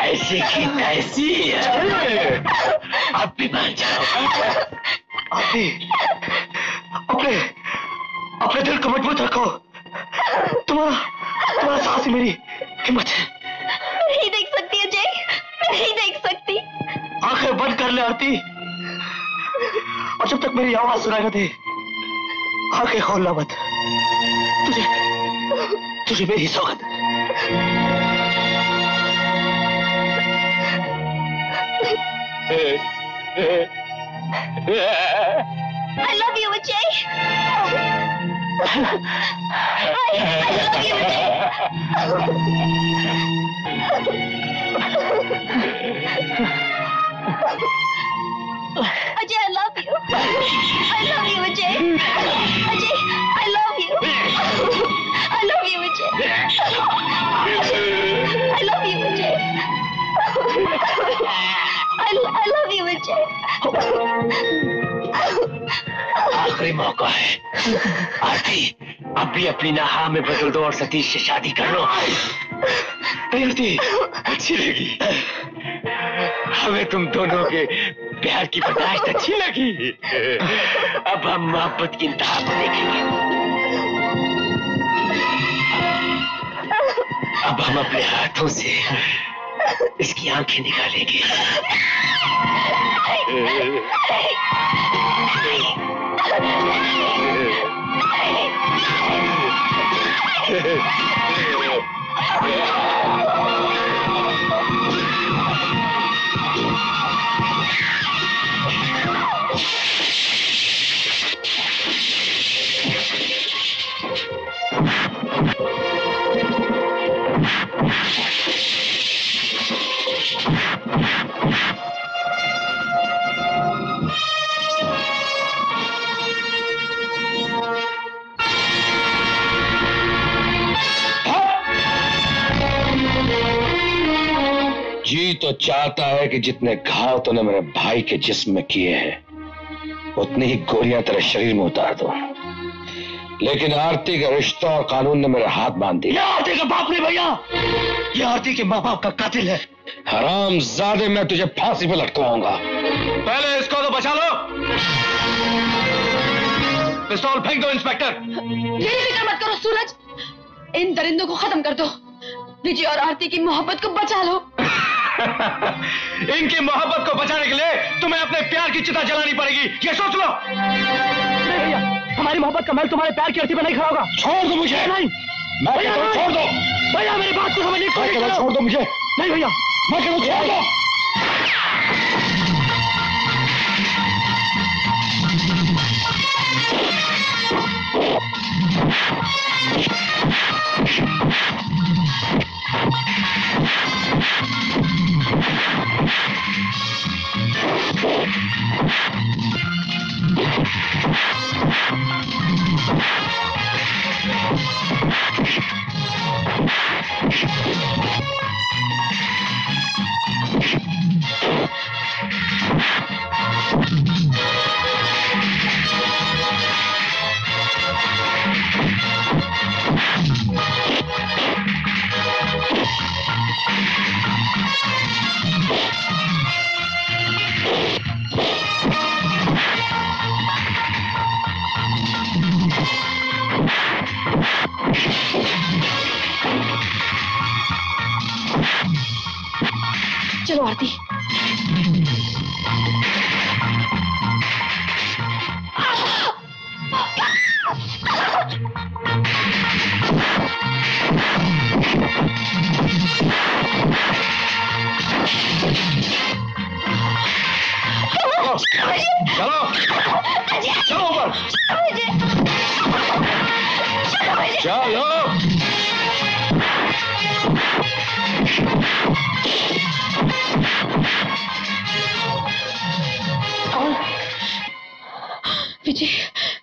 ऐसी की तैसी है। अब भी मान जाओ। अपने अपने अपने दिल को मजबूत रखो। तुम्हारा तुम्हारा साहस ही मेरी हिम्मत है। नहीं देख सकती अजय, नहीं देख सकती। आंखें बंद कर ले आरती, और जब तक मेरी आवाज सुनाई न दे आंखें खोलना मत। तुझे तुझे मेरी सौगंध। I love you Ajay. I, I love you Ajay. Ajay, I love you. I love you, Ajay. Ajay, I love you. I love you, Ajay. I love you, Ajay. I, I love you, Ajay. आखिरी मौका है आरती, अब भी अपनी ना हाँ में बदल दो और सतीश से शादी कर लो। आरती अच्छी लगी हमें, तुम दोनों के प्यार की बर्दाश्त अच्छी लगी। अब हम मोहब्बत की इंतहा को देखेंगे। अब हम अपने हाथों से इसकी आंखें निकालेंगे। तो चाहता है कि जितने घाव तूने मेरे भाई के जिस्म में किए हैं उतनी ही गोलियां तेरे शरीर में उतार दो, लेकिन आरती का रिश्ता और कानून ने मेरे हाथ बांध दिया। आरती का बाप नहीं भैया, ये आरती के माँ बाप का कातिल है। हरामजादे, मैं तुझे फांसी पर लटकाऊंगा। पहले इसको तो बचा लो। पिस्तौल फेंक दो इंस्पेक्टर। मेरी फिक्र मत करो सूरज, इन दरिंदों को खत्म कर दो। विजय और आरती की मोहब्बत को बचा लो। इनकी मोहब्बत को बचाने के लिए तुम्हें अपने प्यार की चिता जलानी पड़ेगी, ये सोच लो। नहीं भैया, हमारी मोहब्बत का मल तुम्हारे प्यार की अर्थी पर नहीं खड़ा होगा। छोड़ दो मुझे। नहीं मैं भैया, छोड़ दो भैया, मेरी बात को समझ लीजिए। छोड़ दो मुझे। नहीं भैया मैं कह रहा हूं छोड़ दो। चलो आरती। चलो चलो ऊपर। चलो विजय,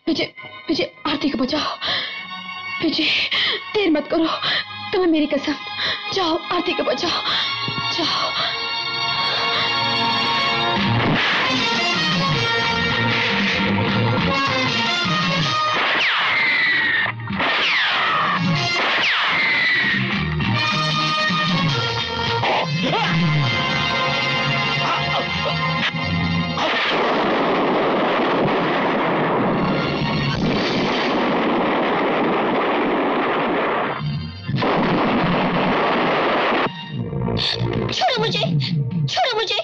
विजय, विजय, आरती को बचाओ। विजय देर मत करो, तुम्हें मेरी कसम। जाओ आरती को बचाओ, जाओ। छोड़ो मुझे, छोड़ो मुझे।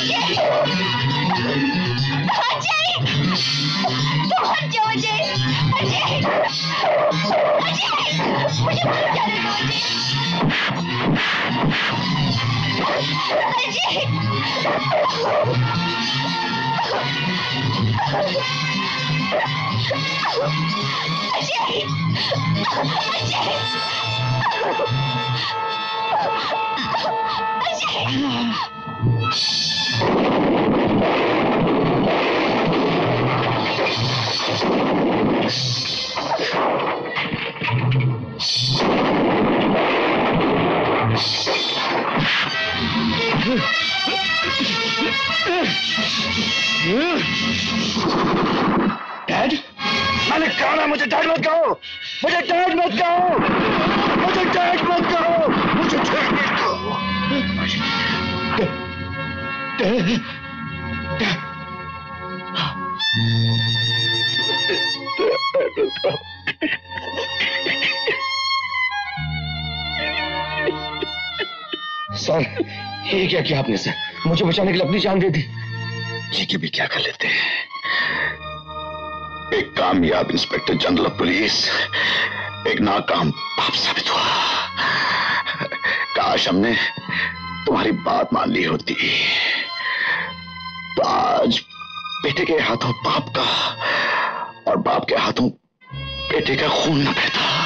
Ajay! Ajay! डैड, मैंने कहा ना मुझे डैड मत कहो, मुझे डैड मत कहो, मुझे डैड मत कहो, मुझे डैड मत कहो। सर, ये क्या किया आपने सर? मुझे बचाने के लिए अपनी जान दे दी। ये के भी क्या कर लेते हैं। एक कामयाब इंस्पेक्टर जनरल पुलिस एक नाकाम पाप साबित हुआ। काश हमने तुम्हारी बात मान ली होती तो आज बेटे के हाथों बाप का और बाप के हाथों बेटे का खून न बहता।